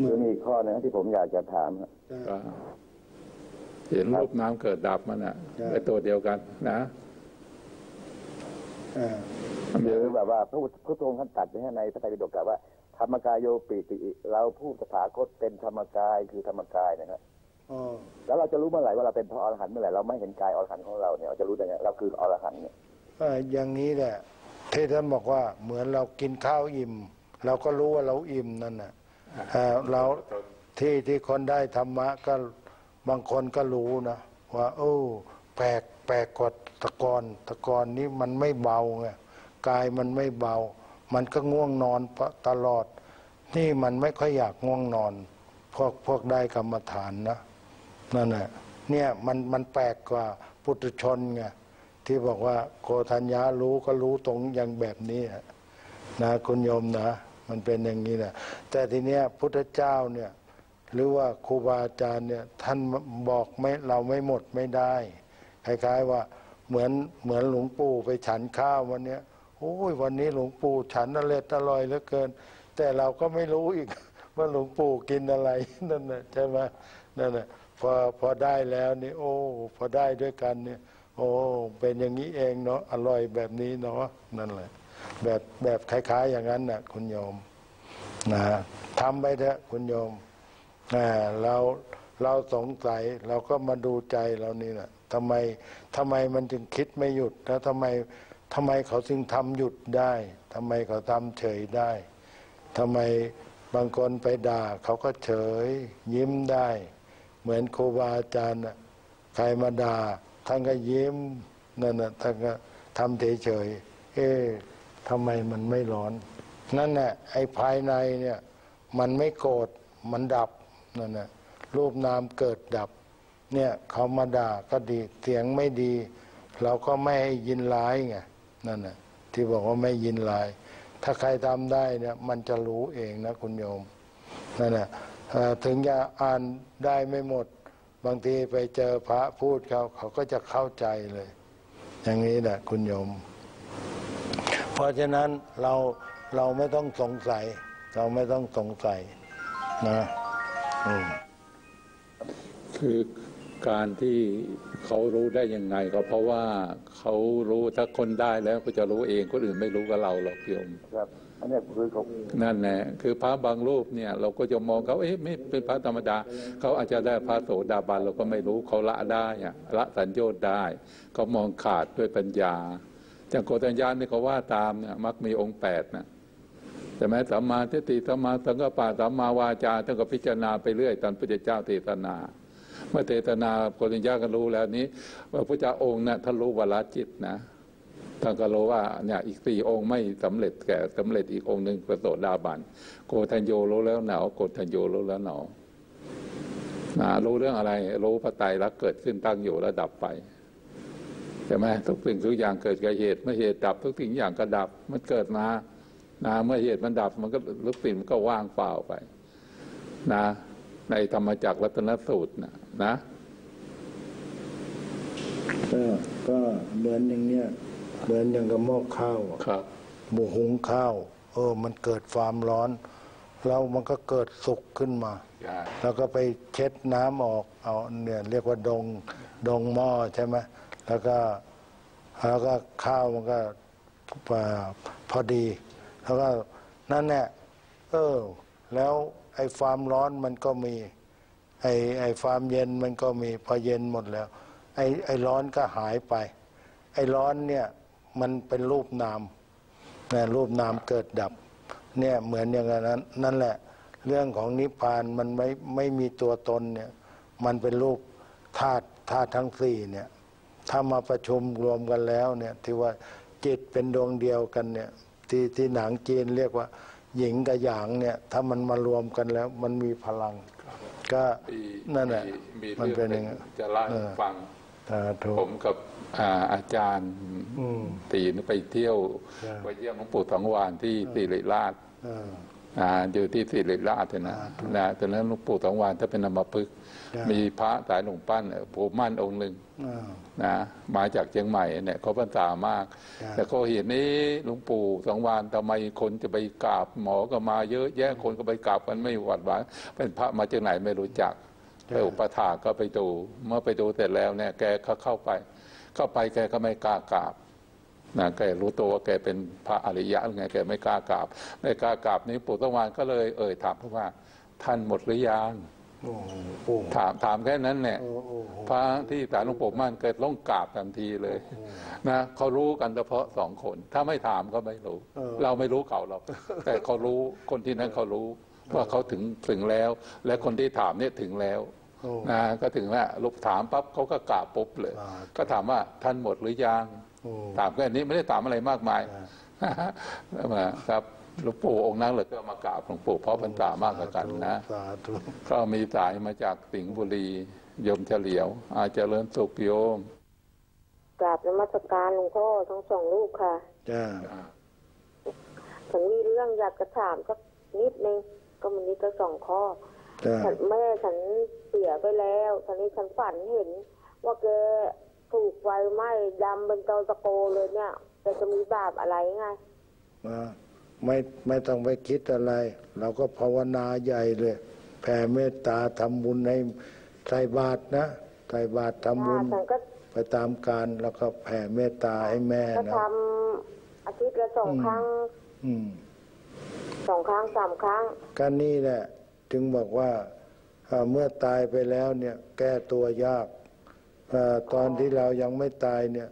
คือมีข้อนะที่ผมอยากจะถามเห็นรูปนามเกิดดับมันอ่ะเป็นตัวเดียวกันนะหรือแบบว่าพระพุทธองค์ท่านตรัสไว้ในพระไตรปิฎกว่าธรรมกายโยปิติเราผู้สถาคตเป็นธรรมกายคือธรรมกายนะครับแล้วเราจะรู้เมื่อไหร่ว่าเราเป็นพระอรหันต์เมื่อไหร่เราไม่เห็นกายอรหันต์ของเราเนี่ยเราจะรู้ได้ไงเราคืออรหันต์เนี่ยอย่างนี้แหละที่ท่านบอกว่าเหมือนเรากินข้าวอิ่มเราก็รู้ว่าเราอิ่มนั่นน่ะเราที่คนได้ธรรมะก็บางคนก็รู้นะว่าแปลกกว่าตะกอนนี้มันไม่เบาไงกายมันไม่เบามันก็ง่วงนอนตลอดนี่มันไม่ค่อยอยากง่วงนอนพวกได้กรรมฐานนะนั่นแหละเนี่ยมันแปลกกว่าปุถุชนไงที่บอกว่าโกฏัญญะรู้ก็รู้ตรงอย่างแบบนี้นะคุณโยมนะมันเป็นอย่างนี้แหละแต่ทีเนี้ยพุทธเจ้าเนี่ยหรือว่าครูบาอาจารย์เนี่ยท่านบอกไม่เราไม่หมดไม่ได้คล้ายๆว่า เหมือนหลวงปู่ไปฉันข้าววันนี้โอ้ยวันนี้หลวงปู่ฉันอร่อยเหลือเกินแต่เราก็ไม่รู้อีกว่าหลวงปู่กินอะไรนั่นน่ะใช่ไหมนั่นน่ะพอได้แล้วนี่โอ้พอได้ด้วยกันเนี่ยโอ้เป็นอย่างนี้เองเนาะอร่อยแบบนี้เนาะนั่นแหละแบบคล้ายๆอย่างนั้นน่ะคุณโยมนะทำไปเถอะคุณโยมเราสงสัยเราก็มาดูใจเรานี่แหละทำไมมันจึงคิดไม่หยุดแล้วทำไมเขาจึงทำหยุดได้ทำไมเขาทำเฉยได้ทำไมบางคนไปด่าเขาก็เฉยยิ้มได้เหมือนครูบาอาจารย์ใครมาด่าท่านก็ยิ้มนั่นน่ะท่านก็ทำเฉยเอ๊ะทำไมมันไม่ร้อนนั่นน่ะไอ้ภายในเนี่ยมันไม่โกรธมันดับนั่นน่ะรูปนามเกิดดับเนี่ยเขามาด่าก็ดีเสียงไม่ดีเราก็ไม่ให้ยินร้ายไงนั่นน่ะที่บอกว่าไม่ยินร้ายถ้าใครทำได้เนี่ยมันจะรู้เองนะคุณโยมนั่นน่ะถึงจะอ่านได้ไม่หมดบางทีไปเจอพระพูดเขาก็จะเข้าใจเลยอย่างนี้แหละคุณโยมเพราะฉะนั้นเราไม่ต้องสงสัยเราไม่ต้องสงสัยนะคือการที่เขารู้ได้ยังไงก็เพราะว่าเขารู้ถ้าคนได้แล้วก็จะรู้เองคนอื่นไม่รู้กับเราหรอกโยมครับอันนี้คือเขานั่นแหละคือพระบางรูปเนี่ยเราก็จะมองเขาเอ๊ะไม่เป็นพระธรรมดาเขาอาจจะได้พระโสดาบันเราก็ไม่รู้เขาละได้ละสัญโยชน์ได้เขามองขาดด้วยปัญญาอย่างโกฏัญญาที่เขาว่าตามเนี่ยมักมีองค์8นะแต่แม้สัมมาทิฏฐิสัมมาสังกัปปะสัมมาวาจาท่านก็พิจารณาไปเรื่อยตามพระพุทธเจ้าเทศนาเมื่อเทศนาโกฏัญญาก็รู้แล้วนี้ว่าพระพุทธเจ้าองค์น่ะท่านรู้วาระจิตนะท่านก็รู้ว่าเนี่ยอีก4 องค์ไม่สำเร็จแก่สำเร็จอีกองค์หนึ่งพระโสดาบันโกฏัญโญรู้แล้วหนอโกฏัญโญรู้แล้วหนอรู้เรื่องอะไรรู้พระไตรลักษณ์เกิดขึ้นตั้งอยู่แล้วดับไปใช่ไหมทุกสิ่งทุกอย่างเกิดกับเหตุเมื่อเหตุดับทุกสิ่งอย่างก็ดับมันเกิดมาเมื่อเหตุมันดับมันก็ทุกสิ่งมันก็ว่างเปล่าไปนะในธรรมจักรวัตนสูตรนะก็เหมือนอย่างเนี้ยเหมือนอย่างกับหม้อข้าวครับหม้อหุงข้าวมันเกิดความร้อนแล้วมันก็เกิดสุกขึ้นมาแล้วก็ไปเช็ดน้ำออกเอาเนี่ยเรียกว่าดงหม้อใช่ไหมแล้วก็ข้าวมันก็พอดีแล้วก็นั่นแหละแล้วไอ้ความร้อนมันก็มีไอ้ความเย็นมันก็มีพอเย็นหมดแล้วไอ้ร้อนก็หายไปไอ้ร้อนเนี่ยมันเป็นรูปนามนะรูปนามเกิดดับเนี่ยเหมือนอย่างนั้นนั่นแหละเรื่องของนิพพานมันไม่มีตัวตนเนี่ยมันเป็นรูปธาตุทั้ง4เนี่ยถ้ามาประชุมรวมกันแล้วเนี่ยที่ว่าจิตเป็นดวงเดียวกันเนี่ยที่หนังจีนเรียกว่าหญิงกับหยางเนี่ยถ้ามันมารวมกันแล้วมันมีพลังก็นั่นแหละมันเป็นอย่างนี้จะเล่าให้ฟังผมกับอาจารย์ตีนไปเที่ยวไปเยี่ยมหลวงปู่สังวานที่สิริราชอยู่ที่สิริราชนะตอนนั้นหลวงปู่สังวานถ้าเป็นอัมพฤกษ์มีพระสายหลวงปั้นปู่มั่นองค์หนึ่งนะมาจากเชียงใหม่เนี่ยเขาพรรษามากแต่เขาเห็นนี่หลวงปู่สังวานทำไมคนจะไปกราบหมอก็มาเยอะแยะคนก็ไปกราบกันไม่หวัดหวาเป็นพระมาจากไหนไม่รู้จักไปอุปถาก็ไปดูเมื่อไปดูเสร็จแล้วเนี่ยแกเข้าไปแกก็ไม่กล้ากราบนะแกรู้ตัวว่าแกเป็นพระอริยะไงแกไม่กล้ากราบนี้ปู่สังวานก็เลยถามว่าท่านหมดหรือยังถามแค่นั้นเนี่ยพระที่ศาลหลวงปู่มั่นเกิดล่องกราบทันทีเลยนะเขารู้กันเฉพาะ2 คนถ้าไม่ถามก็ไม่รู้เราไม่รู้เขาหรอกแต่เขารู้คนที่นั้นเขารู้ว่าเขาถึงแล้วและคนที่ถามเนี่ยถึงแล้วนะก็ถึงว่าลูกถามปั๊บเขาก็กราบปุ๊บเลยก็ถามว่าท่านหมดหรือยังถามแค่นี้ไม่ได้ถามอะไรมากมายนะครับหลวงปู่องค์นั้นเลยก็มากราบหลวงปู่เพราะพรรษามากกว่ากันนะก็มีสายมาจากสิงห์บุรีโยมเฉลียวอาจจะเริ่มสุขโยมกราบนมัสการหลวงพ่อทั้ง2 รูปค่ะจ้าฉันมีเรื่องอยากจะถามสักนิดนึงก็มันนี้ก็2 ข้อฉันแม่ฉันเสียไปแล้วตอนนี้ฉันฝันเห็นว่าแก ถูกไฟไหม้ดำเป็นเตาตะโกเลยเนี่ยจะมีบาปอะไรไงไม่ต้องไปคิดอะไรเราก็ภาวนาใหญ่เลยแผ่เมตตาทำบุญให้ใส่บาตรนะใส่บาตรทำบุญไปตามการแล้วก็แผ่เมตตาให้แม่นะทำอาทิตย์ละ2 ครั้ง 2 ครั้ง 3 ครั้งก็นี่แหละถึงบอกว่าเมื่อตายไปแล้วเนี่ยแก้ตัวยากตอนที่เรายังไม่ตายเนี่ย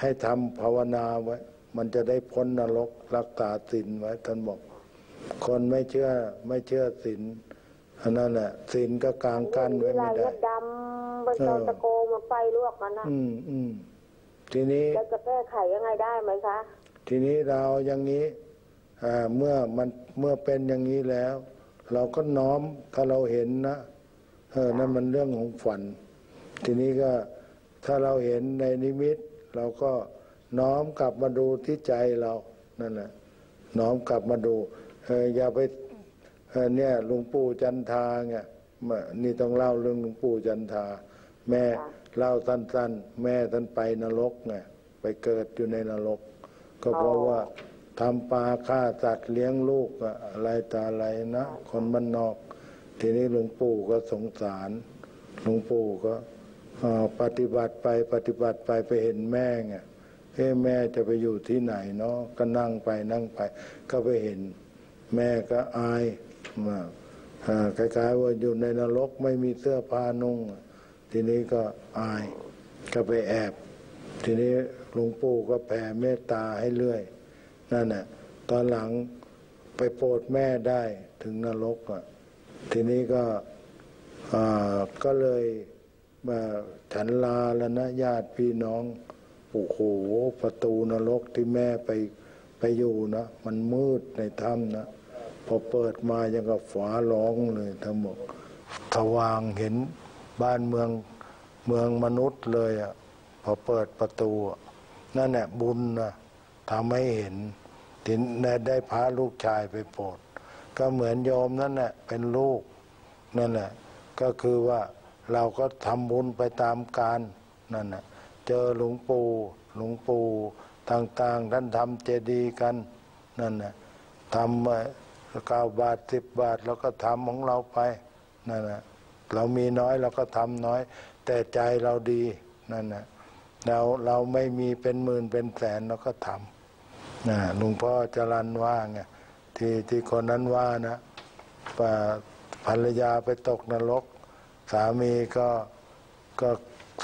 ให้ทำภาวนาไว้มันจะได้พ้นนรกรักษาศีลไว้ท่านบอกคนไม่เชื่อศีลอันนั้นแหละศีลก็กลางกั้นไว้ไม่ได้ดำบนตอนตะโกมาไฟลวกมันนะทีนี้เราจะแก้ไขยังไงได้ไหมคะทีนี้เราอย่างนี้เมื่อเป็นอย่างนี้แล้วเราก็น้อมถ้าเราเห็นนะนั่นมันเรื่องของฝันทีนี้ก็ถ้าเราเห็นในนิมิตเราก็น้อมกลับมาดูที่ใจเรานั่นแหละน้อมกลับมาดูอย่าไปเนี่ยหลวงปู่จันทาไงนี่ต้องเล่าเรื่องหลวงปู่จันทาแม่เล่าสั้นๆแม่ท่านไปนรกไงไปเกิดอยู่ในนรกก็เพราะว่าทำปลาฆ่าสัตว์เลี้ยงลูกอะไรต่ออะไรนะคนบ้านนอกทีนี้หลวงปู่ก็สงสารหลวงปู่ก็ปฏิบัติไปไปเห็นแม่ไงแม่จะไปอยู่ที่ไหนเนาะก็นั่งไปก็ไปเห็นแม่ก็อายมาคล้ายๆว่าอยู่ในนรกไม่มีเสื้อผ้านุ่งทีนี้ก็อายก็ไปแอบทีนี้หลวงปู่ก็แผ่เมตตาให้เรื่อยนั่นแหละตอนหลังไปโปรดแม่ได้ถึงนรกอ่ะทีนี้ก็เลยมาฉันลาแล้วนะญาติพี่น้องโอ้โหประตูนรกที่แม่ไปอยู่นะมันมืดในถ้ำนะพอเปิดมายังกับฝาร้องเลยทั้งหมดสว่างเห็นบ้านเมืองมนุษย์เลยอ่ะพอเปิดประตูนั่นแหละบุญนะทำให้เห็นถึงได้พาลูกชายไปโปรดก็เหมือนโยมนั่นแหละเป็นลูกนั่นแหละก็คือว่าเราก็ทำบุญไปตามการนั่นแหละเจอหลวงปู่ต่างๆท่านทำเจดีย์กันนั่นแหละทำ9 บาท 10 บาทแล้วก็ทำของเราไปนั่นแหละเรามีน้อยเราก็ทำน้อยแต่ใจเราดีนั่นแหละเราไม่มีเป็นหมื่นเป็นแสนเราก็ทำหลวงพ่อจรัญว่าไงที่คนนั้นว่านะภรรยาไปตกนรกสามีก็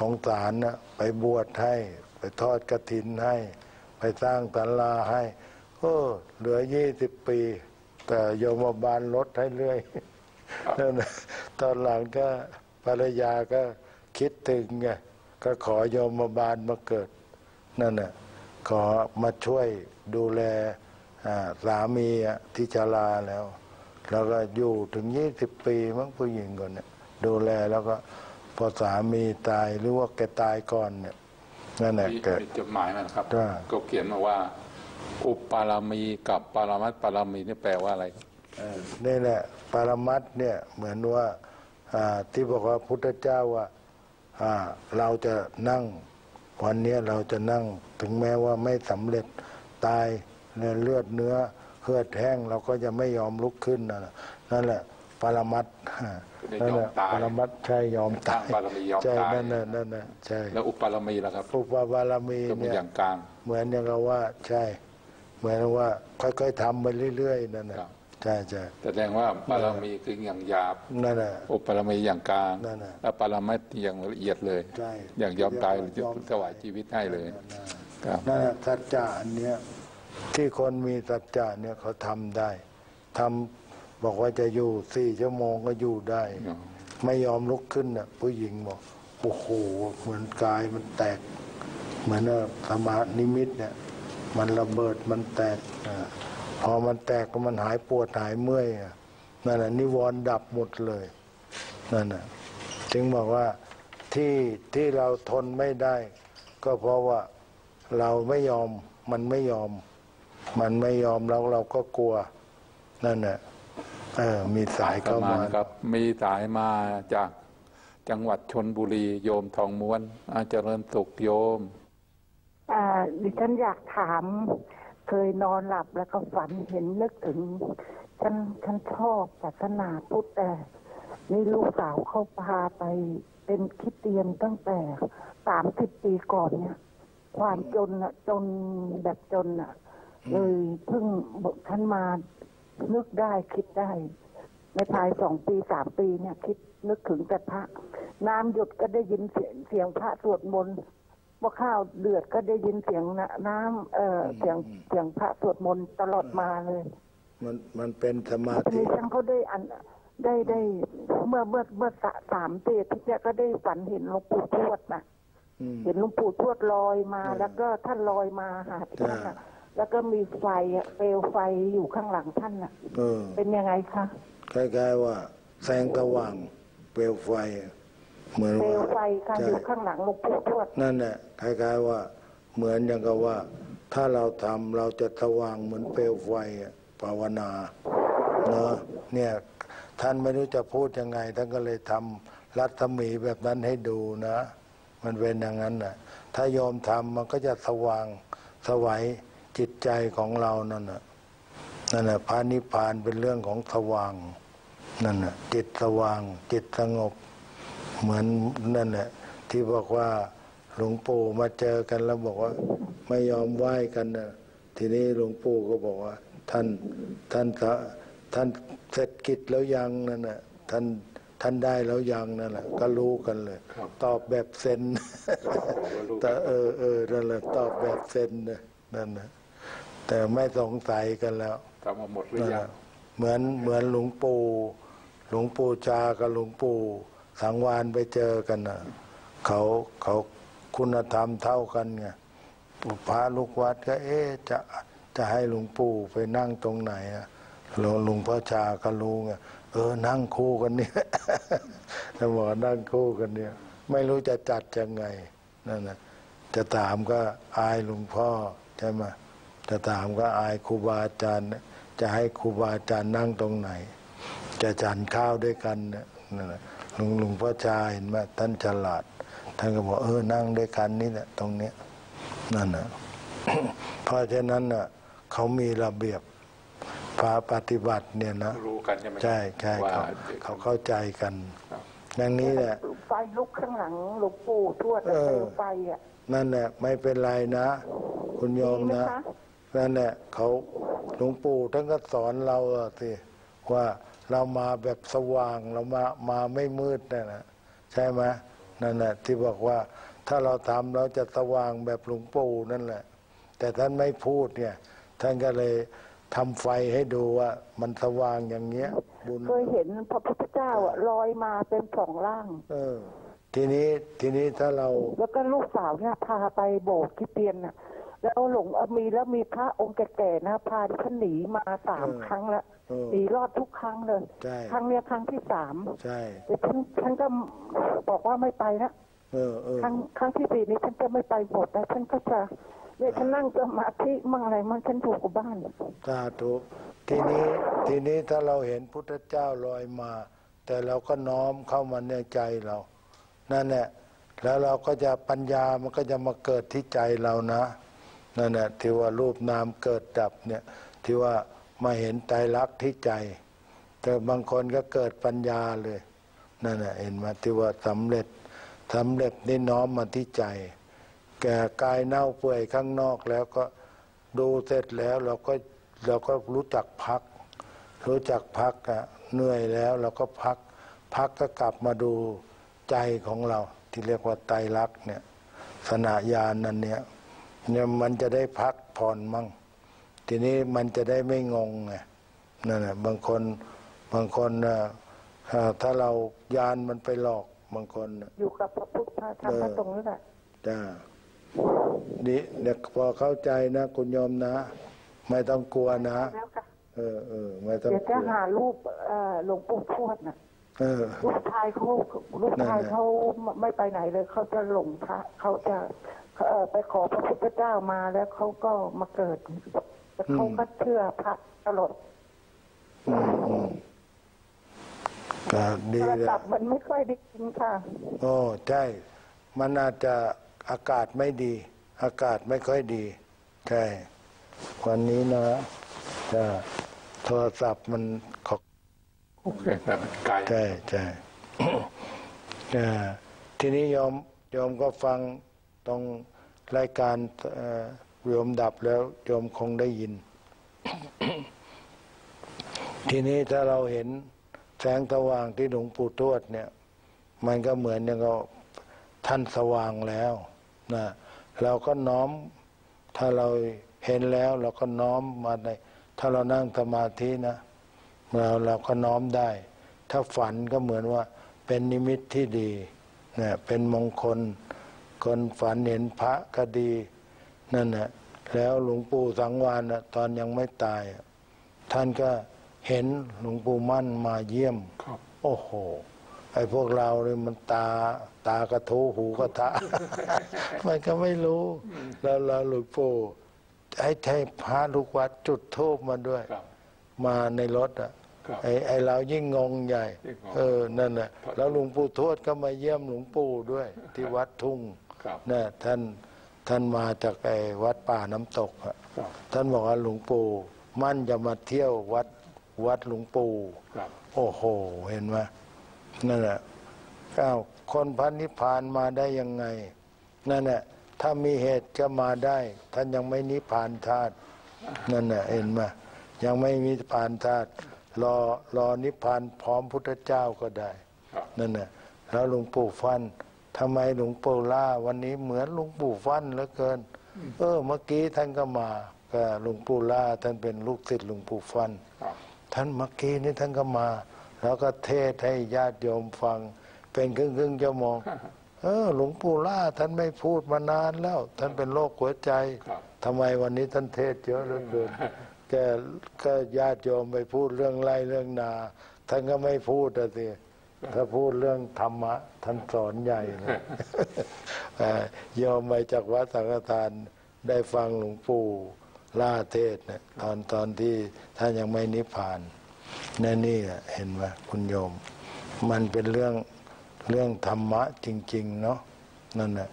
สงสารนะไปบวชให้ไปทอดกฐินให้ไปสร้างศาลาให้เหลือ20 ปีแต่โยมบาลลดให้เรื่อยนั่นตอนหลังก็ภรรยาก็คิดถึงไงก็ขอโยมบาลมาเกิดนั่นน่ะขอมาช่วยดูแลสามีที่ชราแล้วก็อยู่ถึง20 ปีมั้งผู้หญิงคนเนี่ยดูแลแล้วก็พอสามีตายหรือว่าแกตายก่อนเนี่ยนั่นแหละเกิดจดหมายมาครับก็เขียนมาว่าอุปปารามีกับปารามัตถ์ปารามีนี่แปลว่าอะไรนี่แหละปารามัตถ์เนี่ยเหมือนว่าที่บอกว่าพุทธเจ้าว่าเราจะนั่งวันนี้เราจะนั่งถึงแม้ว่าไม่สำเร็จตายเลือดเนื้อเลือดแห้งเราก็จะไม่ยอมลุกขึ้นนั่นแหละปรมัตถ์นั่นแหละปรมัตถ์ใช่ยอมตายใช่นั่นน่ะใช่แล้วอุปปารมีล่ะครับอุปปารมีเนี่ยเหมือนอย่างเราว่าใช่เหมือนว่าค่อยๆทำไปเรื่อยๆนั่นแหละใช่แสดงว่าปารมีคืออย่างหยาบนั่นแหละอุปปารมีอย่างกลางและปรมัตถ์อย่างละเอียดเลยอย่างยอมตายหรือถวายชีวิตให้เลยนั่นแหละสัจจะเนี่ยที่คนมีสัจจะเนี่ยเขาทำได้ทำบอกว่าจะอยู่4 ชั่วโมงก็อยู่ได้ไม่ยอมลุกขึ้นน่ะผู้หญิงบอกโอ้โหเหมือนกายมันแตกเหมือนธรรมนิมิตเนี่ยมันระเบิดมันแตกพอมันแตกก็มันหายปวดหายเมื่อยนั่นแหละนิวรณ์ดับหมดเลยนั่นน่ะถึงบอกว่าที่เราทนไม่ได้ก็เพราะว่าเราไม่ยอมมันไม่ยอมเราก็กลัวนั่นแหละมีสายเข้ามาครับมีสายมาจาก จังหวัดชลบุรีโยมทองม้วนเจริญสุขโยมดิฉันอยากถามเคยนอนหลับแล้วก็ฝันเห็นนึกถึงฉันชอบศาสนาพุทธแต่นี่ลูกสาวเขาพาไปเป็นคริสเตียนตั้งแต่30 ปีก่อนเนี่ยความจนแบบจนอ่ะเลยเพิ่งบอกท่านมานึกได้คิดได้ในภาย2-3 ปีเนี่ยคิดนึกถึงแต่พระน้ำหยดก็ได้ยินเสียงพระสวดมนต์ว่าข้าวเดือดก็ได้ยินเสียงน้ำเสียงพระสวดมนต์ตลอดมาเลยมันเป็นสมาธิที่ฉันเขาได้เมื่อ3 ปีที่แกก็ได้ฝันเห็นหลวงปู่ทวดนะเห็นหลวงปู่ทวดลอยมาแล้วก็ท่านลอยมาหาท่านนะแล้วก็มีไฟเปลวไฟอยู่ข้างหลังท่านน่ะเป็นยังไงคะคล้ายๆว่าแสงสว่างเปลวไฟเหมือนเปลวไฟค่ะอยู่ข้างหลังหลวงปู่ทวดนั่นแหละคล้ายๆว่าเหมือนอย่างกับว่าถ้าเราทำเราจะสว่างเหมือนเปลวไฟภาวนาเนาะเนี่ยท่านไม่รู้จะพูดยังไงท่านก็เลยทำรัศมีแบบนั้นให้ดูนะมันเป็นอย่างนั้นน่ะถ้ายอมทำมันก็จะสว่างสวัยจิตใจของเรานั่นน่ะพระนิพพานเป็นเรื่องของสว่างนั่นน่ะจิตสว่างจิตสงบเหมือนนั่นน่ะที่บอกว่าหลวงปู่มาเจอกันแล้วบอกว่าไม่ยอมไหว้กันน่ะทีนี้หลวงปู่ก็บอกว่าท่านเสร็จกิจแล้วยังนั่นน่ะท่านได้แล้วยังนั่นแหละก็รู้กันเลยตอบแบบเซนแต่นั่นแหละตอบแบบเซนนั่นนะแต่ไม่สงสัยกันแล้วทำมาหมดหรือยังเหมือนหลวงปู่ชากับหลวงปู่สังวานไปเจอกันนะเขาคุณธรรมเท่ากันไงพระลูกวัดก็จะให้หลวงปู่ไปนั่งตรงไหนอะหลวงพ่อชาก็รู้ไงนั่งคู่กันเนี่ยท่านบอกนั่งคู่กันเนี่ยไม่รู้จะจัดยังไงนั่นนะจะถามก็อายหลวงพ่อใช่ไหมจะถามก็อายครูบาอาจารย์จะให้ครูบาอาจารย์นั่งตรงไหนจะฉันข้าวด้วยกันเนี่ยนั่นนะหลวงพ่อชาเห็นไหมท่านฉลาดท่านก็บอกนั่งด้วยกันนี่แหละตรงเนี้ยนั่นนะ เพราะฉะนั้นน่ะเขามีระเบียบพาปฏิบัติเนี่ยนะรู้กันใช่ไหมใช่เขาเข้าใจกันดังนี้แหละไฟลุกข้างหลังหลวงปู่ทวดไฟอ่ะนั่นแหละไม่เป็นไรนะคุณโยมนะนั่นแหละเขาหลวงปู่ท่านก็สอนเราสิว่าเรามาแบบสว่างเรามาไม่มืดนั่นแหละใช่ไหมนั่นแหละที่บอกว่าถ้าเราทำเราจะสว่างแบบหลวงปู่นั่นแหละแต่ท่านไม่พูดเนี่ยท่านก็เลยทำไฟให้ดูว่ามันสว่างอย่างเงี้ยเคยเห็นพระพุทธเจ้าลอยมาเป็น2 ร่างทีนี้ถ้าเราแล้วก็ลูกสาวเนี่ยพาไปโบสถ์คริสเตียนน่ะแล้วหลงมีพระองค์แก่ๆนะพาท่านหนีมา3 ครั้งละหนีรอดทุกครั้งเลยครั้งเนี้ยครั้งที่3ใช่แต่ท่านก็บอกว่าไม่ไปนะครั้งที่4นี้ท่านก็ไม่ไปโบสถ์นะท่านก็จะเนี่ยฉันนั่งสมาธิมั่งอะไรมั่งฉันถูกกับบ้านสาธุทีนี้ถ้าเราเห็นพุทธเจ้าลอยมาแต่เราก็น้อมเข้ามาในใจเรานั่นแหละแล้วเราก็จะปัญญามันก็จะมาเกิดที่ใจเรานะนั่นแหละที่ว่ารูปนามเกิดดับเนี่ยที่ว่ามาเห็นไตรลักษณ์ที่ใจแต่บางคนก็เกิดปัญญาเลยนั่นแหละเห็นมาที่ว่าสำเร็จนี่น้อมมาที่ใจแก่กายเน่าเปื่อยข้างนอกแล้วก็ดูเสร็จแล้วเราก็รู้จักพักเหนื่อยแล้วเราก็พักก็กลับมาดูใจของเราที่เรียกว่าไตรลักษณ์เนี่ยสนาญาณนั่นเนี่ยมันจะได้พักผ่อนมั่งทีนี้มันจะได้ไม่งงไงนั่นแหละบางคนถ้าเราญาณมันไปหลอกบางคนอยู่กับพระพุทธพระธรรมพระสงฆ์นี่แหละจ้านี่เด็กพอเข้าใจนะคุณโยมนะไม่ต้องกลัวนะไม่ต้องกลัวเดี๋ยวจะหารูปหลวงปู่ทวดนะลูกชายเขาไม่ไปไหนเลยเขาจะหลงพระเขาจะไปขอพระพุทธเจ้ามาแล้วเขาก็มาเกิดเขาก็เชื่อพระตลอด โทรศัพท์มันไม่ค่อยได้ยินค่ะโอ้ใช่มันอาจจะอากาศไม่ดีอากาศไม่ค่อยดีใช่วันนี้นะจะโทรศัพท์มันขอกโอเคแบบไกลใช่ใช่ทีนี้โยมก็ฟังตรงรายการโยมดับแล้วโยมคงได้ยิน ทีนี้ถ้าเราเห็นแสงสว่างที่หลวงปู่ทวดเนี่ยมันก็เหมือนอย่างเราท่านสว่างแล้วนะเราก็น้อมถ้าเราเห็นแล้วเราก็น้อมมาในถ้าเรานั่งสมาธินะเราก็น้อมได้ถ้าฝันก็เหมือนว่าเป็นนิมิตที่ดีนะเป็นมงคลคนฝันเห็นพระก็ดีนั่นแหละแล้วหลวงปู่สังวาลนะตอนยังไม่ตายท่านก็เห็นหลวงปู่มั่นมาเยี่ยมโอ้โหไอ้พวกเราเนี่ยมันตาก็ทูหูก็ทะ มันก็ไม่รู้แล้วหลวงปู่ไอ้พระลูกวัดจุดธูปมาด้วยมาในรถอ่ะไอเรายิ่งงงใหญ่นั่นแหละแล้วหลวงปู่ทวดก็มาเยี่ยมหลวงปู่ด้วยที่วัดทุ่งนะท่านมาจากไอวัดป่าน้ำตกอะท่านบอกว่าหลวงปู่มั่นจะมาเที่ยววัดหลวงปู่โอ้โหเห็นไหมนั่นแหละอ้าวคนพระนิพพานมาได้ยังไงนั่นแหละถ้ามีเหตุจะมาได้ท่านยังไม่นิพพานธาตุนั่นแหละเห็นไหมยังไม่มีนิพพานธาตุรอนิพพานพร้อมพุทธเจ้าก็ได้นั่นแหละแล้วหลวงปู่ฟันทำไมหลวงปู่ล่าวันนี้เหมือนหลวงปู่ฟันเหลือเกินเมื่อกี้ท่านก็มาก็หลวงปู่ล่าท่านเป็นลูกศิษย์หลวงปู่ฟันท่านเมื่อกี้นี่ท่านก็มาแล้วก็เทศให้ญาติโยมฟังเป็นครึ่งชั่วโมงหลวงปู่ล่าท่านไม่พูดมานานแล้วท่านเป็นโรคหัวใจทำไมวันนี้ท่านเทศเยอะเหลือเกินก็ญาติโยมไปพูดเรื่องไร่เรื่องนาท่านก็ไม่พูดแต่สิถ้าพูดเรื่องธรรมะท่านสอนใหญ่นะโยมไปจากวัดสังฆทานได้ฟังหลวงปู่ล่าเทศเนี่ยตอนที่ท่านยังไม่นิพพานนี่เห็นไหมคุณโยมมันเป็นเรื่องธรรมะจริงๆเนาะนั่นแหละ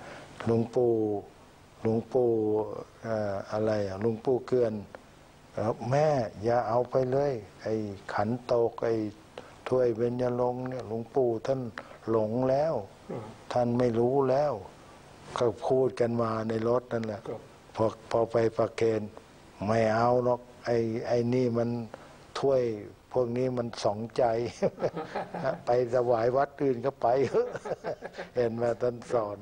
หลวงปู่อะไรหลวงปู่เกื้อนแม่อย่าเอาไปเลยไอ้ขันโตกไอ้ถ้วยเบญจรงค์เนี่ยหลวงปู่ท่านหลงแล้วท่านไม่รู้แล้วก็พูดกันมาในรถนั่นแหละพอไปประเคนไม่เอาหรอกไอ้นี่มันถ้วยพวกนี้มันสองใจไปถวายวัดอื่นก็ไปเห็นไหมท่านสอน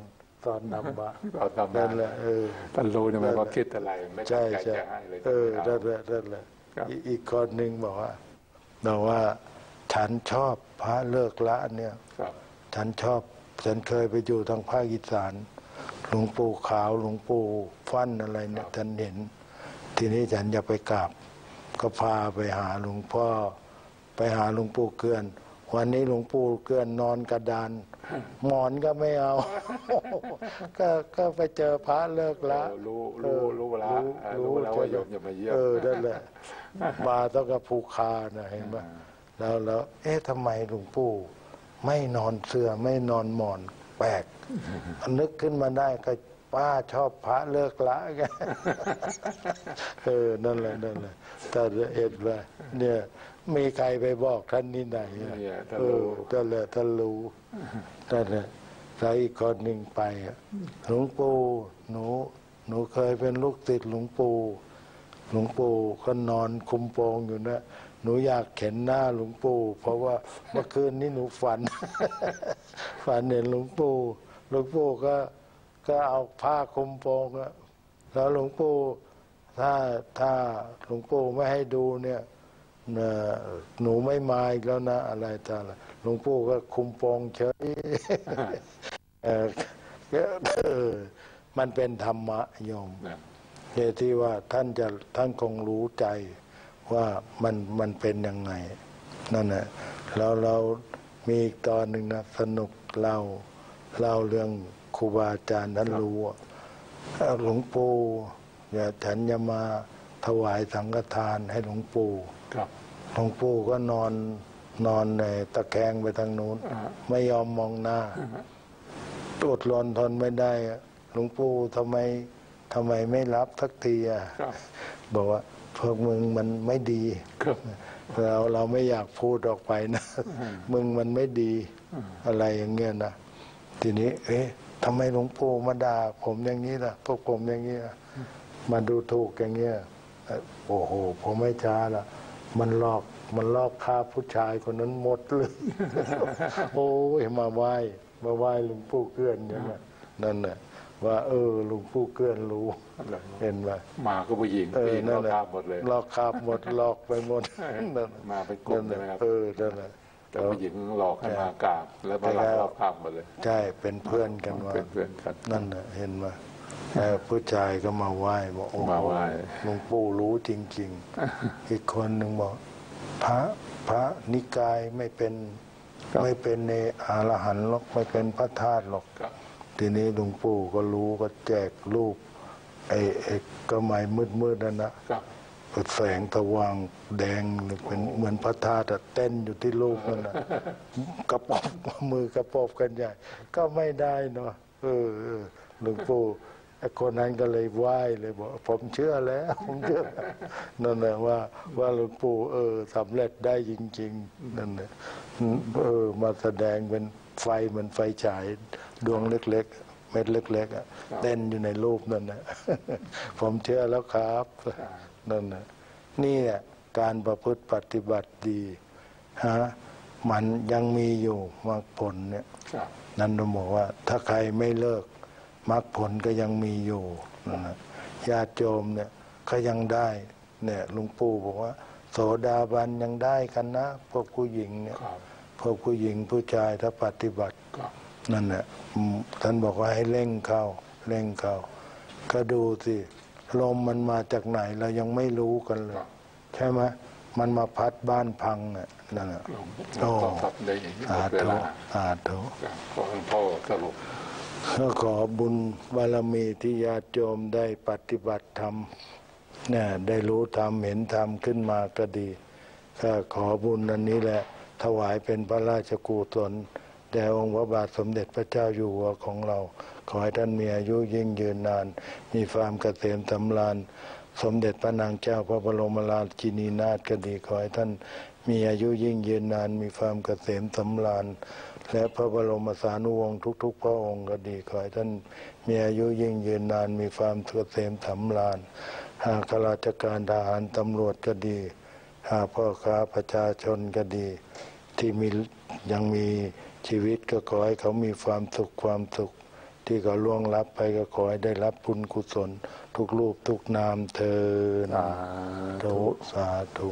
ธรรมะนั่นแหละท่านรู้นะว่าคิดอะไรไม่ใช่จะให้เลยนั่นแหละอีกคนหนึ่งบอกว่าฉันชอบพระเลิกละเนี่ยฉันชอบฉันเคยไปอยู่ทางภาคอีสานหลวงปู่ขาวหลวงปู่ฟั่นอะไรเนี่ยฉันเห็นทีนี้ฉันจะไปกราบก็พาไปหาหลวงพ่อไปหาหลวงปู่เกื้อนวันนี้หลวงปู่เกื้อนนอนกระดานหมอนก็ไม่เอาก็ไปเจอพระเลิกละรู้แล้วว่าโยมจะมาเยี่ยมนั่นแหละมาต้องกับภูคานะเห็นไหมแล้วทำไมหลวงปู่ไม่นอนเสื้อไม่นอนหมอนแปลกนึกขึ้นมาได้ก็ป้าชอบพระเลิกละแกนั่นแหละแต่เห็นว่าเนี่ยมีใครไปบอกท่านนี่ไหนท่านรู้นั่นแหละใครอีกคนหนึ่งไปหลวงปู่หนูเคยเป็นลูกติดหลวงปู่ก็นอนคุมโปงอยู่นะหนูอยากเห็นหน้าหลวงปู่เพราะว่าเมื่อคืนนี้หนูฝันเห็นหลวงปู่ก็เอาผ้าคลุมโปงแล้วหลวงปู่ถ้าหลวงปู่ไม่ให้ดูเนี่ยหนูไม่มาอีกแล้วนะอะไรต่างๆหลวงปู่ก็คลุมโปงเฉยมันเป็นธรรมะโยมที่ว่าท่านคงรู้ใจว่ามันเป็นยังไงนั่นแหละแล้วเรามีอีกตอนหนึ่งนะสนุกเล่าเรื่องครูบาอาจารย์ท่านรู้หลวงปู่อย่าฉันจะมาถวายสังฆทานให้หลวงปู่ก็นอน นอนตะแคงไปทางนู้นไม่ยอมมองหน้าอดรนทนไม่ได้หลวงปู่ทำไมไม่รับทักทีอ่ะบอกว่าพวกมึงมันไม่ดีเราไม่อยากพูดออกไปนะมึงมันไม่ดีอะไรอย่างเงี้ยนะทีนี้เอ๊ะทำไมหลวงปู่มาด่าผมอย่างนี้ล่ะพวกผมอย่างนี้มาดูถูกอย่างเงี้ยโอ้โหผมไม่ช้าละมันลอกฆ่าผู้ชายคนนั้นหมดเลยโอ้ยมาไหว้หลวงปู่เกื้อนอย่างนั้นนั่นแหละว่าหลวงปู่เกื้อนรู้เห็นไหมมาก็ผู้หญิงลอกคาบหมดเลยลอกคาบหมดลอกไปหมดมาเป็นกลุ่มเลยครับนั่นแหละแต่ผู้หญิงหลอกกันมากราบแล้วมาลอกคาบหมดเลยใช่เป็นเพื่อนกันว่านั่นแหละเห็นไหมแต่ผู้ชายก็มาไหว้บอกโอ้โหหลวงปู่รู้จริงๆอีกคนหนึ่งบอกพระนิกายไม่เป็นในอรหันต์หรอกไม่เป็นพระธาตุหรอกทีนี้หลวงปู่ก็รู้ก็แจกรูปไอ้ก็หมายมืดๆนั่นนะแสงสว่างแดงเป็นเหมือนพระธาตุเต้นอยู่ที่รูปนั่นนะกระปอบมือกระปอบกันใหญ่ก็ไม่ได้เนาะหลวงปู่ไอ้คนนั้นก็เลยไหว้เลยบอกผมเชื่อแล้วผมเชื่อนั่นแหละว่าหลวงปู่สำเร็จได้จริงๆนั่นแหละมาแสดงเป็นไฟเหมือนไฟฉายดวงเล็กๆเม็ดเล็กๆอ่ะเต้นอยู่ในรูปนั่นนะผมเชื่อแล้วครับนั่นนะนี่แหละการประพฤติปฏิบัติดีฮะมันยังมีอยู่มรรคผลเนี่ยนั่นต้องบอกว่าถ้าใครไม่เลิกมรรคผลก็ยังมีอยู่นะญาติโยมเนี่ยก็ยังได้เนี่ยหลวงปู่บอกว่าโสดาบันยังได้กันนะพวกผู้หญิงเนี่ยพวกผู้หญิงผู้ชายถ้าปฏิบัตินั่นแหละท่านบอกว่าให้เร่งเข้าก็ดูสิลมมันมาจากไหนเรายังไม่รู้กันเลยใช่ไหมมันมาพัดบ้านพังเนี่ยนั่นแหละโอ้อาโถขอหลวงพ่อสรุปขอบุญบารมีที่ญาติโยมได้ปฏิบัติธรรมเนี่ยได้รู้ธรรมเห็นธรรมขึ้นมาก็ดีก็ขอบุญอันนี้แหละถวายเป็นพระราชกุศลแด่องค์พระบาทสมเด็จพระเจ้าอยู่หัวของเราขอให้ท่านมีอายุยิ่งยืนนานมีความเกษมสำราญสมเด็จพระนางเจ้าพระบรมราชินีนาถก็ดีขอให้ท่านมีอายุยิ่งยืนนานมีความเกษมสำราญและพระบรมสานุวงศ์ทุกๆพระองค์ก็ดีขอให้ท่านมีอายุยิ่งยืนนานมีความเกษมสำราญหากข้าราชการทหารตำรวจก็ดีหากพ่อค้าประชาชนก็ดีที่ยังมีชีวิตก็ขอให้เขามีความสุขที่เขาล่วงลับไปก็ขอให้ได้รับบุญกุศลทุกรูปทุกนามเทอญสาธุ